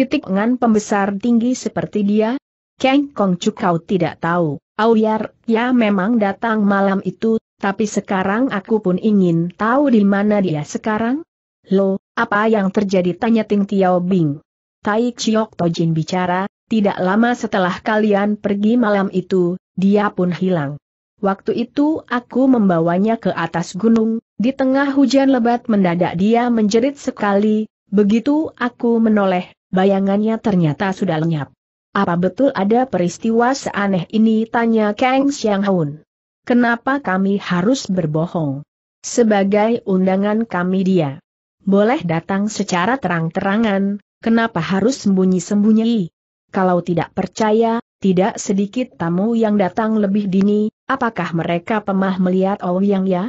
dengan pembesar tinggi seperti dia? Kang Kong Chu kau tidak tahu, Ao Yang Ya memang datang malam itu, tapi sekarang aku pun ingin tahu di mana dia sekarang? Lo, apa yang terjadi? Tanya Ting Tiao Bing. Tai Chiok Tojin bicara, tidak lama setelah kalian pergi malam itu, dia pun hilang. Waktu itu aku membawanya ke atas gunung, di tengah hujan lebat mendadak dia menjerit sekali, begitu aku menoleh, bayangannya ternyata sudah lenyap. Apa betul ada peristiwa seaneh ini? Tanya Kang Xiang Hun. Kenapa kami harus berbohong? Sebagai undangan kami dia boleh datang secara terang-terangan, kenapa harus sembunyi-sembunyi? Kalau tidak percaya, tidak sedikit tamu yang datang lebih dini. Apakah mereka pernah melihat Ao Yang Ya?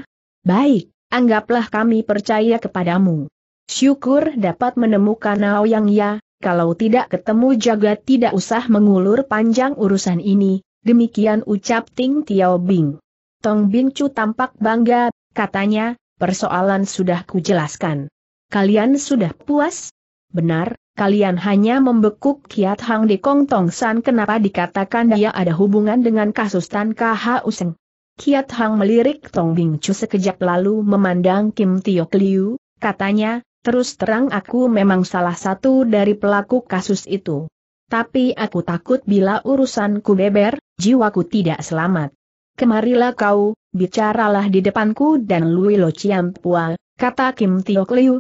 Baik, anggaplah kami percaya kepadamu. Syukur dapat menemukan Ao Yang Ya, kalau tidak ketemu jaga tidak usah mengulur panjang urusan ini, demikian ucap Ting Tiao Bing. Tong Bing Chu tampak bangga, katanya, persoalan sudah kujelaskan. Kalian sudah puas? Benar, kalian hanya membekuk Kiat Hong di Kong Tong San. Kenapa dikatakan dia ada hubungan dengan kasus Tan Kha Useng? Kiat Hong melirik Tong Bing Chu sekejap lalu memandang Kim Tiok Liu, katanya, terus terang aku memang salah satu dari pelaku kasus itu. Tapi aku takut bila urusanku beber, jiwaku tidak selamat. Kemarilah kau, bicaralah di depanku dan Lui Lo Ciam Pua, kata Kim Tiok Liu.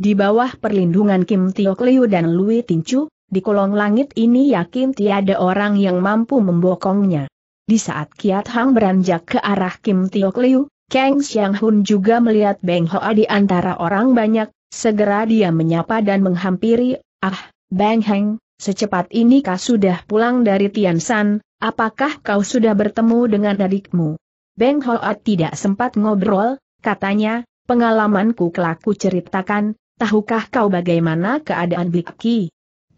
Di bawah perlindungan Kim Tiok Liu dan Lui Tin Chu, di kolong langit ini yakin tiada orang yang mampu membokongnya. Di saat Kiat Hong beranjak ke arah Kim Tiok Liu, Kang Xiang Hun juga melihat Beng Hoa di antara orang banyak, segera dia menyapa dan menghampiri, ah, Beng Heng, secepat ini kau sudah pulang dari Tian San, apakah kau sudah bertemu dengan adikmu? Beng Hoa tidak sempat ngobrol, katanya, pengalamanku kelak ku ceritakan. Tahukah kau bagaimana keadaan Bikki?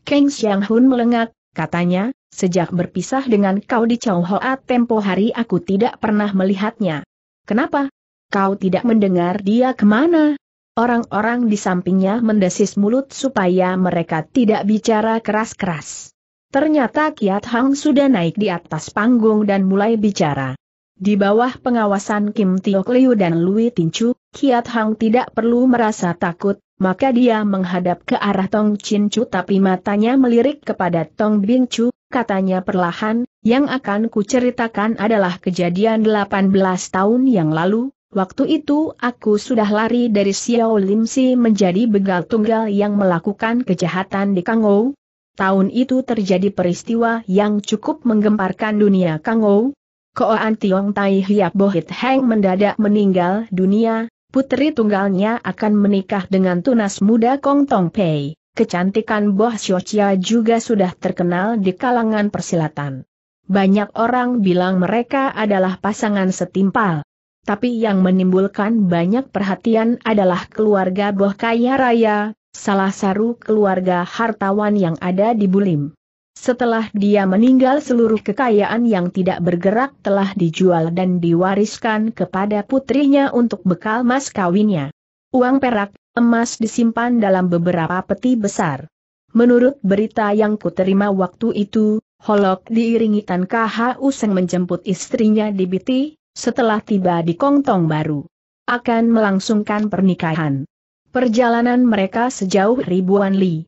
Kang Xiang Hun melengak, Katanya, sejak berpisah dengan kau di Chow Hoa tempo hari aku tidak pernah melihatnya. Kenapa? Kau tidak mendengar dia kemana? Orang-orang di sampingnya mendesis mulut supaya mereka tidak bicara keras-keras. Ternyata Kiat Hong sudah naik di atas panggung dan mulai bicara. Di bawah pengawasan Kim Tiok Liu dan Lui Tin Chu, Kiat Hong tidak perlu merasa takut, maka dia menghadap ke arah Tong Chin Chu tapi matanya melirik kepada Tong Biao Chu, katanya perlahan, yang akan kuceritakan adalah kejadian 18 tahun yang lalu, waktu itu aku sudah lari dari Xiao Lim Si menjadi begal tunggal yang melakukan kejahatan di Kangou. Tahun itu terjadi peristiwa yang cukup menggemparkan dunia Kangou. Koan Tiong Tai Hiap Bohit Heng mendadak meninggal dunia, putri tunggalnya akan menikah dengan tunas muda Kong Tong Pei. Kecantikan Boh Xiaochia juga sudah terkenal di kalangan persilatan. Banyak orang bilang mereka adalah pasangan setimpal. Tapi yang menimbulkan banyak perhatian adalah keluarga Boh Kaya Raya, salah satu keluarga hartawan yang ada di Bulim. Setelah dia meninggal seluruh kekayaan yang tidak bergerak telah dijual dan diwariskan kepada putrinya untuk bekal mas kawinnya. Uang perak, emas disimpan dalam beberapa peti besar. Menurut berita yang kuterima waktu itu, Holok diiringi Tan Kha Useng menjemput istrinya di Biti, setelah tiba di Kong Tong Baru. Akan melangsungkan pernikahan. Perjalanan mereka sejauh ribuan li.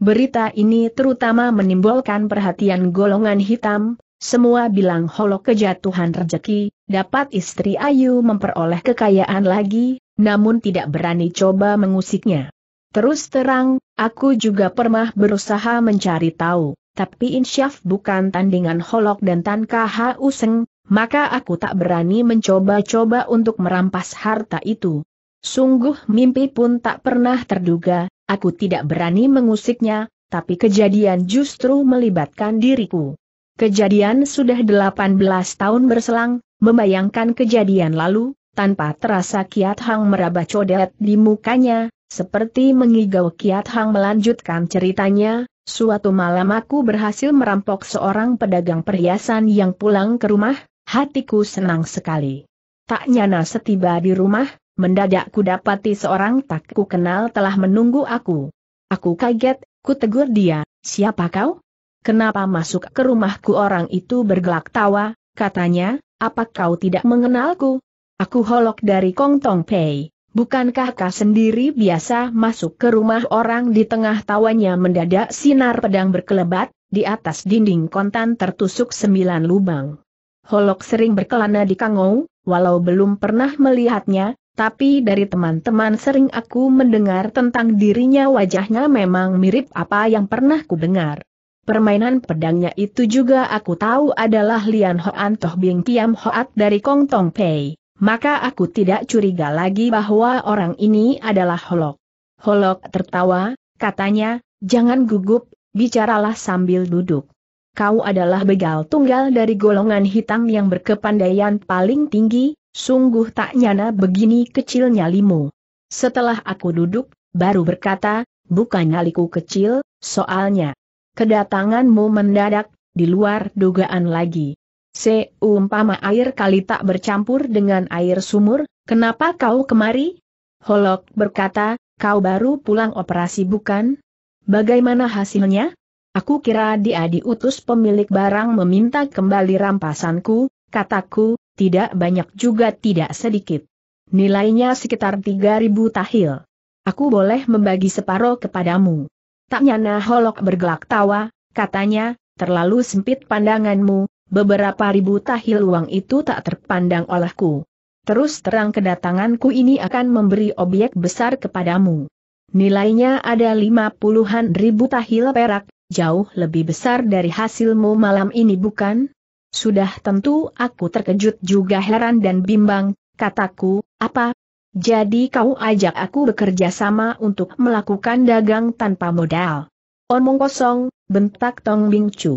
Berita ini terutama menimbulkan perhatian golongan hitam, semua bilang Holok kejatuhan rejeki, dapat istri ayu memperoleh kekayaan lagi, namun tidak berani coba mengusiknya. Terus terang, aku juga pernah berusaha mencari tahu, tapi insyaf bukan tandingan Holok dan Tan Kha Useng, maka aku tak berani mencoba-coba untuk merampas harta itu. Sungguh mimpi pun tak pernah terduga. Aku tidak berani mengusiknya, tapi kejadian justru melibatkan diriku. Kejadian sudah 18 tahun berselang, membayangkan kejadian lalu, tanpa terasa Kiat Hong meraba codet di mukanya, seperti mengigau. Kiat Hong melanjutkan ceritanya, suatu malam aku berhasil merampok seorang pedagang perhiasan yang pulang ke rumah, hatiku senang sekali. Tak nyana setiba di rumah, mendadak ku dapati seorang tak ku kenal telah menunggu aku. Aku kaget, ku tegur dia, siapa kau? Kenapa masuk ke rumahku? Orang itu bergelak tawa, katanya, apa kau tidak mengenalku? Aku Holok dari Kong Tong Pei, bukankah kau sendiri biasa masuk ke rumah orang? Di tengah tawanya mendadak sinar pedang berkelebat, di atas dinding kontan tertusuk 9 lubang. Holok sering berkelana di Kangou, walau belum pernah melihatnya, tapi dari teman-teman sering aku mendengar tentang dirinya. Wajahnya memang mirip apa yang pernah ku dengar. Permainan pedangnya itu juga aku tahu adalah Lian Hoan Toh Bing Kiam Hoat dari Kong Tong Pei, maka aku tidak curiga lagi bahwa orang ini adalah Holok. Holok tertawa, katanya, jangan gugup, bicaralah sambil duduk. Kau adalah begal tunggal dari golongan hitam yang berkepandaian paling tinggi. Sungguh tak nyana begini kecilnya limu. Setelah aku duduk, baru berkata, bukan nyaliku kecil, soalnya kedatanganmu mendadak, di luar dugaan lagi. Seumpama air kali tak bercampur dengan air sumur, kenapa kau kemari? Holok berkata, kau baru pulang operasi bukan? Bagaimana hasilnya? Aku kira dia diutus pemilik barang meminta kembali rampasanku, kataku. Tidak banyak juga tidak sedikit. Nilainya sekitar 3.000 tahil. Aku boleh membagi separoh kepadamu. Tak nyana Holok bergelak tawa, katanya, terlalu sempit pandanganmu, beberapa ribu tahil uang itu tak terpandang olehku. Terus terang kedatanganku ini akan memberi objek besar kepadamu. Nilainya ada 50-an ribu tahil perak, jauh lebih besar dari hasilmu malam ini bukan? Sudah tentu aku terkejut juga heran dan bimbang, kataku, apa? Jadi kau ajak aku bekerja sama untuk melakukan dagang tanpa modal? Omong kosong, bentak Tong Biao Chu.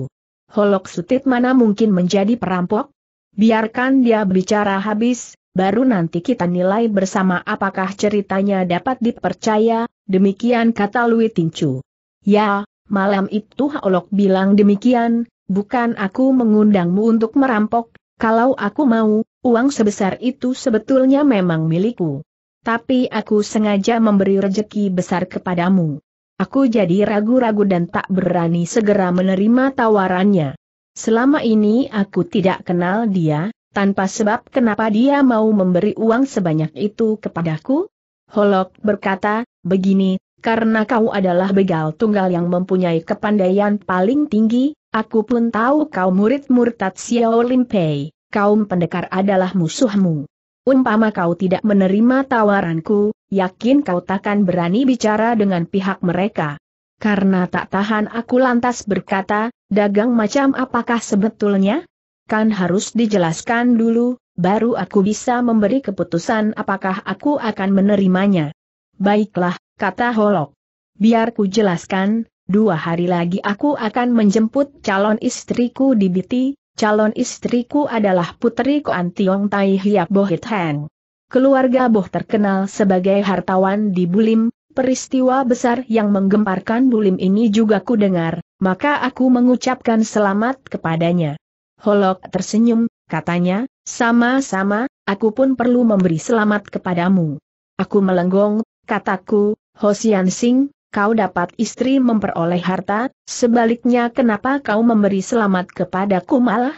Holok sutit mana mungkin menjadi perampok? Biarkan dia bicara habis, baru nanti kita nilai bersama apakah ceritanya dapat dipercaya, demikian kata Lui Tin Chu. Ya, Malam itu Holok bilang demikian, bukan aku mengundangmu untuk merampok, kalau aku mau, uang sebesar itu sebetulnya memang milikku. Tapi aku sengaja memberi rejeki besar kepadamu. Aku jadi ragu-ragu dan tak berani segera menerima tawarannya. Selama ini aku tidak kenal dia, tanpa sebab kenapa dia mau memberi uang sebanyak itu kepadaku? Holok berkata, begini, karena kau adalah begal tunggal yang mempunyai kepandaian paling tinggi, aku pun tahu kau murid murtad Xiao Lim Pei, kaum pendekar adalah musuhmu. Umpama kau tidak menerima tawaranku, yakin kau takkan berani bicara dengan pihak mereka. Karena tak tahan aku lantas berkata, dagang macam apakah sebetulnya? Kan harus dijelaskan dulu, baru aku bisa memberi keputusan apakah aku akan menerimanya. Baiklah, kata Holok. Biar ku jelaskan, 2 hari lagi aku akan menjemput calon istriku di Biti. Calon istriku adalah putri Koan Tiong Tai Hiap Bohit Heng. Keluarga Boh terkenal sebagai hartawan di Bulim, peristiwa besar yang menggemparkan Bulim ini juga ku dengar, maka aku mengucapkan selamat kepadanya. Holok tersenyum, katanya, sama-sama, aku pun perlu memberi selamat kepadamu. Aku melenggong, kataku, Ho Sian Sing, kau dapat istri memperoleh harta, sebaliknya kenapa kau memberi selamat kepadaku malah?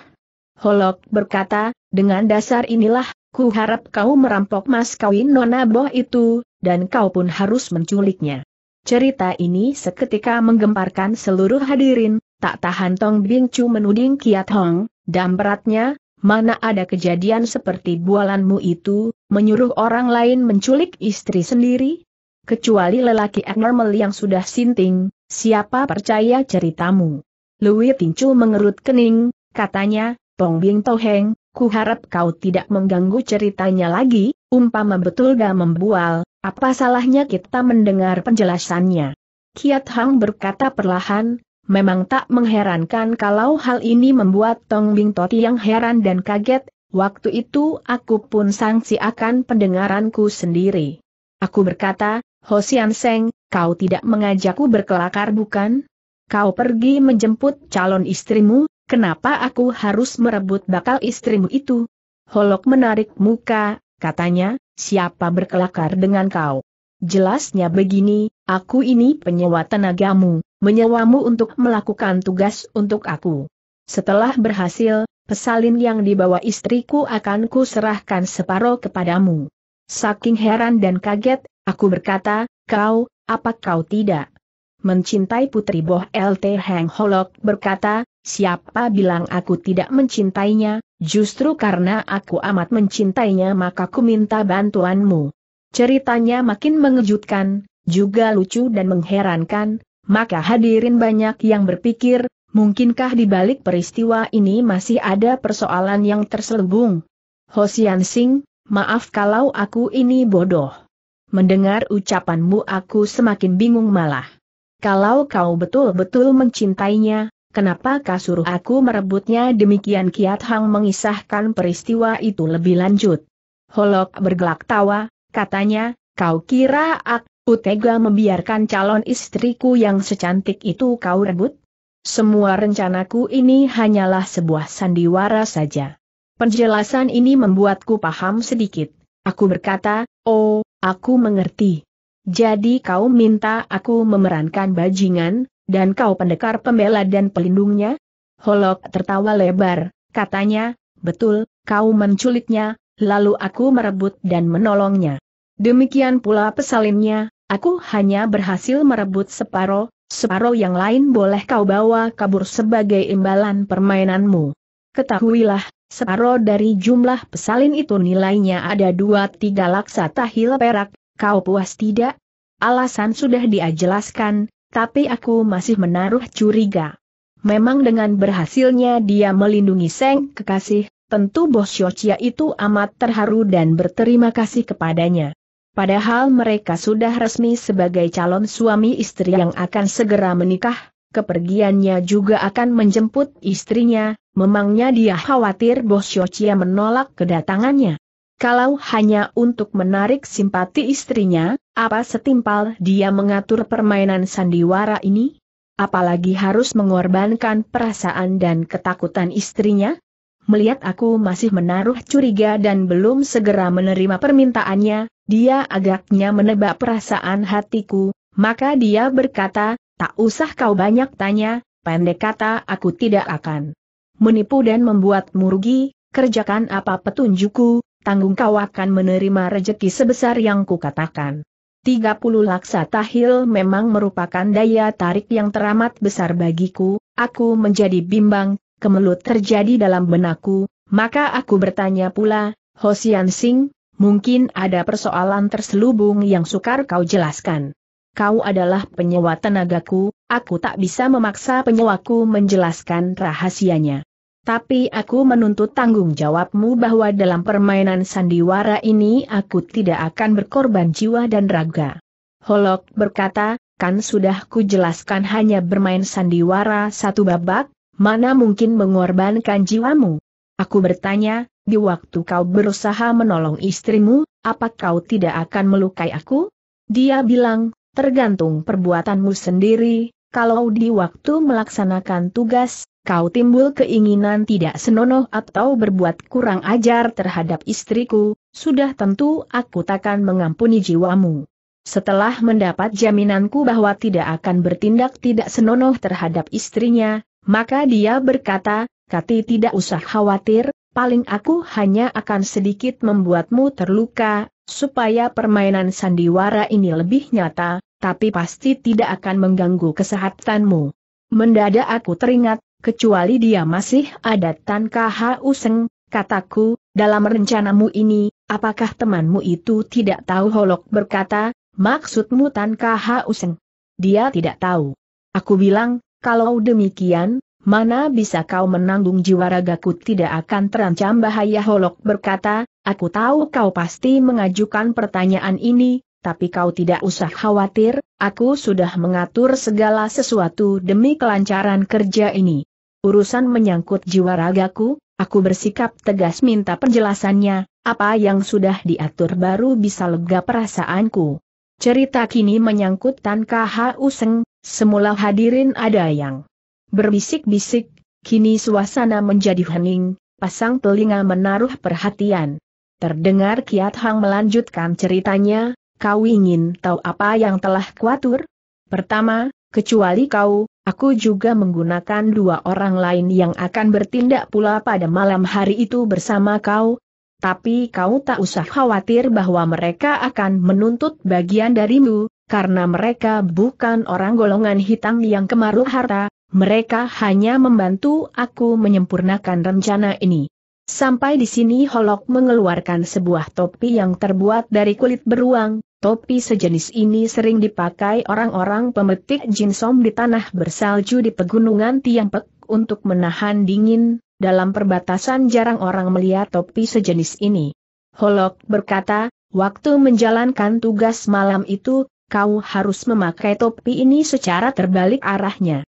Holok berkata, dengan dasar inilah, ku harap kau merampok mas kawin Nona Boh itu, dan kau pun harus menculiknya. Cerita ini seketika menggemparkan seluruh hadirin, tak tahan Tong Bing Chu menuding Kiat Hong, dan beratnya, mana ada kejadian seperti bualanmu itu, menyuruh orang lain menculik istri sendiri? Kecuali lelaki abnormal yang sudah sinting, siapa percaya ceritamu? Lui Tin Chu mengerut kening, katanya, Tong Bing Toheng, ku harap kau tidak mengganggu ceritanya lagi, umpama betul gak membual, apa salahnya kita mendengar penjelasannya? Kiat Hang berkata perlahan, memang tak mengherankan kalau hal ini membuat Tong Bing Toti yang heran dan kaget, waktu itu aku pun sangsi akan pendengaranku sendiri. Aku berkata, Ho Sian Seng, kau tidak mengajakku berkelakar bukan? Kau pergi menjemput calon istrimu, kenapa aku harus merebut bakal istrimu itu? Holok menarik muka, katanya, siapa berkelakar dengan kau? Jelasnya begini, aku ini penyewa tenagamu, menyewamu untuk melakukan tugas untuk aku. Setelah berhasil, pesalin yang dibawa istriku akan kuserahkan separoh kepadamu. Saking heran dan kaget, aku berkata, kau, apa kau tidak mencintai putri Boh LT Heng? Holok berkata, siapa bilang aku tidak mencintainya, justru karena aku amat mencintainya maka ku minta bantuanmu. Ceritanya makin mengejutkan, juga lucu dan mengherankan, maka hadirin banyak yang berpikir, mungkinkah di balik peristiwa ini masih ada persoalan yang terselubung? Ho Sian Sing, maaf kalau aku ini bodoh. Mendengar ucapanmu aku semakin bingung malah. Kalau kau betul-betul mencintainya, kenapa kau suruh aku merebutnya? Demikian Kiat Hang mengisahkan peristiwa itu lebih lanjut. Holok bergelak tawa, katanya, kau kira aku tega membiarkan calon istriku yang secantik itu kau rebut? Semua rencanaku ini hanyalah sebuah sandiwara saja. Penjelasan ini membuatku paham sedikit. Aku berkata, oh, aku mengerti. Jadi kau minta aku memerankan bajingan, dan kau pendekar pembela dan pelindungnya? Holok tertawa lebar, katanya, betul, kau menculiknya, lalu aku merebut dan menolongnya. Demikian pula pesalinnya, aku hanya berhasil merebut separoh, separoh yang lain boleh kau bawa kabur sebagai imbalan permainanmu. Ketahuilah, separoh dari jumlah pesalin itu nilainya ada 2-3 laksa tahil perak, kau puas tidak? Alasan sudah dijelaskan, tapi aku masih menaruh curiga. Memang dengan berhasilnya dia melindungi Seng Kekasih, tentu Bos Siocia itu amat terharu dan berterima kasih kepadanya. Padahal mereka sudah resmi sebagai calon suami istri yang akan segera menikah. Kepergiannya juga akan menjemput istrinya, memangnya dia khawatir Bos Siocia menolak kedatangannya. Kalau hanya untuk menarik simpati istrinya, apa setimpal dia mengatur permainan sandiwara ini? apalagi harus mengorbankan perasaan dan ketakutan istrinya? Melihat aku masih menaruh curiga dan belum segera menerima permintaannya, dia agaknya menebak perasaan hatiku, maka dia berkata, tak usah kau banyak tanya, pendek kata aku tidak akan menipu dan membuatmu rugi, kerjakan apa petunjukku, tanggung kau akan menerima rejeki sebesar yang kukatakan. 30 laksa tahil memang merupakan daya tarik yang teramat besar bagiku, aku menjadi bimbang, kemelut terjadi dalam benakku, maka aku bertanya pula, Ho Sian Sing, mungkin ada persoalan terselubung yang sukar kau jelaskan. Kau adalah penyewa tenagaku, aku tak bisa memaksa penyewaku menjelaskan rahasianya. Tapi aku menuntut tanggung jawabmu bahwa dalam permainan sandiwara ini aku tidak akan berkorban jiwa dan raga. Holok berkata, kan sudah ku jelaskan hanya bermain sandiwara satu babak, mana mungkin mengorbankan jiwamu. Aku bertanya, di waktu kau berusaha menolong istrimu, apa kau tidak akan melukai aku? Dia bilang, tergantung perbuatanmu sendiri, kalau di waktu melaksanakan tugas, kau timbul keinginan tidak senonoh atau berbuat kurang ajar terhadap istriku, sudah tentu aku takkan mengampuni jiwamu. Setelah mendapat jaminanku bahwa tidak akan bertindak tidak senonoh terhadap istrinya, maka dia berkata, Kati tidak usah khawatir, paling aku hanya akan sedikit membuatmu terluka, supaya permainan sandiwara ini lebih nyata. Tapi pasti tidak akan mengganggu kesehatanmu. Mendadak aku teringat, kecuali dia masih ada Tan Kha Useng, kataku, dalam rencanamu ini, apakah temanmu itu tidak tahu? Holok berkata, maksudmu Tan Kha Useng? Dia tidak tahu. Aku bilang, kalau demikian, mana bisa kau menanggung jiwa ragaku tidak akan terancam bahaya? Holok berkata, aku tahu kau pasti mengajukan pertanyaan ini. Tapi kau tidak usah khawatir, aku sudah mengatur segala sesuatu demi kelancaran kerja ini. Urusan menyangkut jiwa ragaku, aku bersikap tegas minta penjelasannya, apa yang sudah diatur baru bisa lega perasaanku. Cerita kini menyangkut Tan Kha Useng, semula hadirin ada yang berbisik-bisik, kini suasana menjadi hening, pasang telinga menaruh perhatian. Terdengar Kiat Hong melanjutkan ceritanya, kau ingin tahu apa yang telah kuatur? Pertama, kecuali kau, aku juga menggunakan dua orang lain yang akan bertindak pula pada malam hari itu bersama kau. Tapi kau tak usah khawatir bahwa mereka akan menuntut bagian darimu, karena mereka bukan orang golongan hitam yang kemaruh harta, mereka hanya membantu aku menyempurnakan rencana ini. Sampai di sini Holok mengeluarkan sebuah topi yang terbuat dari kulit beruang, topi sejenis ini sering dipakai orang-orang pemetik jinsom di tanah bersalju di pegunungan Tiang Pek untuk menahan dingin, dalam perbatasan jarang orang melihat topi sejenis ini. Holok berkata, waktu menjalankan tugas malam itu, kau harus memakai topi ini secara terbalik arahnya.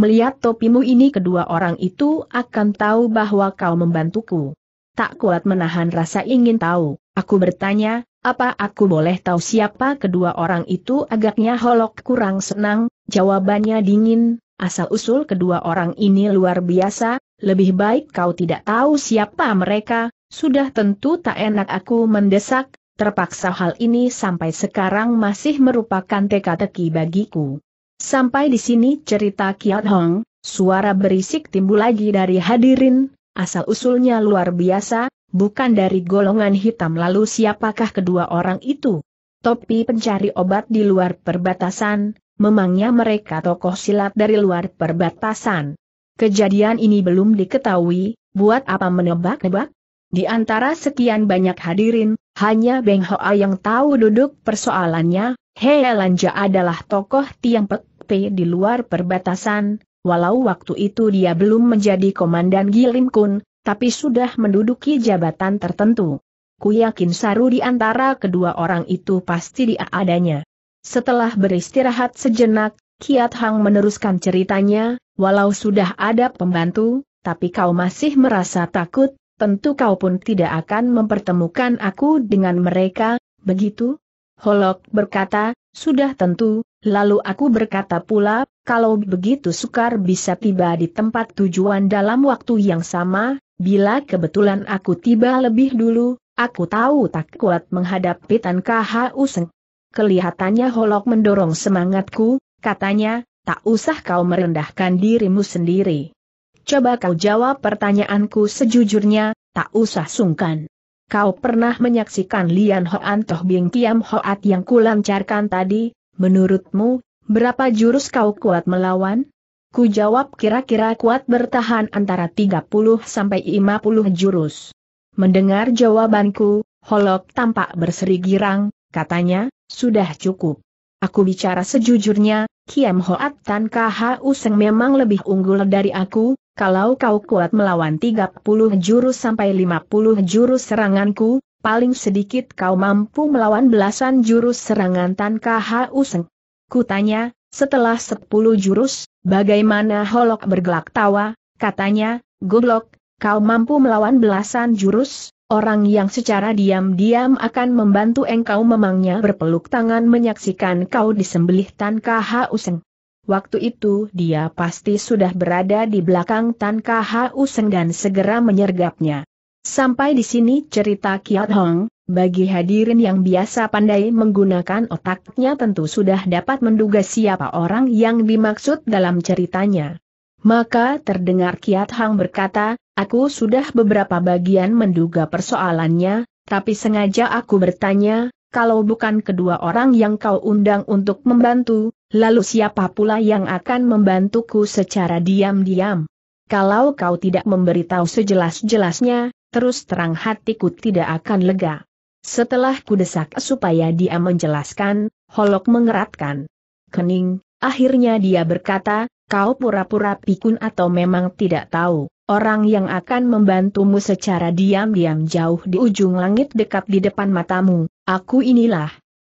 Melihat topimu ini kedua orang itu akan tahu bahwa kau membantuku. Tak kuat menahan rasa ingin tahu, aku bertanya, apa aku boleh tahu siapa kedua orang itu? Agaknya Holok kurang senang, jawabannya dingin, asal-usul kedua orang ini luar biasa, lebih baik kau tidak tahu siapa mereka, sudah tentu tak enak. Aku mendesak, terpaksa hal ini sampai sekarang masih merupakan teka-teki bagiku. Sampai di sini cerita Kiat Hong, suara berisik timbul lagi dari hadirin, asal-usulnya luar biasa, bukan dari golongan hitam. Lalu siapakah kedua orang itu? Topi pencari obat di luar perbatasan, memangnya mereka tokoh silat dari luar perbatasan? Kejadian ini belum diketahui, buat apa menebak-nebak? Di antara sekian banyak hadirin, hanya Beng Hoa yang tahu duduk persoalannya. Hei Lanja adalah tokoh Tiang Pek di luar perbatasan, walau waktu itu dia belum menjadi komandan Gilim Kun, tapi sudah menduduki jabatan tertentu. Ku yakin saru di antara kedua orang itu pasti dia adanya. Setelah beristirahat sejenak, Kiat Hong meneruskan ceritanya, walau sudah ada pembantu, tapi kau masih merasa takut, tentu kau pun tidak akan mempertemukan aku dengan mereka, begitu? Holok berkata, sudah tentu, Lalu aku berkata pula, kalau begitu sukar bisa tiba di tempat tujuan dalam waktu yang sama, bila kebetulan aku tiba lebih dulu, aku tahu tak kuat menghadapi Tan Kha Useng. Kelihatannya Holok mendorong semangatku, katanya, tak usah kau merendahkan dirimu sendiri. Coba kau jawab pertanyaanku sejujurnya, tak usah sungkan. Kau pernah menyaksikan Lian Hoan Toh Bing Kiam Hoat yang kulancarkan tadi? Menurutmu, berapa jurus kau kuat melawan? Ku jawab kira-kira kuat bertahan antara 30 sampai 50 jurus. Mendengar jawabanku, Holok tampak berseri girang, katanya, sudah cukup. Aku bicara sejujurnya, Kiam Hoat Tan Kha Useng memang lebih unggul dari aku, kalau kau kuat melawan 30 jurus sampai 50 jurus seranganku, paling sedikit kau mampu melawan belasan jurus serangan Tan Kha Useng. Kutanya, setelah 10 jurus, bagaimana? Holok bergelak tawa, katanya, goblok, kau mampu melawan belasan jurus, orang yang secara diam-diam akan membantu engkau memangnya berpeluk tangan menyaksikan kau disembelih Tan Kha Useng. Waktu itu dia pasti sudah berada di belakang Tan Kha Useng dan segera menyergapnya. Sampai di sini cerita Kiat Hong. Bagi hadirin yang biasa pandai menggunakan otaknya tentu sudah dapat menduga siapa orang yang dimaksud dalam ceritanya. Maka terdengar Kiat Hong berkata, aku sudah beberapa bagian menduga persoalannya, tapi sengaja aku bertanya, kalau bukan kedua orang yang kau undang untuk membantu, lalu siapa pula yang akan membantuku secara diam-diam? Kalau kau tidak memberitahu sejelas-jelasnya, terus terang hatiku tidak akan lega. Setelah kudesak supaya dia menjelaskan, Holok mengeratkan kening, akhirnya dia berkata, kau pura-pura pikun atau memang tidak tahu, orang yang akan membantumu secara diam-diam jauh di ujung langit dekat di depan matamu, aku inilah.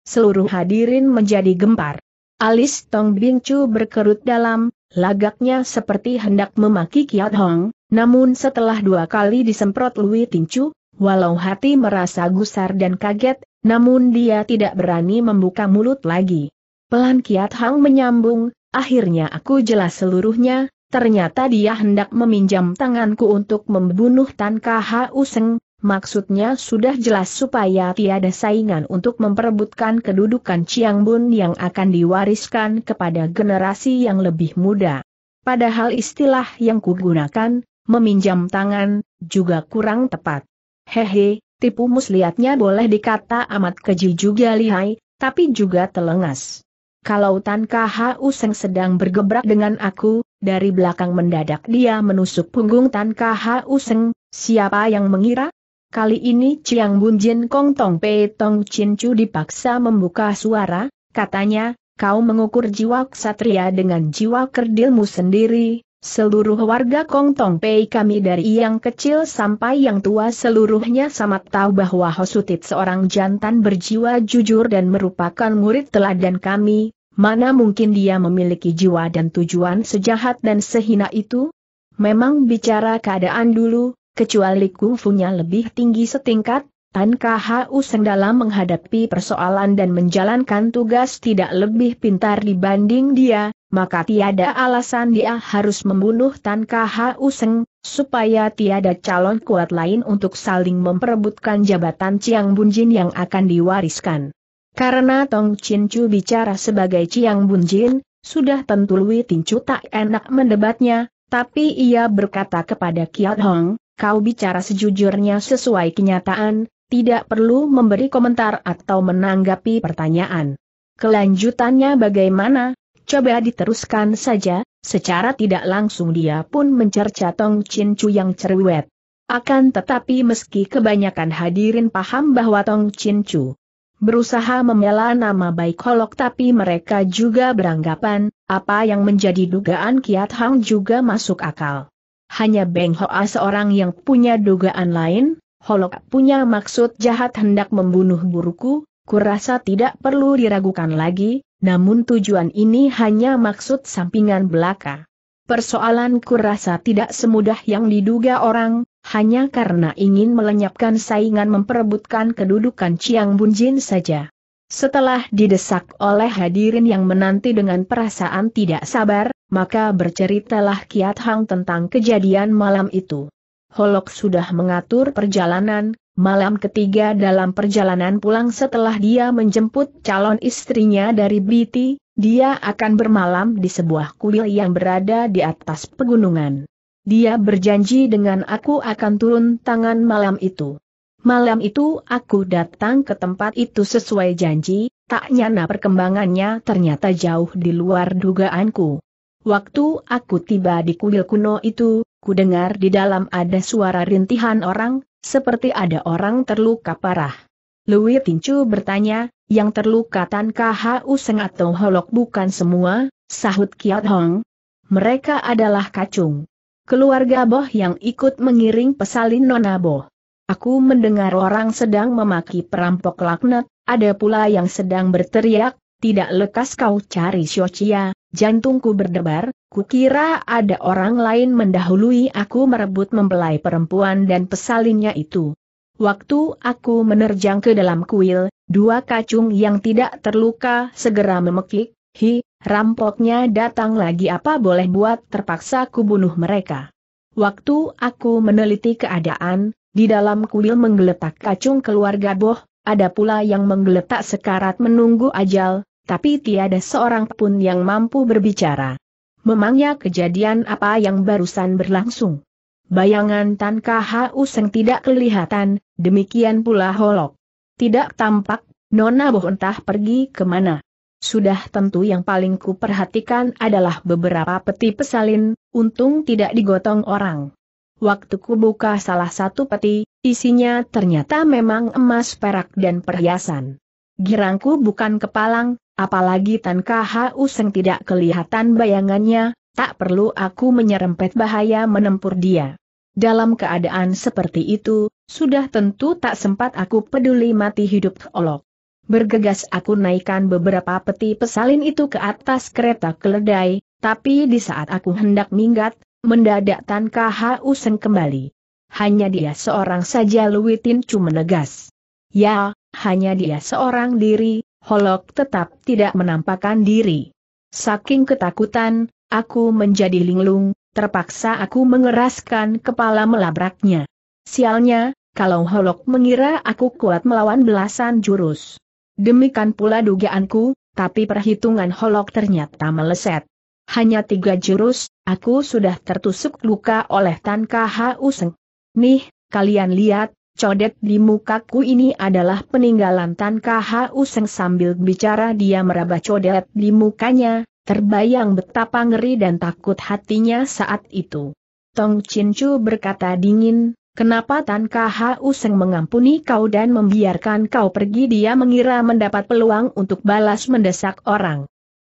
Seluruh hadirin menjadi gempar. Alis Tong Biao Chu berkerut dalam, lagaknya seperti hendak memaki Kiat Hong. Namun setelah dua kali disemprot Lui Tin Chu, walau hati merasa gusar dan kaget, namun dia tidak berani membuka mulut lagi. Pelan Kiat Hong menyambung, akhirnya aku jelas seluruhnya, ternyata dia hendak meminjam tanganku untuk membunuh Tan Kha Useng, maksudnya sudah jelas supaya tiada saingan untuk memperebutkan kedudukan Chiang Bun yang akan diwariskan kepada generasi yang lebih muda. Padahal istilah yang kugunakan, meminjam tangan, juga kurang tepat. Hehe, tipu muslihatnya boleh dikata amat keji juga lihai, tapi juga telengas. Kalau Tan Kha Useng sedang bergebrak dengan aku, dari belakang mendadak dia menusuk punggung Tan Kha Useng, siapa yang mengira? Kali ini Chiang Bun Jin Kong Tong Pei Tong Chin Chu dipaksa membuka suara, katanya, kau mengukur jiwa ksatria dengan jiwa kerdilmu sendiri. Seluruh warga Kong Tong Pei kami dari yang kecil sampai yang tua seluruhnya sama tahu bahwa Hosutit seorang jantan berjiwa jujur dan merupakan murid teladan kami. Mana mungkin dia memiliki jiwa dan tujuan sejahat dan sehina itu? Memang bicara keadaan dulu, kecuali kungfunya lebih tinggi setingkat, Tan Kha Useng dalam menghadapi persoalan dan menjalankan tugas tidak lebih pintar dibanding dia, maka tiada alasan dia harus membunuh Tan Kha Useng, supaya tiada calon kuat lain untuk saling memperebutkan jabatan Chiang Bun Jin yang akan diwariskan. Karena Tong Chin Chu bicara sebagai Chiang Bun Jin, sudah tentu Lui Tin Chu tak enak mendebatnya, tapi ia berkata kepada Kiat Hong, kau bicara sejujurnya sesuai kenyataan. Tidak perlu memberi komentar atau menanggapi pertanyaan. Kelanjutannya bagaimana? Coba diteruskan saja. Secara tidak langsung dia pun mencerca Tong Chin Chu yang cerewet. Akan tetapi meski kebanyakan hadirin paham bahwa Tong Chin Chu berusaha membela nama baik Holok, tapi mereka juga beranggapan, apa yang menjadi dugaan Kiat Hong juga masuk akal. Hanya Beng Hoa seorang yang punya dugaan lain. Holok punya maksud jahat hendak membunuh guruku, kurasa tidak perlu diragukan lagi, namun tujuan ini hanya maksud sampingan belaka. Persoalan kurasa tidak semudah yang diduga orang, hanya karena ingin melenyapkan saingan memperebutkan kedudukan Chiang Bun Jin saja. Setelah didesak oleh hadirin yang menanti dengan perasaan tidak sabar, maka berceritalah Kiat Hong tentang kejadian malam itu. Holok sudah mengatur perjalanan, malam ketiga dalam perjalanan pulang setelah dia menjemput calon istrinya dari Biti, dia akan bermalam di sebuah kuil yang berada di atas pegunungan. Dia berjanji dengan aku akan turun tangan malam itu. Malam itu aku datang ke tempat itu sesuai janji, tak nyana perkembangannya ternyata jauh di luar dugaanku. Waktu aku tiba di kuil kuno itu, kudengar di dalam ada suara rintihan orang, seperti ada orang terluka parah. Lui Tin Chu bertanya, yang terluka Tan Kha Useng atau Holok? Bukan semua, sahut Kiat Hong. Mereka adalah kacung. Keluarga Boh yang ikut mengiring pesalin Nona Boh. Aku mendengar orang sedang memaki perampok laknat, ada pula yang sedang berteriak, tidak lekas kau cari Siocia, jantungku berdebar, kukira ada orang lain mendahului aku merebut membelai perempuan dan pesalinnya itu. Waktu aku menerjang ke dalam kuil, dua kacung yang tidak terluka segera memekik, rampoknya datang lagi, apa boleh buat, terpaksa kubunuh mereka. Waktu aku meneliti keadaan, di dalam kuil menggeletak kacung keluarga Boh, ada pula yang menggeletak sekarat menunggu ajal, tapi tiada seorang pun yang mampu berbicara. Memangnya kejadian apa yang barusan berlangsung? Bayangan Tan Kha Useng tidak kelihatan, demikian pula Holok. Tidak tampak, Nona Boh entah pergi kemana. Sudah tentu yang paling kuperhatikan adalah beberapa peti pesalin, untung tidak digotong orang. Waktu ku buka salah satu peti, isinya ternyata memang emas, perak dan perhiasan. Girangku bukan kepalang, apalagi Tan Kha Useng tidak kelihatan bayangannya, tak perlu aku menyerempet bahaya menempur dia. Dalam keadaan seperti itu, sudah tentu tak sempat aku peduli mati hidup Olok. Bergegas aku naikkan beberapa peti pesalin itu ke atas kereta keledai, tapi di saat aku hendak minggat, mendadak Tan Kha Useng kembali. Hanya dia seorang saja, Lui Tin Chu menegas. Ya, hanya dia seorang diri, Holok tetap tidak menampakkan diri. Saking ketakutan, aku menjadi linglung, terpaksa aku mengeraskan kepala melabraknya. Sialnya, kalau Holok mengira aku kuat melawan belasan jurus. Demikian pula dugaanku, tapi perhitungan Holok ternyata meleset. Hanya 3 jurus, aku sudah tertusuk luka oleh Tan Kha Useng. Nih, kalian lihat, codet di mukaku ini adalah peninggalan Tan Kha Useng. Sambil bicara dia meraba codet di mukanya, terbayang betapa ngeri dan takut hatinya saat itu. Tong Chin Chu berkata dingin, kenapa Tan Kha Useng mengampuni kau dan membiarkan kau pergi? Dia mengira mendapat peluang untuk balas mendesak orang.